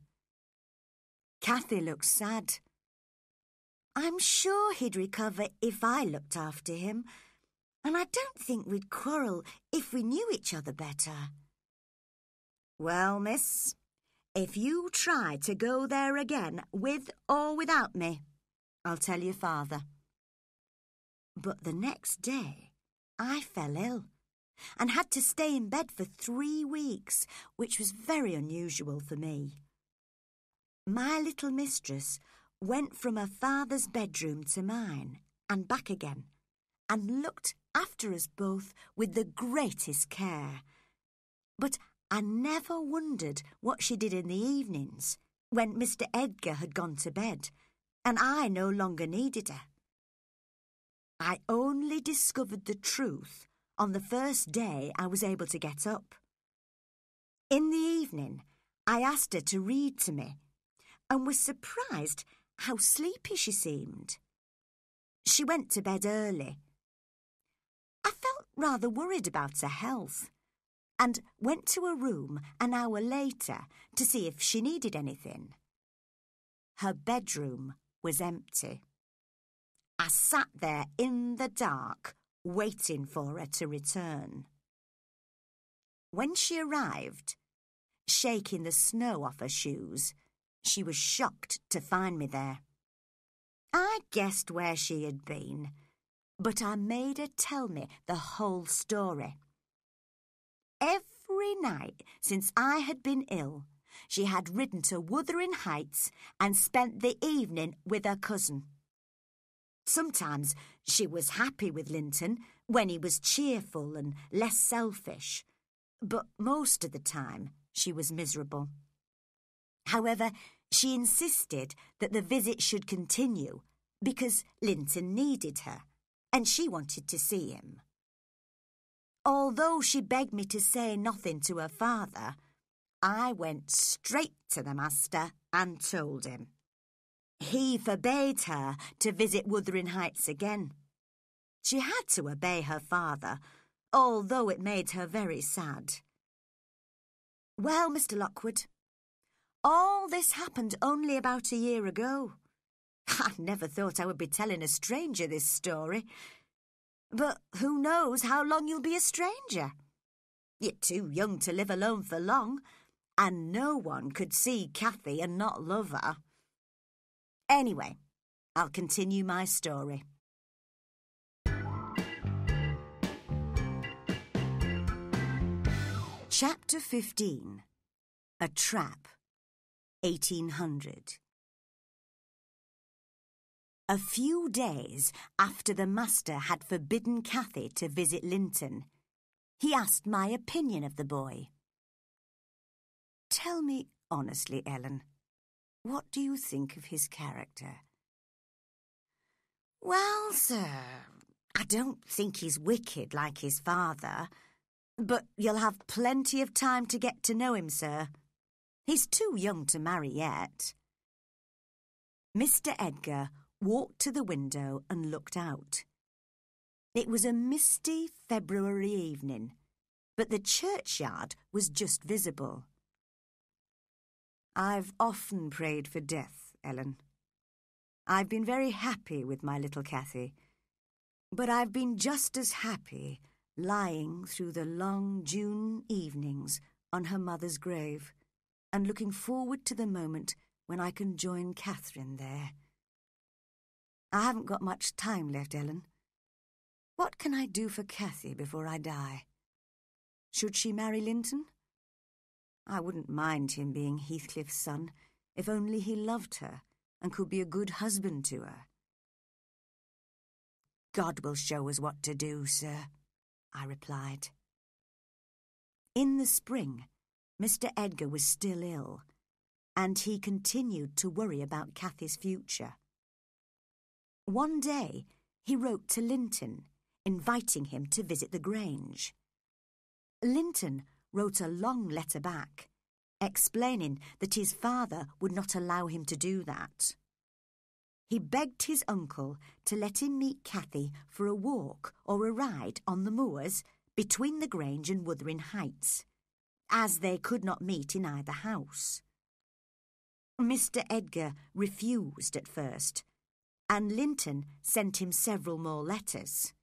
Cathy looked sad. "I'm sure he'd recover if I looked after him. And I don't think we'd quarrel if we knew each other better." "Well, miss, if you try to go there again, with or without me, I'll tell your father." But the next day I fell ill and had to stay in bed for 3 weeks, which was very unusual for me. My little mistress went from her father's bedroom to mine and back again, and looked after us both with the greatest care. But I never wondered what she did in the evenings, when Mr. Edgar had gone to bed, and I no longer needed her. I only discovered the truth on the first day I was able to get up. In the evening, I asked her to read to me, and was surprised how sleepy she seemed. She went to bed early. I felt rather worried about her health, and went to her room an hour later to see if she needed anything. Her bedroom was empty. I sat there in the dark, waiting for her to return. When she arrived, shaking the snow off her shoes, she was shocked to find me there. I guessed where she had been, but I made her tell me the whole story. Every night since I had been ill, she had ridden to Wuthering Heights and spent the evening with her cousin. Sometimes she was happy with Linton when he was cheerful and less selfish, but most of the time she was miserable. However, she insisted that the visit should continue because Linton needed her, and she wanted to see him. Although she begged me to say nothing to her father, I went straight to the master and told him. He forbade her to visit Wuthering Heights again. She had to obey her father, although it made her very sad. Well, Mr. Lockwood, all this happened only about a year ago. I never thought I would be telling a stranger this story. But who knows how long you'll be a stranger? You're too young to live alone for long, and no one could see Cathy and not love her. Anyway, I'll continue my story. Chapter 15. A Trap. 1800. A few days after the master had forbidden Cathy to visit Linton, he asked my opinion of the boy. Tell me honestly, Ellen, what do you think of his character? Well, sir, I don't think he's wicked like his father, but you'll have plenty of time to get to know him, sir. He's too young to marry yet. Mr. Edgar walked to the window and looked out. It was a misty February evening, but the churchyard was just visible. I've often prayed for death, Ellen. I've been very happy with my little Cathy, but I've been just as happy lying through the long June evenings on her mother's grave and looking forward to the moment when I can join Catherine there. I haven't got much time left, Ellen. What can I do for Cathy before I die? Should she marry Linton? I wouldn't mind him being Heathcliff's son, if only he loved her and could be a good husband to her. God will show us what to do, sir, I replied. In the spring, Mr. Edgar was still ill, and he continued to worry about Cathy's future. One day, he wrote to Linton, inviting him to visit the Grange. Linton wrote a long letter back, explaining that his father would not allow him to do that. He begged his uncle to let him meet Cathy for a walk or a ride on the moors between the Grange and Wuthering Heights, as they could not meet in either house. Mr. Edgar refused at first, and Linton sent him several more letters.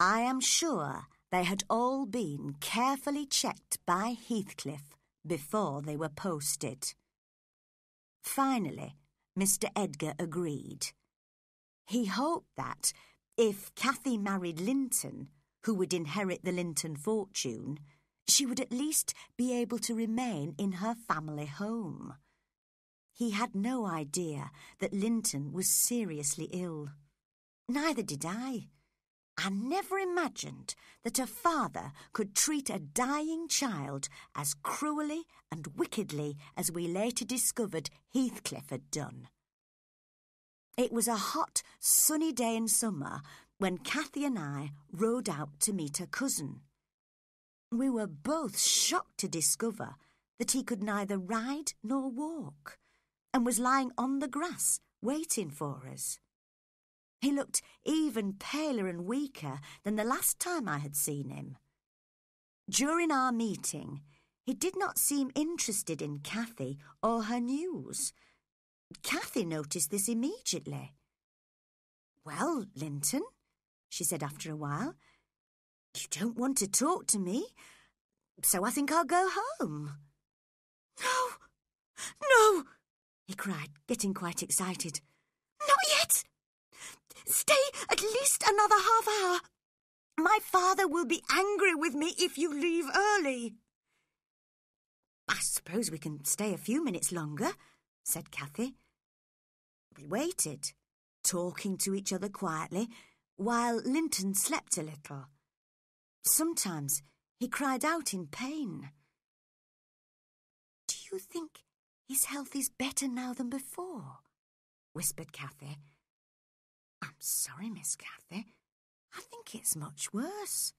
I am sure they had all been carefully checked by Heathcliff before they were posted. Finally, Mr. Edgar agreed. He hoped that, if Cathy married Linton, who would inherit the Linton fortune, she would at least be able to remain in her family home. He had no idea that Linton was seriously ill. Neither did I. I never imagined that a father could treat a dying child as cruelly and wickedly as we later discovered Heathcliff had done. It was a hot, sunny day in summer when Cathy and I rode out to meet her cousin. We were both shocked to discover that he could neither ride nor walk, and was lying on the grass, waiting for us. He looked even paler and weaker than the last time I had seen him. During our meeting, he did not seem interested in Cathy or her news. Cathy noticed this immediately. Well, Linton, she said after a while, you don't want to talk to me, so I think I'll go home. No, no, he cried, getting quite excited. Not yet! Stay at least another half hour. My father will be angry with me if you leave early. I suppose we can stay a few minutes longer, said Cathy. We waited, talking to each other quietly, while Linton slept a little. Sometimes he cried out in pain. Do you think his health is better now than before? Whispered Cathy. I'm sorry, Miss Cathy. I think it's much worse,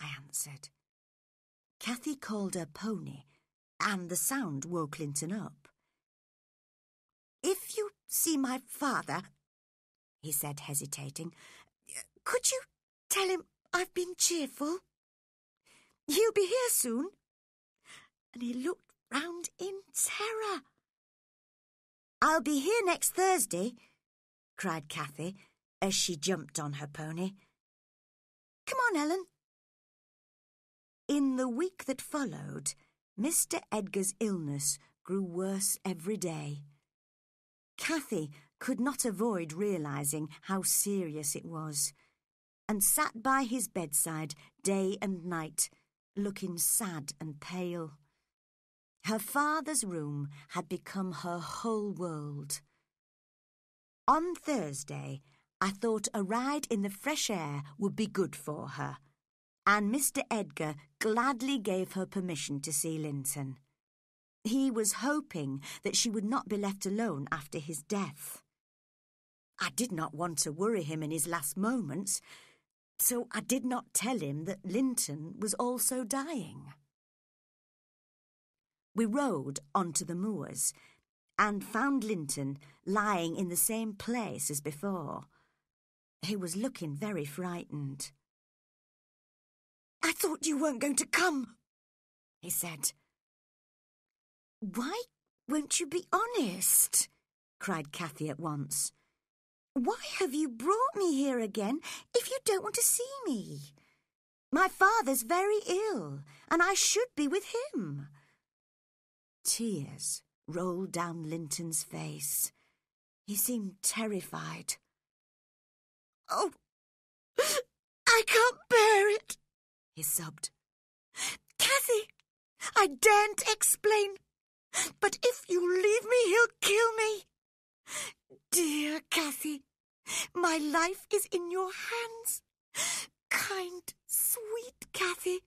I answered. Cathy called her pony, and the sound woke Linton up. If you see my father, he said, hesitating, could you tell him I've been cheerful. He'll be here soon." And he looked round in terror. "I'll be here next Thursday," cried Cathy, as she jumped on her pony. "Come on, Ellen." In the week that followed, Mr. Edgar's illness grew worse every day. Cathy could not avoid realising how serious it was, and sat by his bedside day and night, looking sad and pale. Her father's room had become her whole world. On Thursday, I thought a ride in the fresh air would be good for her, and Mr. Edgar gladly gave her permission to see Linton. He was hoping that she would not be left alone after his death. I did not want to worry him in his last moments, so I did not tell him that Linton was also dying. We rode on to the moors, and found Linton lying in the same place as before. He was looking very frightened. "I thought you weren't going to come," he said. "Why won't you be honest?" cried Cathy at once. "Why have you brought me here again if you don't want to see me? My father's very ill, and I should be with him." Tears rolled down Linton's face. He seemed terrified. "Oh, I can't bear it," he sobbed. "Cathy, I daren't explain, but if you leave me, he'll kill me. Dear Cathy, my life is in your hands. Kind, sweet Cathy,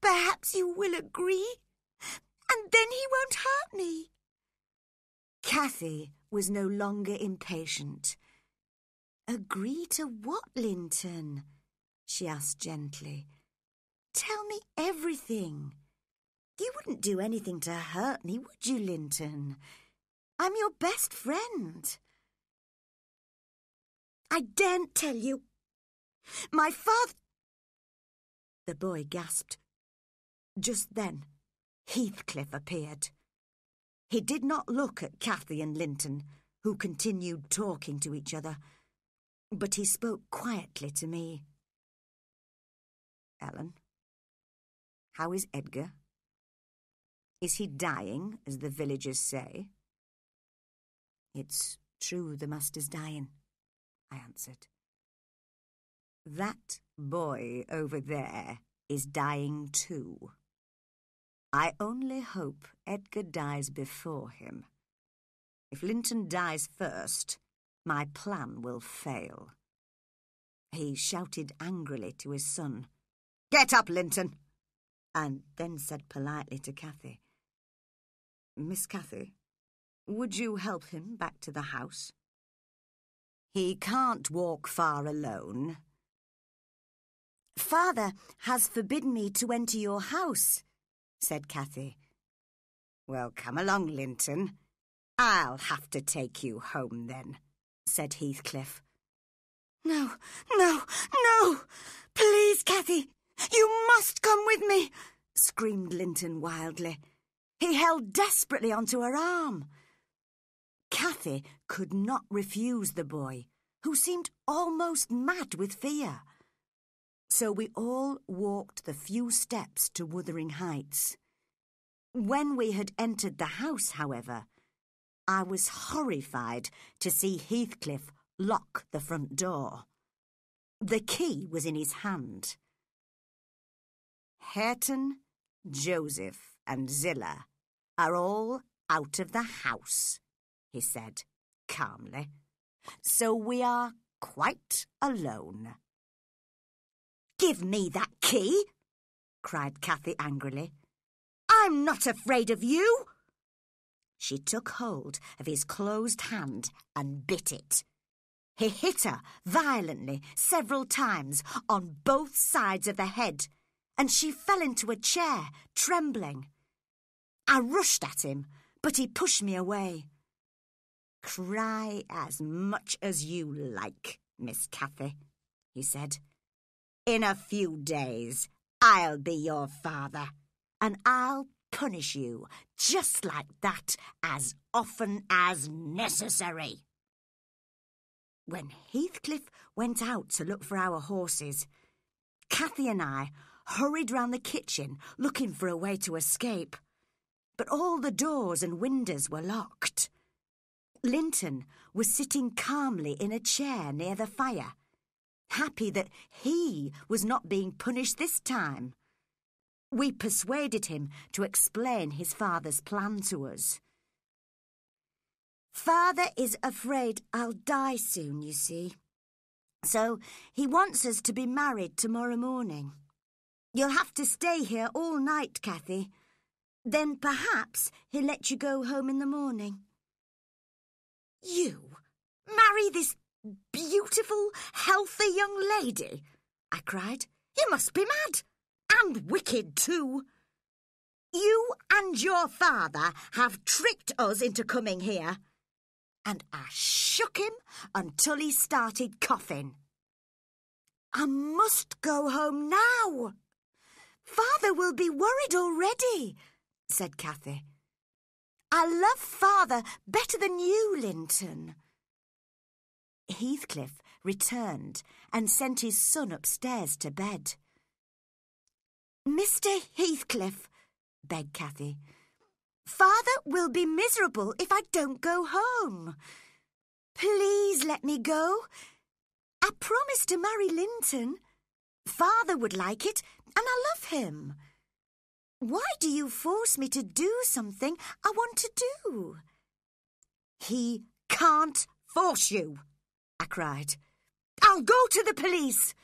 perhaps you will agree, and then he won't hurt me." Cathy was no longer impatient. "Agree to what, Linton?" she asked gently. "Tell me everything. You wouldn't do anything to hurt me, would you, Linton? I'm your best friend." "I daren't tell you. My father—" The boy gasped. Just then, Heathcliff appeared. He did not look at Cathy and Linton, who continued talking to each other, but he spoke quietly to me. "Ellen, how is Edgar? Is he dying, as the villagers say?" "It's true the master's dying," I answered. "That boy over there is dying too. I only hope Edgar dies before him. If Linton dies first, my plan will fail." He shouted angrily to his son, "Get up, Linton!" and then said politely to Cathy, "Miss Cathy, would you help him back to the house? He can't walk far alone." "Father has forbidden me to enter your house," said Cathy. "Well, come along, Linton. I'll have to take you home then," said Heathcliff. "No, no, no! Please, Cathy, you must come with me!" screamed Linton wildly. He held desperately onto her arm. Cathy could not refuse the boy, who seemed almost mad with fear. So we all walked the few steps to Wuthering Heights. When we had entered the house, however, I was horrified to see Heathcliff lock the front door. The key was in his hand. "Hareton, Joseph and Zillah are all out of the house," he said calmly, "so we are quite alone." "Give me that key," cried Cathy angrily. "I'm not afraid of you." She took hold of his closed hand and bit it. He hit her violently several times on both sides of the head, and she fell into a chair, trembling. I rushed at him, but he pushed me away. "Cry as much as you like, Miss Cathy," he said. In a few days, I'll be your father, and I'll punish you just like that as often as necessary. When Heathcliff went out to look for our horses, Cathy and I hurried round the kitchen looking for a way to escape, but all the doors and windows were locked. Linton was sitting calmly in a chair near the fire, happy that he was not being punished this time. We persuaded him to explain his father's plan to us. Father is afraid I'll die soon, you see. So he wants us to be married tomorrow morning. You'll have to stay here all night, Cathy. Then perhaps he'll let you go home in the morning. You marry this beautiful, healthy young lady? I cried. You must be mad. And wicked too. You and your father have tricked us into coming here. And I shook him until he started coughing. I must go home now. Father will be worried already, said Cathy. I love Father better than you, Linton. Heathcliff returned and sent his son upstairs to bed. Mr. Heathcliff, begged Cathy, Father will be miserable if I don't go home. Please let me go. I promised to marry Linton. Father would like it, and I love him. Why do you force me to do something I want to do? He can't force you, I cried. I'll go to the police.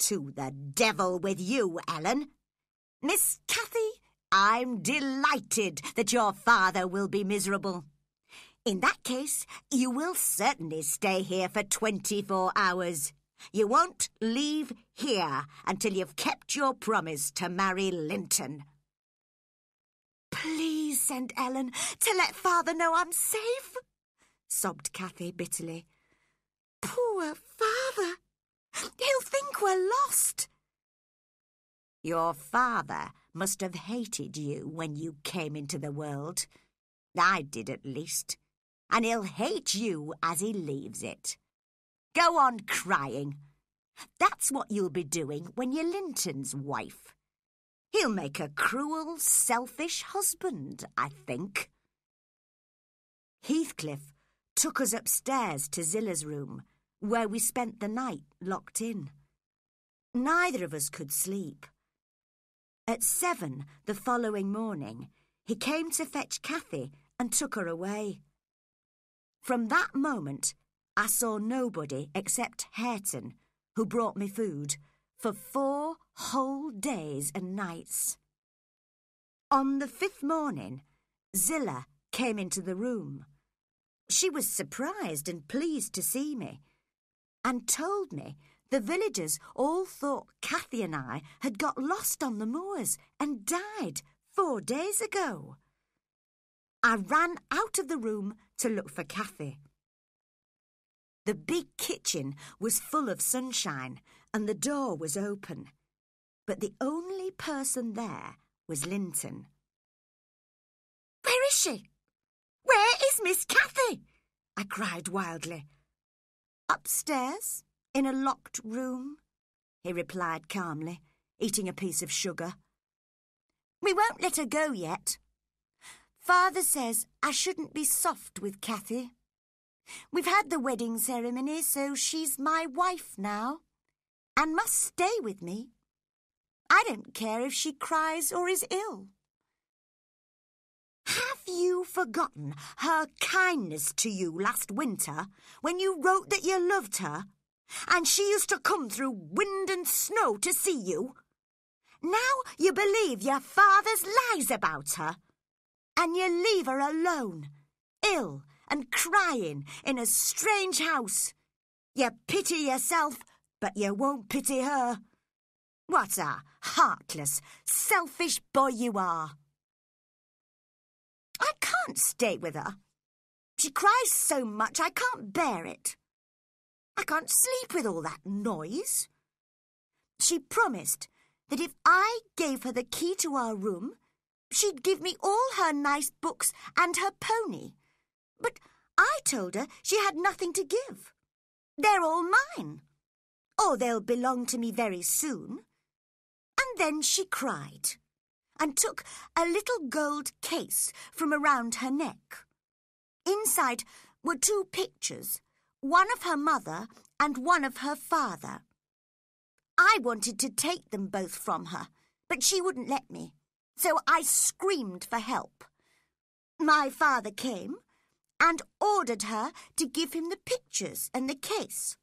To the devil with you, Ellen. Miss Cathy, I'm delighted that your father will be miserable. In that case, you will certainly stay here for 24 hours. You won't leave here until you've kept your promise to marry Linton. Please send Ellen to let Father know I'm safe, sobbed Cathy bitterly. Poor Father. He'll think we're lost. Your father must have hated you when you came into the world. I did, at least. And he'll hate you as he leaves it. Go on crying. That's what you'll be doing when you're Linton's wife. He'll make a cruel, selfish husband, I think. Heathcliff took us upstairs to Zillah's room, where we spent the night locked in. Neither of us could sleep. At 7 the following morning, he came to fetch Cathy and took her away. From that moment, I saw nobody except Hareton, who brought me food, for 4 whole days and nights. On the 5th morning, Zillah came into the room. She was surprised and pleased to see me, and told me the villagers all thought Cathy and I had got lost on the moors and died 4 days ago. I ran out of the room to look for Cathy. The big kitchen was full of sunshine and the door was open, but the only person there was Linton. Where is she? Where is Miss Cathy? I cried wildly. Upstairs, in a locked room, he replied calmly, eating a piece of sugar. We won't let her go yet. Father says I shouldn't be soft with Cathy. We've had the wedding ceremony, so she's my wife now, and must stay with me. I don't care if she cries or is ill. Have you forgotten her kindness to you last winter when you wrote that you loved her and she used to come through wind and snow to see you? Now you believe your father's lies about her and you leave her alone, ill and crying in a strange house. You pity yourself, but you won't pity her. What a heartless, selfish boy you are. I can't stay with her. She cries so much I can't bear it. I can't sleep with all that noise. She promised that if I gave her the key to our room, she'd give me all her nice books and her pony. But I told her she had nothing to give. They're all mine. Or they'll belong to me very soon. And then she cried and took a little gold case from around her neck. Inside were two pictures, one of her mother and one of her father. I wanted to take them both from her, but she wouldn't let me, so I screamed for help. My father came and ordered her to give him the pictures and the case.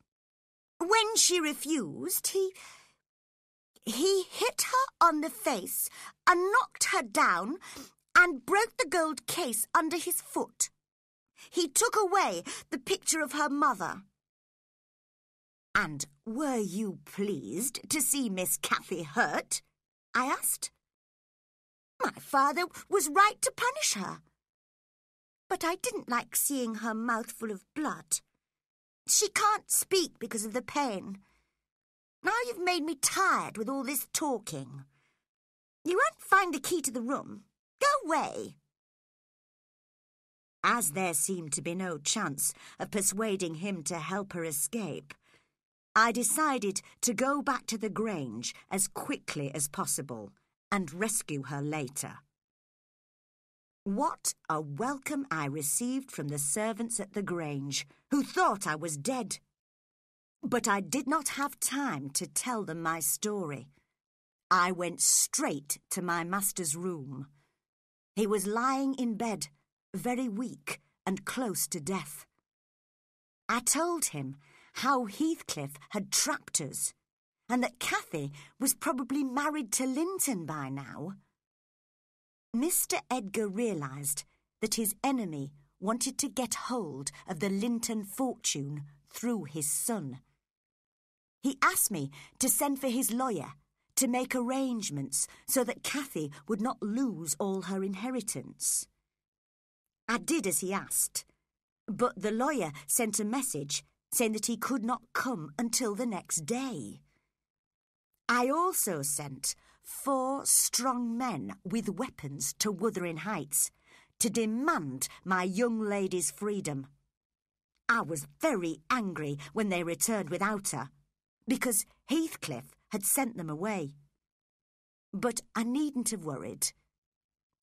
When she refused, he hit her on the face and knocked her down and broke the gold case under his foot. He took away the picture of her mother. "And were you pleased to see Miss Cathy hurt?" I asked. My father was right to punish her. But I didn't like seeing her mouth full of blood. She can't speak because of the pain. Now you've made me tired with all this talking. You won't find the key to the room. Go away. As there seemed to be no chance of persuading him to help her escape, I decided to go back to the Grange as quickly as possible and rescue her later. What a welcome I received from the servants at the Grange, who thought I was dead. But I did not have time to tell them my story. I went straight to my master's room. He was lying in bed, very weak and close to death. I told him how Heathcliff had trapped us, and that Cathy was probably married to Linton by now. Mr. Edgar realised that his enemy wanted to get hold of the Linton fortune through his son. He asked me to send for his lawyer to make arrangements so that Cathy would not lose all her inheritance. I did as he asked, but the lawyer sent a message saying that he could not come until the next day. I also sent 4 strong men with weapons to Wuthering Heights to demand my young lady's freedom. I was very angry when they returned without her, because Heathcliff had sent them away. But I needn't have worried.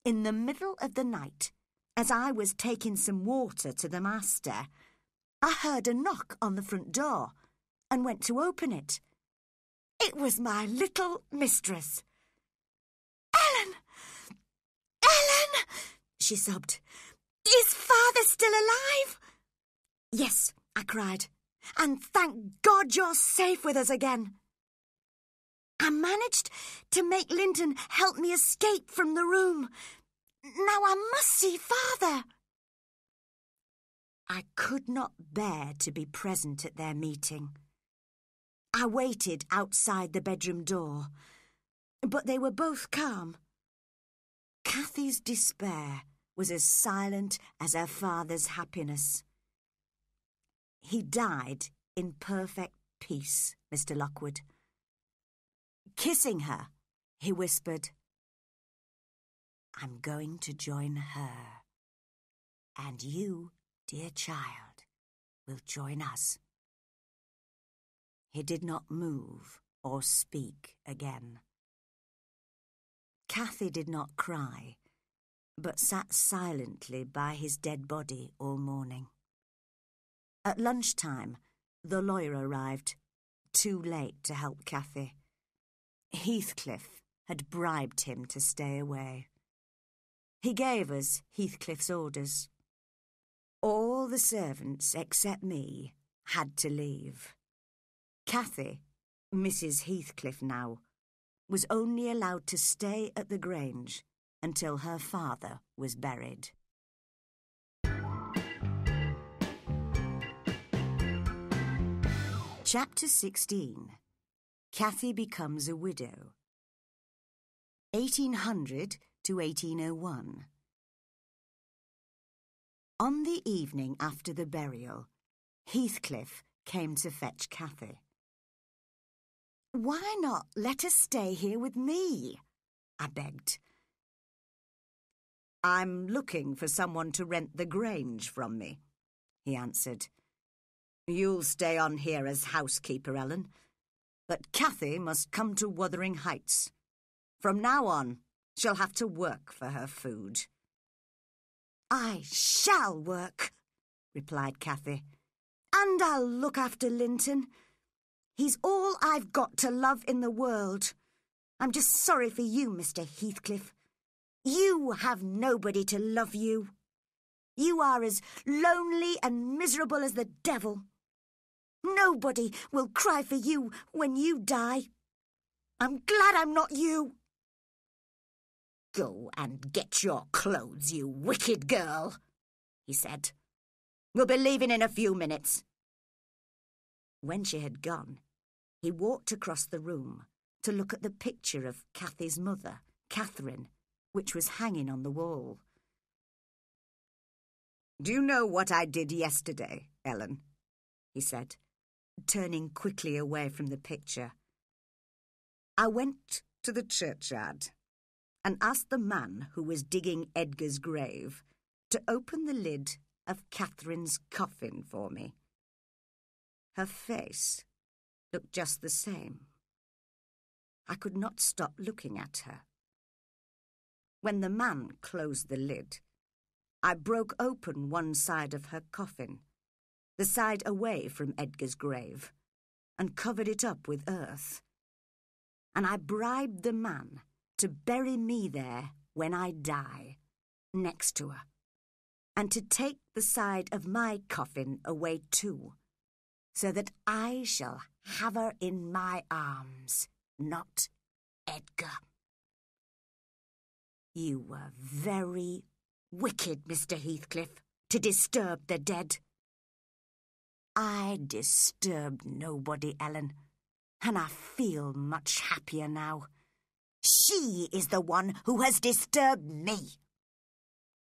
In the middle of the night, as I was taking some water to the master, I heard a knock on the front door and went to open it. It was my little mistress. "Ellen! Ellen!" she sobbed. "Is father still alive?" "Yes," I cried, "and thank God you're safe with us again." I managed to make Linton help me escape from the room. Now I must see father. I could not bear to be present at their meeting. I waited outside the bedroom door, but they were both calm. Cathy's despair was as silent as her father's happiness. He died in perfect peace, Mr. Lockwood. Kissing her, he whispered, "I'm going to join her, and you, dear child, will join us." He did not move or speak again. Cathy did not cry, but sat silently by his dead body all morning. At lunchtime, the lawyer arrived, too late to help Cathy. Heathcliff had bribed him to stay away. He gave us Heathcliff's orders. All the servants except me had to leave. Cathy, Mrs. Heathcliff now, was only allowed to stay at the Grange until her father was buried. Chapter 16. Cathy becomes a widow. 1800 to 1801. On the evening after the burial, Heathcliff came to fetch Cathy. "Why not let us stay here with me?" I begged. "I'm looking for someone to rent the Grange from me," he answered. "You'll stay on here as housekeeper, Ellen, but Cathy must come to Wuthering Heights. From now on, she'll have to work for her food." "I shall work," replied Cathy, "and I'll look after Linton. He's all I've got to love in the world. I'm just sorry for you, Mr. Heathcliff. You have nobody to love you. You are as lonely and miserable as the devil. Nobody will cry for you when you die. I'm glad I'm not you." "Go and get your clothes, you wicked girl," he said. "We'll be leaving in a few minutes." When she had gone, he walked across the room to look at the picture of Cathy's mother, Catherine, which was hanging on the wall. "Do you know what I did yesterday, Ellen?" he said, turning quickly away from the picture. "I went to the churchyard and asked the man who was digging Edgar's grave to open the lid of Catherine's coffin for me. Her face looked just the same. I could not stop looking at her. When the man closed the lid, I broke open one side of her coffin, the side away from Edgar's grave, and covered it up with earth. And I bribed the man to bury me there when I die, next to her, and to take the side of my coffin away too, so that I shall have her in my arms, not Edgar." "You were very wicked, Mr. Heathcliff, to disturb the dead." "I disturbed nobody, Ellen, and I feel much happier now. She is the one who has disturbed me.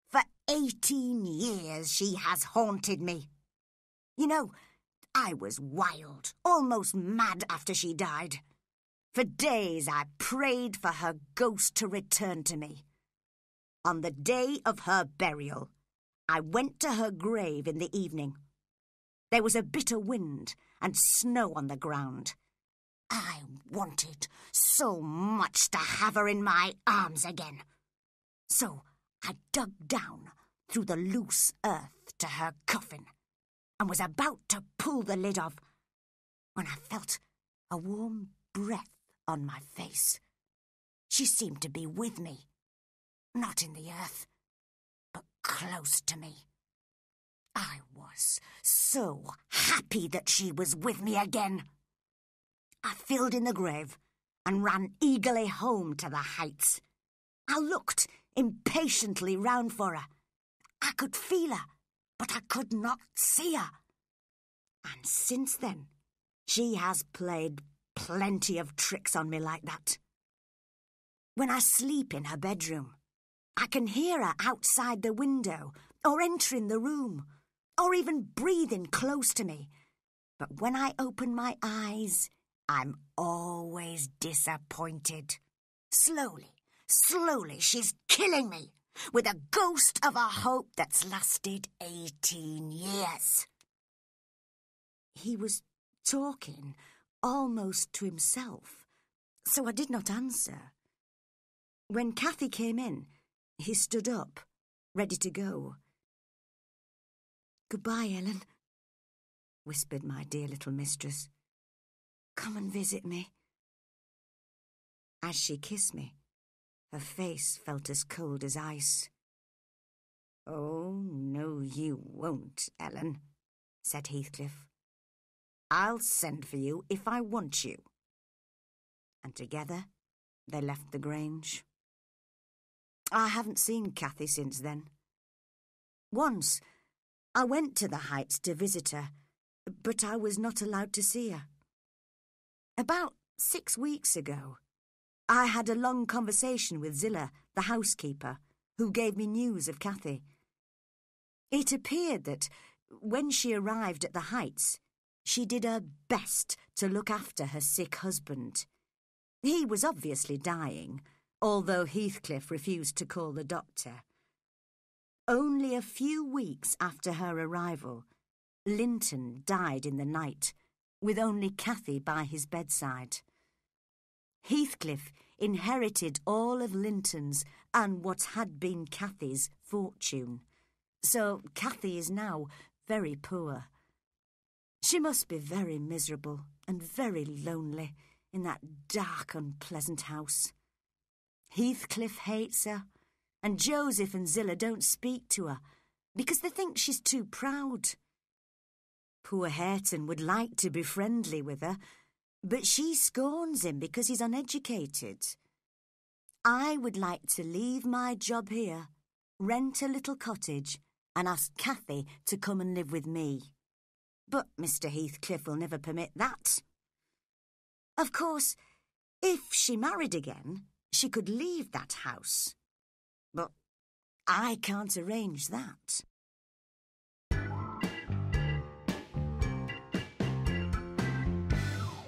For 18 years she has haunted me. You know, I was wild, almost mad after she died. For days I prayed for her ghost to return to me. On the day of her burial, I went to her grave in the evening. There was a bitter wind and snow on the ground. I wanted so much to have her in my arms again. So I dug down through the loose earth to her coffin and was about to pull the lid off when I felt a warm breath on my face. She seemed to be with me, not in the earth, but close to me. I was so happy that she was with me again. I filled in the grave and ran eagerly home to the heights. I looked impatiently round for her. I could feel her, but I could not see her. And since then, she has played plenty of tricks on me like that. When I sleep in her bedroom, I can hear her outside the window or entering the room or even breathing close to me. But when I open my eyes, I'm always disappointed. Slowly, she's killing me with a ghost of a hope that's lasted 18 years. He was talking almost to himself, so I did not answer. When Cathy came in, he stood up, ready to go. "Goodbye, Ellen," whispered my dear little mistress. "Come and visit me." As she kissed me, her face felt as cold as ice. "Oh, no, you won't, Ellen," said Heathcliff. "I'll send for you if I want you." And together they left the Grange. I haven't seen Cathy since then. Once I went to the Heights to visit her, but I was not allowed to see her. About 6 weeks ago, I had a long conversation with Zillah, the housekeeper, who gave me news of Cathy. It appeared that when she arrived at the Heights, She did her best to look after her sick husband. He was obviously dying, although Heathcliff refused to call the doctor. Only a few weeks after her arrival, Linton died in the night, with only Cathy by his bedside. Heathcliff inherited all of Linton's and what had been Cathy's fortune, so Cathy is now very poor. She must be very miserable and very lonely in that dark, unpleasant house. Heathcliff hates her, and Joseph and Zillah don't speak to her because they think she's too proud. Poor Hareton would like to be friendly with her, but she scorns him because he's uneducated. I would like to leave my job here, rent a little cottage, and ask Cathy to come and live with me. But Mr. Heathcliff will never permit that. Of course, if she married again, she could leave that house. But I can't arrange that.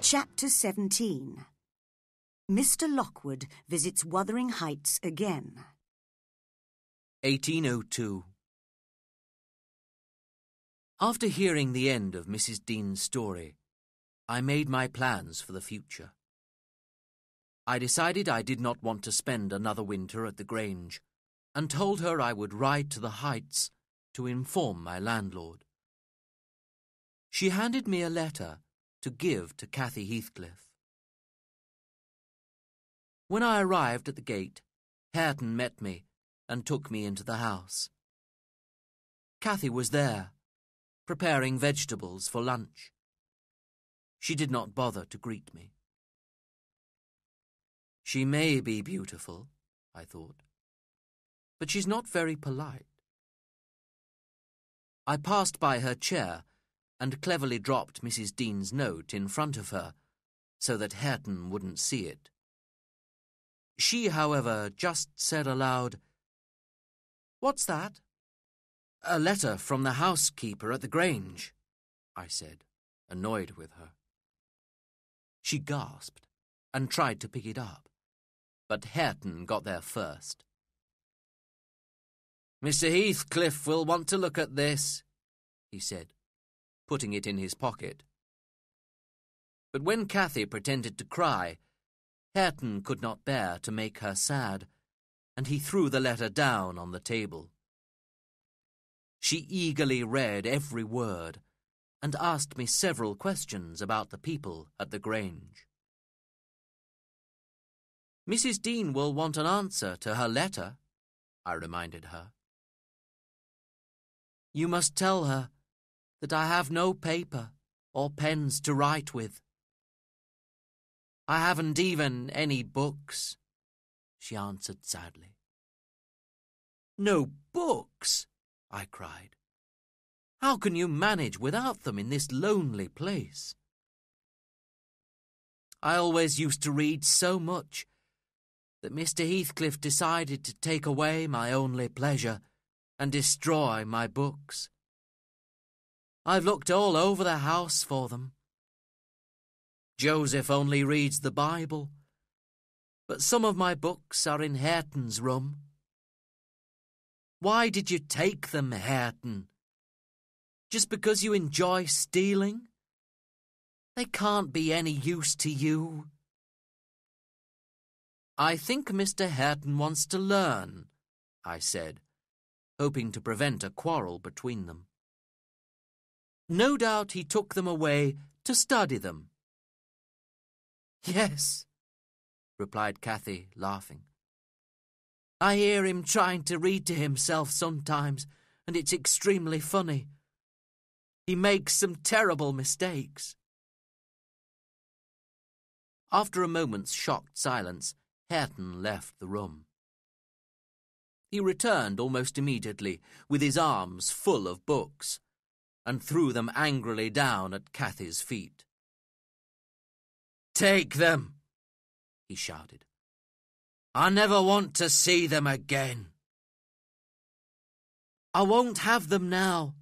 Chapter 17. Mr. Lockwood visits Wuthering Heights again. 1802. After hearing the end of Mrs. Dean's story, I made my plans for the future. I decided I did not want to spend another winter at the Grange, and told her I would ride to the Heights to inform my landlord. She handed me a letter to give to Cathy Heathcliff. When I arrived at the gate, Hareton met me and took me into the house. Cathy was there, preparing vegetables for lunch. She did not bother to greet me. She may be beautiful, I thought, but she's not very polite. I passed by her chair and cleverly dropped Mrs. Dean's note in front of her, so that Hareton wouldn't see it. She, however, just said aloud, "What's that?" "A letter from the housekeeper at the Grange," I said, annoyed with her. She gasped and tried to pick it up, but Hareton got there first. "Mr. Heathcliff will want to look at this," he said, putting it in his pocket. But when Cathy pretended to cry, Hareton could not bear to make her sad, and he threw the letter down on the table. She eagerly read every word, and asked me several questions about the people at the Grange. "Mrs. Dean will want an answer to her letter," I reminded her. "You must tell her that I have no paper or pens to write with. I haven't even any books," she answered sadly. "No books?" I cried. "How can you manage without them in this lonely place?" "I always used to read so much that Mr. Heathcliff decided to take away my only pleasure and destroy my books. I've looked all over the house for them. Joseph only reads the Bible, but some of my books are in Hareton's room." "Why did you take them, Hareton? Just because you enjoy stealing? They can't be any use to you." "I think Mr. Hareton wants to learn," I said, hoping to prevent a quarrel between them. "No doubt he took them away to study them." "Yes," replied Cathy, laughing. "I hear him trying to read to himself sometimes, and it's extremely funny. He makes some terrible mistakes." After a moment's shocked silence, Hareton left the room. He returned almost immediately, with his arms full of books, and threw them angrily down at Cathy's feet. "Take them," he shouted. "I never want to see them again." "I won't have them now,"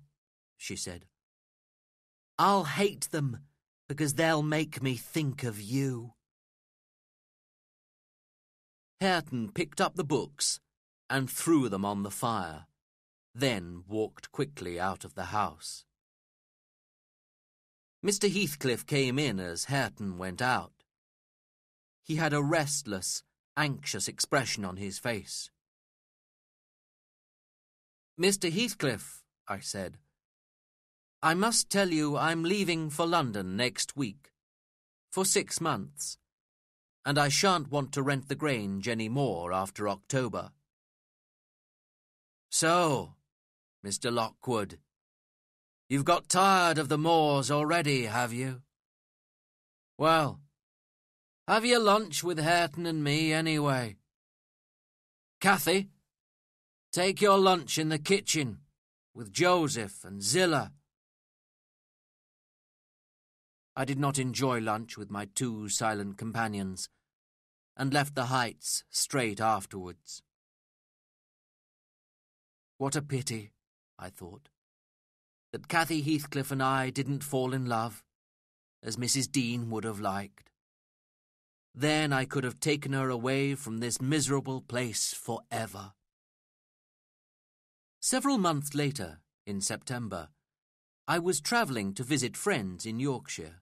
she said. I'll hate them because they'll make me think of you. Hareton picked up the books and threw them on the fire, then walked quickly out of the house. Mr. Heathcliff came in as Hareton went out. He had a restless, anxious expression on his face. "Mr. Heathcliff," I said, "I must tell you I'm leaving for London next week, for 6 months, and I shan't want to rent the Grange any more after October." "So, Mr. Lockwood, you've got tired of the moors already, have you? Well, have your lunch with Hareton and me anyway. Cathy, take your lunch in the kitchen with Joseph and Zillah." I did not enjoy lunch with my two silent companions and left the Heights straight afterwards. What a pity, I thought, that Cathy Heathcliff and I didn't fall in love, as Mrs. Dean would have liked. Then I could have taken her away from this miserable place forever. Several months later, in September, I was travelling to visit friends in Yorkshire.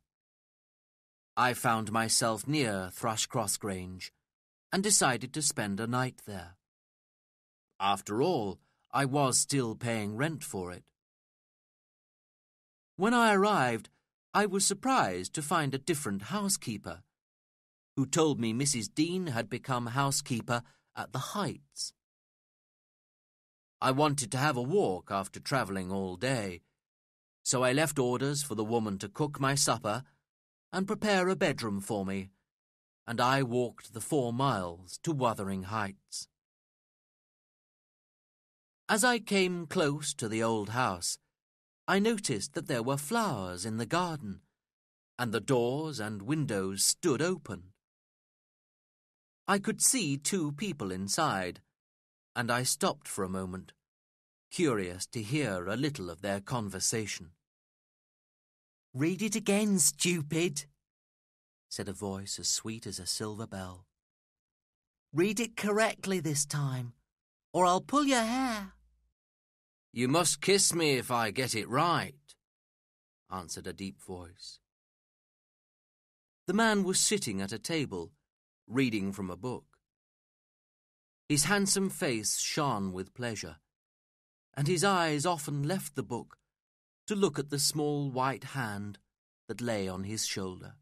I found myself near Thrushcross Grange and decided to spend a night there. After all, I was still paying rent for it. When I arrived, I was surprised to find a different housekeeper, who told me Mrs. Dean had become housekeeper at the Heights. I wanted to have a walk after travelling all day, so I left orders for the woman to cook my supper and prepare a bedroom for me, and I walked the 4 miles to Wuthering Heights. As I came close to the old house, I noticed that there were flowers in the garden, and the doors and windows stood open. I could see 2 people inside, and I stopped for a moment, curious to hear a little of their conversation. "Read it again, stupid," said a voice as sweet as a silver bell. "Read it correctly this time, or I'll pull your hair." "You must kiss me if I get it right," answered a deep voice. The man was sitting at a table, reading from a book. His handsome face shone with pleasure, and his eyes often left the book to look at the small white hand that lay on his shoulder.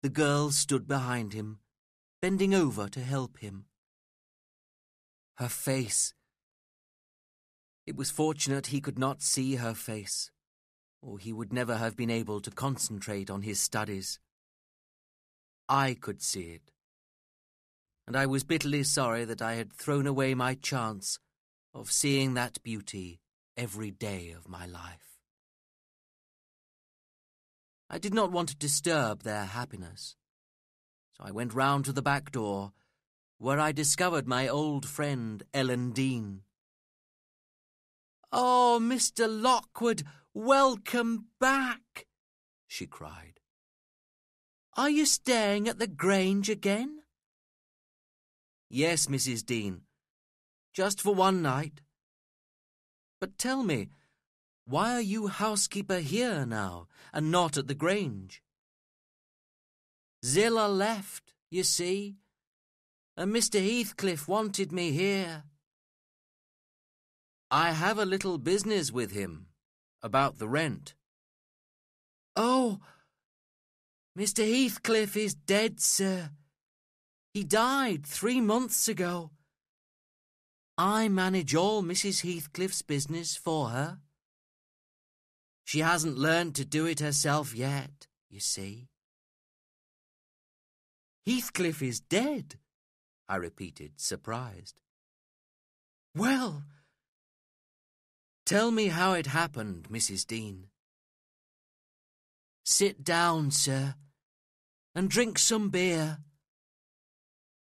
The girl stood behind him, bending over to help him. Her face. It was fortunate he could not see her face, or he would never have been able to concentrate on his studies. I could see it, and I was bitterly sorry that I had thrown away my chance of seeing that beauty every day of my life. I did not want to disturb their happiness, so I went round to the back door, where I discovered my old friend Ellen Dean. "Oh, Mr. Lockwood, welcome back," she cried. "Are you staying at the Grange again?" "Yes, Mrs. Dean. Just for one night. But tell me, why are you housekeeper here now and not at the Grange?" "Zillah left, you see, and Mr. Heathcliff wanted me here. I have a little business with him about the rent." "Oh, Mr. Heathcliff is dead, sir. He died 3 months ago. I manage all Mrs. Heathcliff's business for her. She hasn't learned to do it herself yet, you see." "Heathcliff is dead," I repeated, surprised. "Well, tell me how it happened, Mrs. Dean." "Sit down, sir, and drink some beer.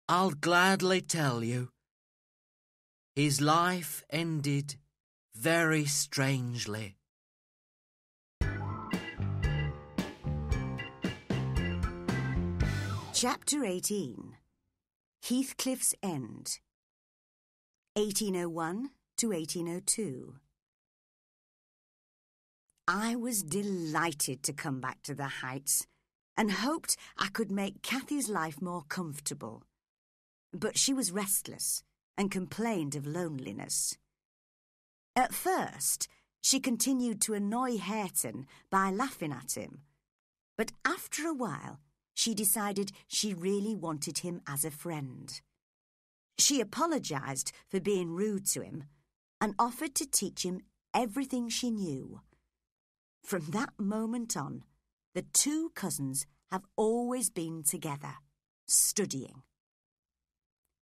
I'll gladly tell you. His life ended very strangely." Chapter 18. Heathcliff's End. 1801 to 1802. I was delighted to come back to the Heights and hoped I could make Cathy's life more comfortable. But she was restless and complained of loneliness. At first, she continued to annoy Hareton by laughing at him, but after a while she decided she really wanted him as a friend. She apologised for being rude to him and offered to teach him everything she knew. From that moment on, the two cousins have always been together, studying.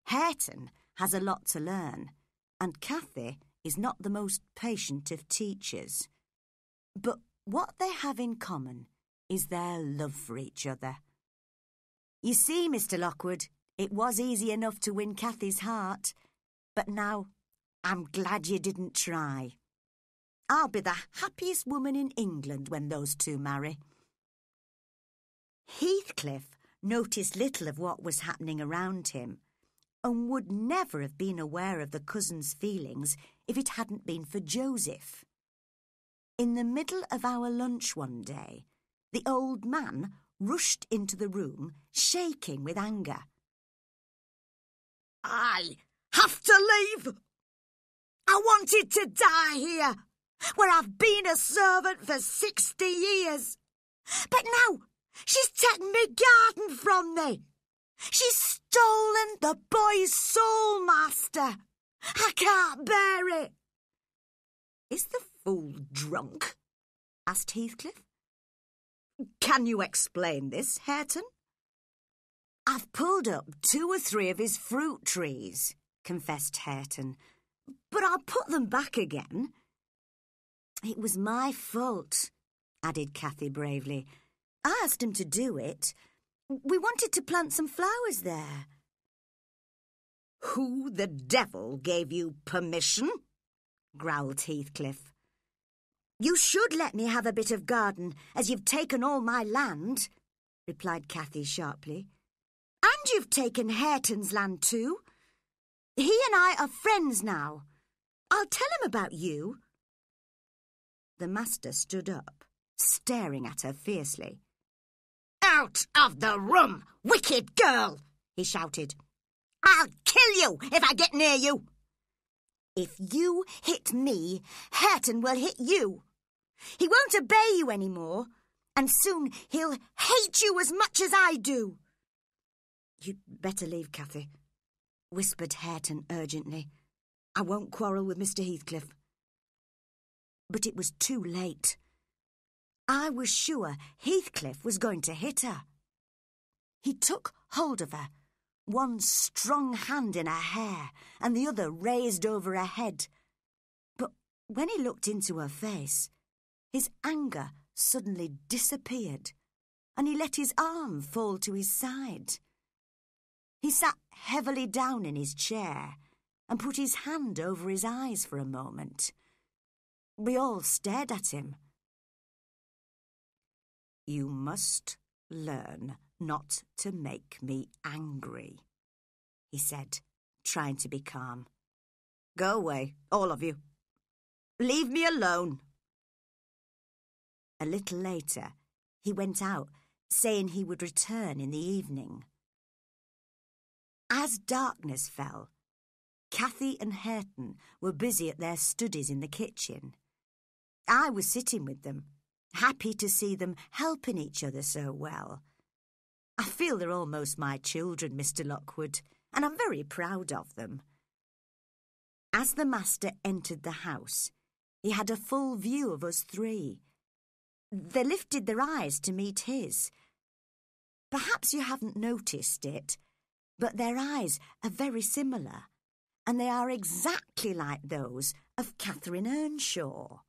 Hareton has a lot to learn, and Cathy is not the most patient of teachers. But what they have in common is their love for each other. You see, Mr. Lockwood, it was easy enough to win Cathy's heart, but now I'm glad you didn't try. I'll be the happiest woman in England when those two marry. Heathcliff noticed little of what was happening around him, and would never have been aware of the cousins' feelings if it hadn't been for Joseph. In the middle of our lunch one day, the old man rushed into the room, shaking with anger. I have to leave! I wanted to die here, where I've been a servant for 60 years. But now she's taken me garden from me. She's stolen the boy's soul, master. I can't bear it. Is the fool drunk? Asked Heathcliff. Can you explain this, Hareton? I've pulled up 2 or 3 of his fruit trees, confessed Hareton, but I'll put them back again. It was my fault, added Cathy bravely. I asked him to do it. We wanted to plant some flowers there. Who the devil gave you permission? Growled Heathcliff. You should let me have a bit of garden, as you've taken all my land, replied Cathy sharply. And you've taken Hareton's land too. He and I are friends now. I'll tell him about you. The master stood up, staring at her fiercely. Out of the room, wicked girl, he shouted. I'll kill you if I get near you. If you hit me, Hareton will hit you. He won't obey you any more, and soon he'll hate you as much as I do. You'd better leave, Cathy, whispered Hareton urgently. I won't quarrel with Mr. Heathcliff. But it was too late. I was sure Heathcliff was going to hit her. He took hold of her, one strong hand in her hair and the other raised over her head. But when he looked into her face, his anger suddenly disappeared and he let his arm fall to his side. He sat heavily down in his chair and put his hand over his eyes for a moment. We all stared at him. You must learn not to make me angry, he said, trying to be calm. Go away, all of you. Leave me alone. A little later, he went out, saying he would return in the evening. As darkness fell, Cathy and Hareton were busy at their studies in the kitchen. I was sitting with them, happy to see them helping each other so well. I feel they're almost my children, Mr. Lockwood, and I'm very proud of them. As the master entered the house, he had a full view of us three. They lifted their eyes to meet his. Perhaps you haven't noticed it, but their eyes are very similar, and they are exactly like those of Catherine Earnshaw.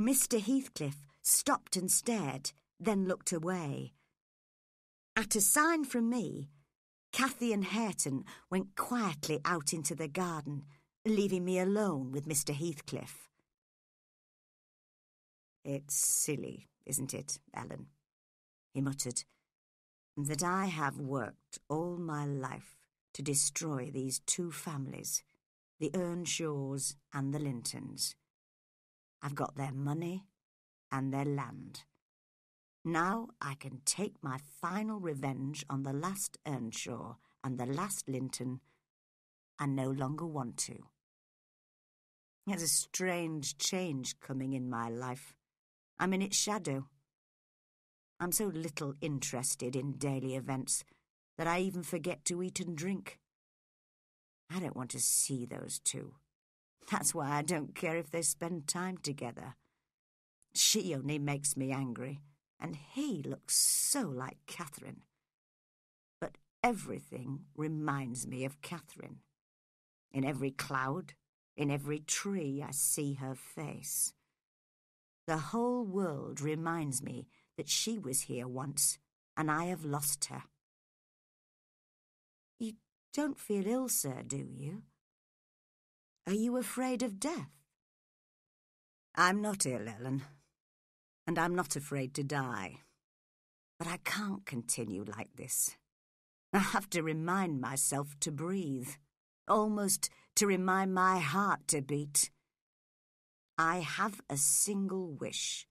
Mr. Heathcliff stopped and stared, then looked away. At a sign from me, Cathy and Hareton went quietly out into the garden, leaving me alone with Mr. Heathcliff. It's silly, isn't it, Ellen? He muttered. that I have worked all my life to destroy these two families, the Earnshaws and the Lintons. I've got their money and their land. Now I can take my final revenge on the last Earnshaw and the last Linton, and no longer want to. There's a strange change coming in my life. I'm in its shadow. I'm so little interested in daily events that I even forget to eat and drink. I don't want to see those two. That's why I don't care if they spend time together. She only makes me angry, and he looks so like Catherine. But everything reminds me of Catherine. In every cloud, in every tree, I see her face. The whole world reminds me that she was here once, and I have lost her. You don't feel ill, sir, do you? Are you afraid of death? I'm not ill, Ellen, and I'm not afraid to die. But I can't continue like this. I have to remind myself to breathe, almost to remind my heart to beat. I have a single wish,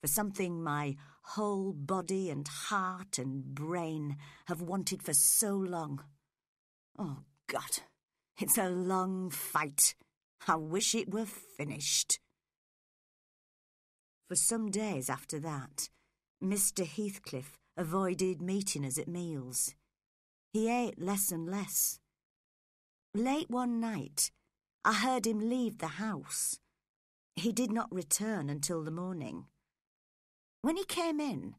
for something my whole body and heart and brain have wanted for so long. Oh, God, it's a long fight. I wish it were finished. For some days after that, Mr. Heathcliff avoided meeting us at meals. He ate less and less. Late one night, I heard him leave the house. He did not return until the morning. When he came in,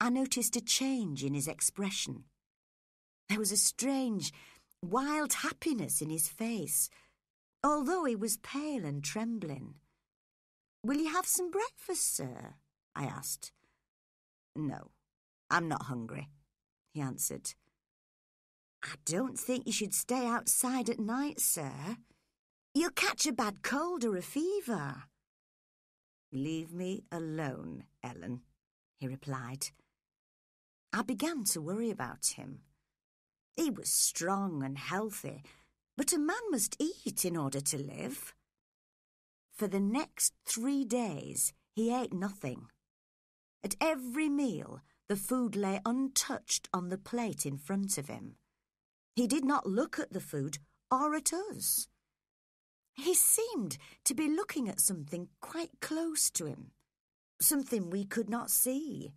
I noticed a change in his expression. There was a strange, wild happiness in his face, although he was pale and trembling. "Will you have some breakfast, sir?" I asked. "No, I'm not hungry," he answered. "I don't think you should stay outside at night, sir. You'll catch a bad cold or a fever." "Leave me alone, Ellen," he replied. I began to worry about him. He was strong and healthy, but a man must eat in order to live. For the next 3 days, he ate nothing. At every meal, the food lay untouched on the plate in front of him. He did not look at the food or at us. He seemed to be looking at something quite close to him, something we could not see.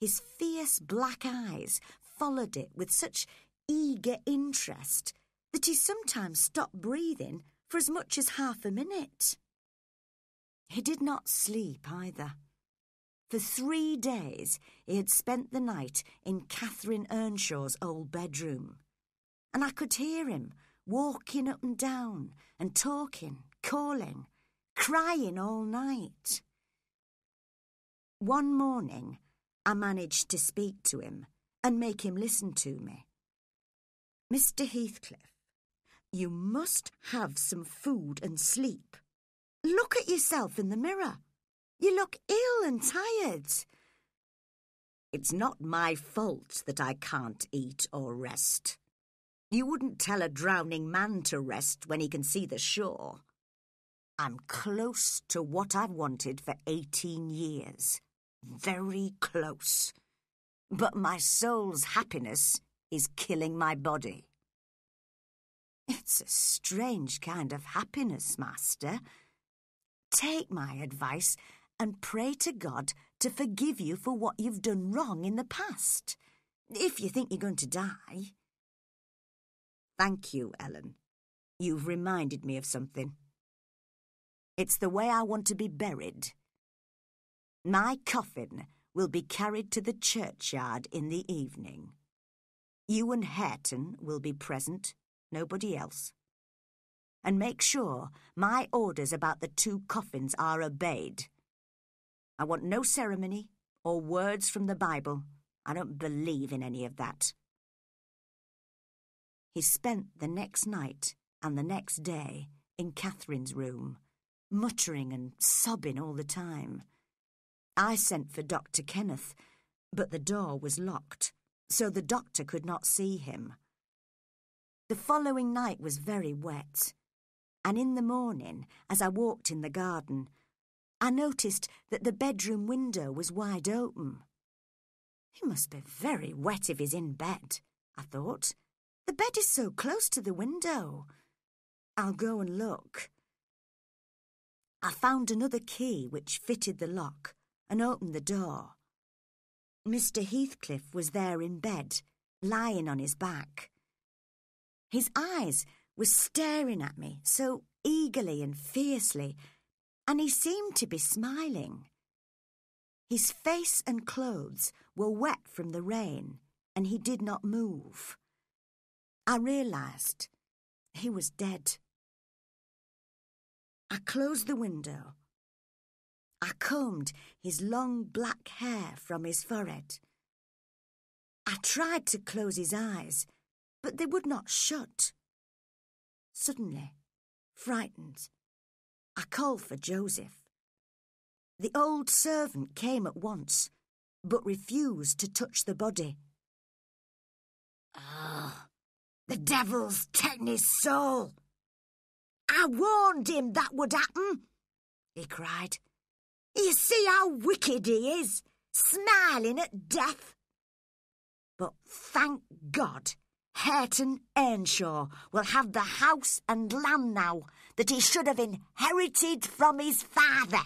His fierce black eyes followed it with such eager interest that he sometimes stopped breathing for as much as half a minute. He did not sleep either. For 3 days he had spent the night in Catherine Earnshaw's old bedroom, and I could hear him walking up and down and talking, calling, crying all night. One morning I managed to speak to him and make him listen to me. "Mr. Heathcliff, you must have some food and sleep. Look at yourself in the mirror. You look ill and tired." "It's not my fault that I can't eat or rest. You wouldn't tell a drowning man to rest when he can see the shore. I'm close to what I've wanted for 18 years. Very close. But my soul's happiness is killing my body." "It's a strange kind of happiness, master. Take my advice and pray to God to forgive you for what you've done wrong in the past, if you think you're going to die." "Thank you, Ellen. You've reminded me of something. It's the way I want to be buried. My coffin will be carried to the churchyard in the evening. You and Hareton will be present, nobody else. And make sure my orders about the two coffins are obeyed. I want no ceremony or words from the Bible. I don't believe in any of that." He spent the next night and the next day in Catherine's room, muttering and sobbing all the time. I sent for Dr. Kenneth, but the door was locked so the doctor could not see him. The following night was very wet, and in the morning, as I walked in the garden, I noticed that the bedroom window was wide open. He must be very wet if he's in bed, I thought. The bed is so close to the window. I'll go and look. I found another key which fitted the lock and opened the door. Mr. Heathcliff was there in bed, lying on his back. His eyes were staring at me so eagerly and fiercely, and he seemed to be smiling. His face and clothes were wet from the rain, and he did not move. I realised he was dead. I closed the window. I combed his long black hair from his forehead. I tried to close his eyes, but they would not shut. Suddenly, frightened, I called for Joseph. The old servant came at once, but refused to touch the body. Oh, the devil's taken his soul! I warned him that would happen, he cried. You see how wicked he is, smiling at death. But thank God, Hareton Earnshaw will have the house and land now that he should have inherited from his father.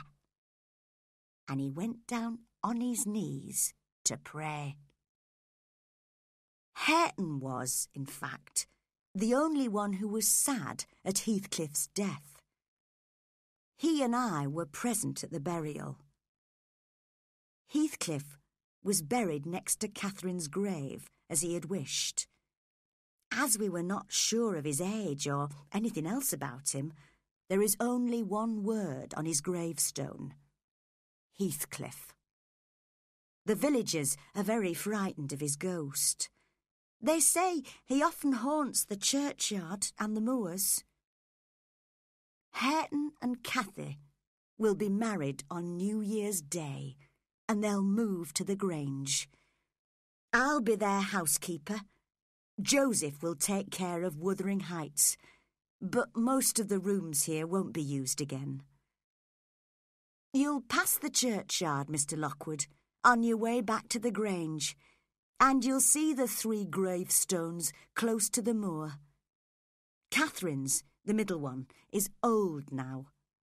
And he went down on his knees to pray. Hareton was, in fact, the only one who was sad at Heathcliff's death. He and I were present at the burial. Heathcliff was buried next to Catherine's grave, as he had wished. As we were not sure of his age or anything else about him, there is only one word on his gravestone: Heathcliff. The villagers are very frightened of his ghost. They say he often haunts the churchyard and the moors. Hareton and Cathy will be married on New Year's Day, and they'll move to the Grange. I'll be their housekeeper. Joseph will take care of Wuthering Heights, but most of the rooms here won't be used again. You'll pass the churchyard, Mr. Lockwood, on your way back to the Grange, and you'll see the three gravestones close to the moor. Catherine's, the middle one, is old now,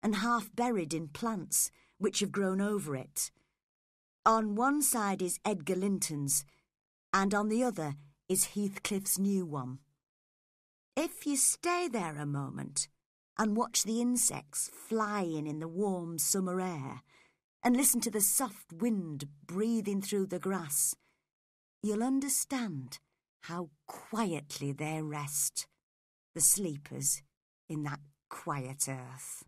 and half buried in plants which have grown over it. On one side is Edgar Linton's, and on the other is Heathcliff's new one. If you stay there a moment and watch the insects flying in the warm summer air, and listen to the soft wind breathing through the grass, you'll understand how quietly they rest, the sleepers in that quiet earth.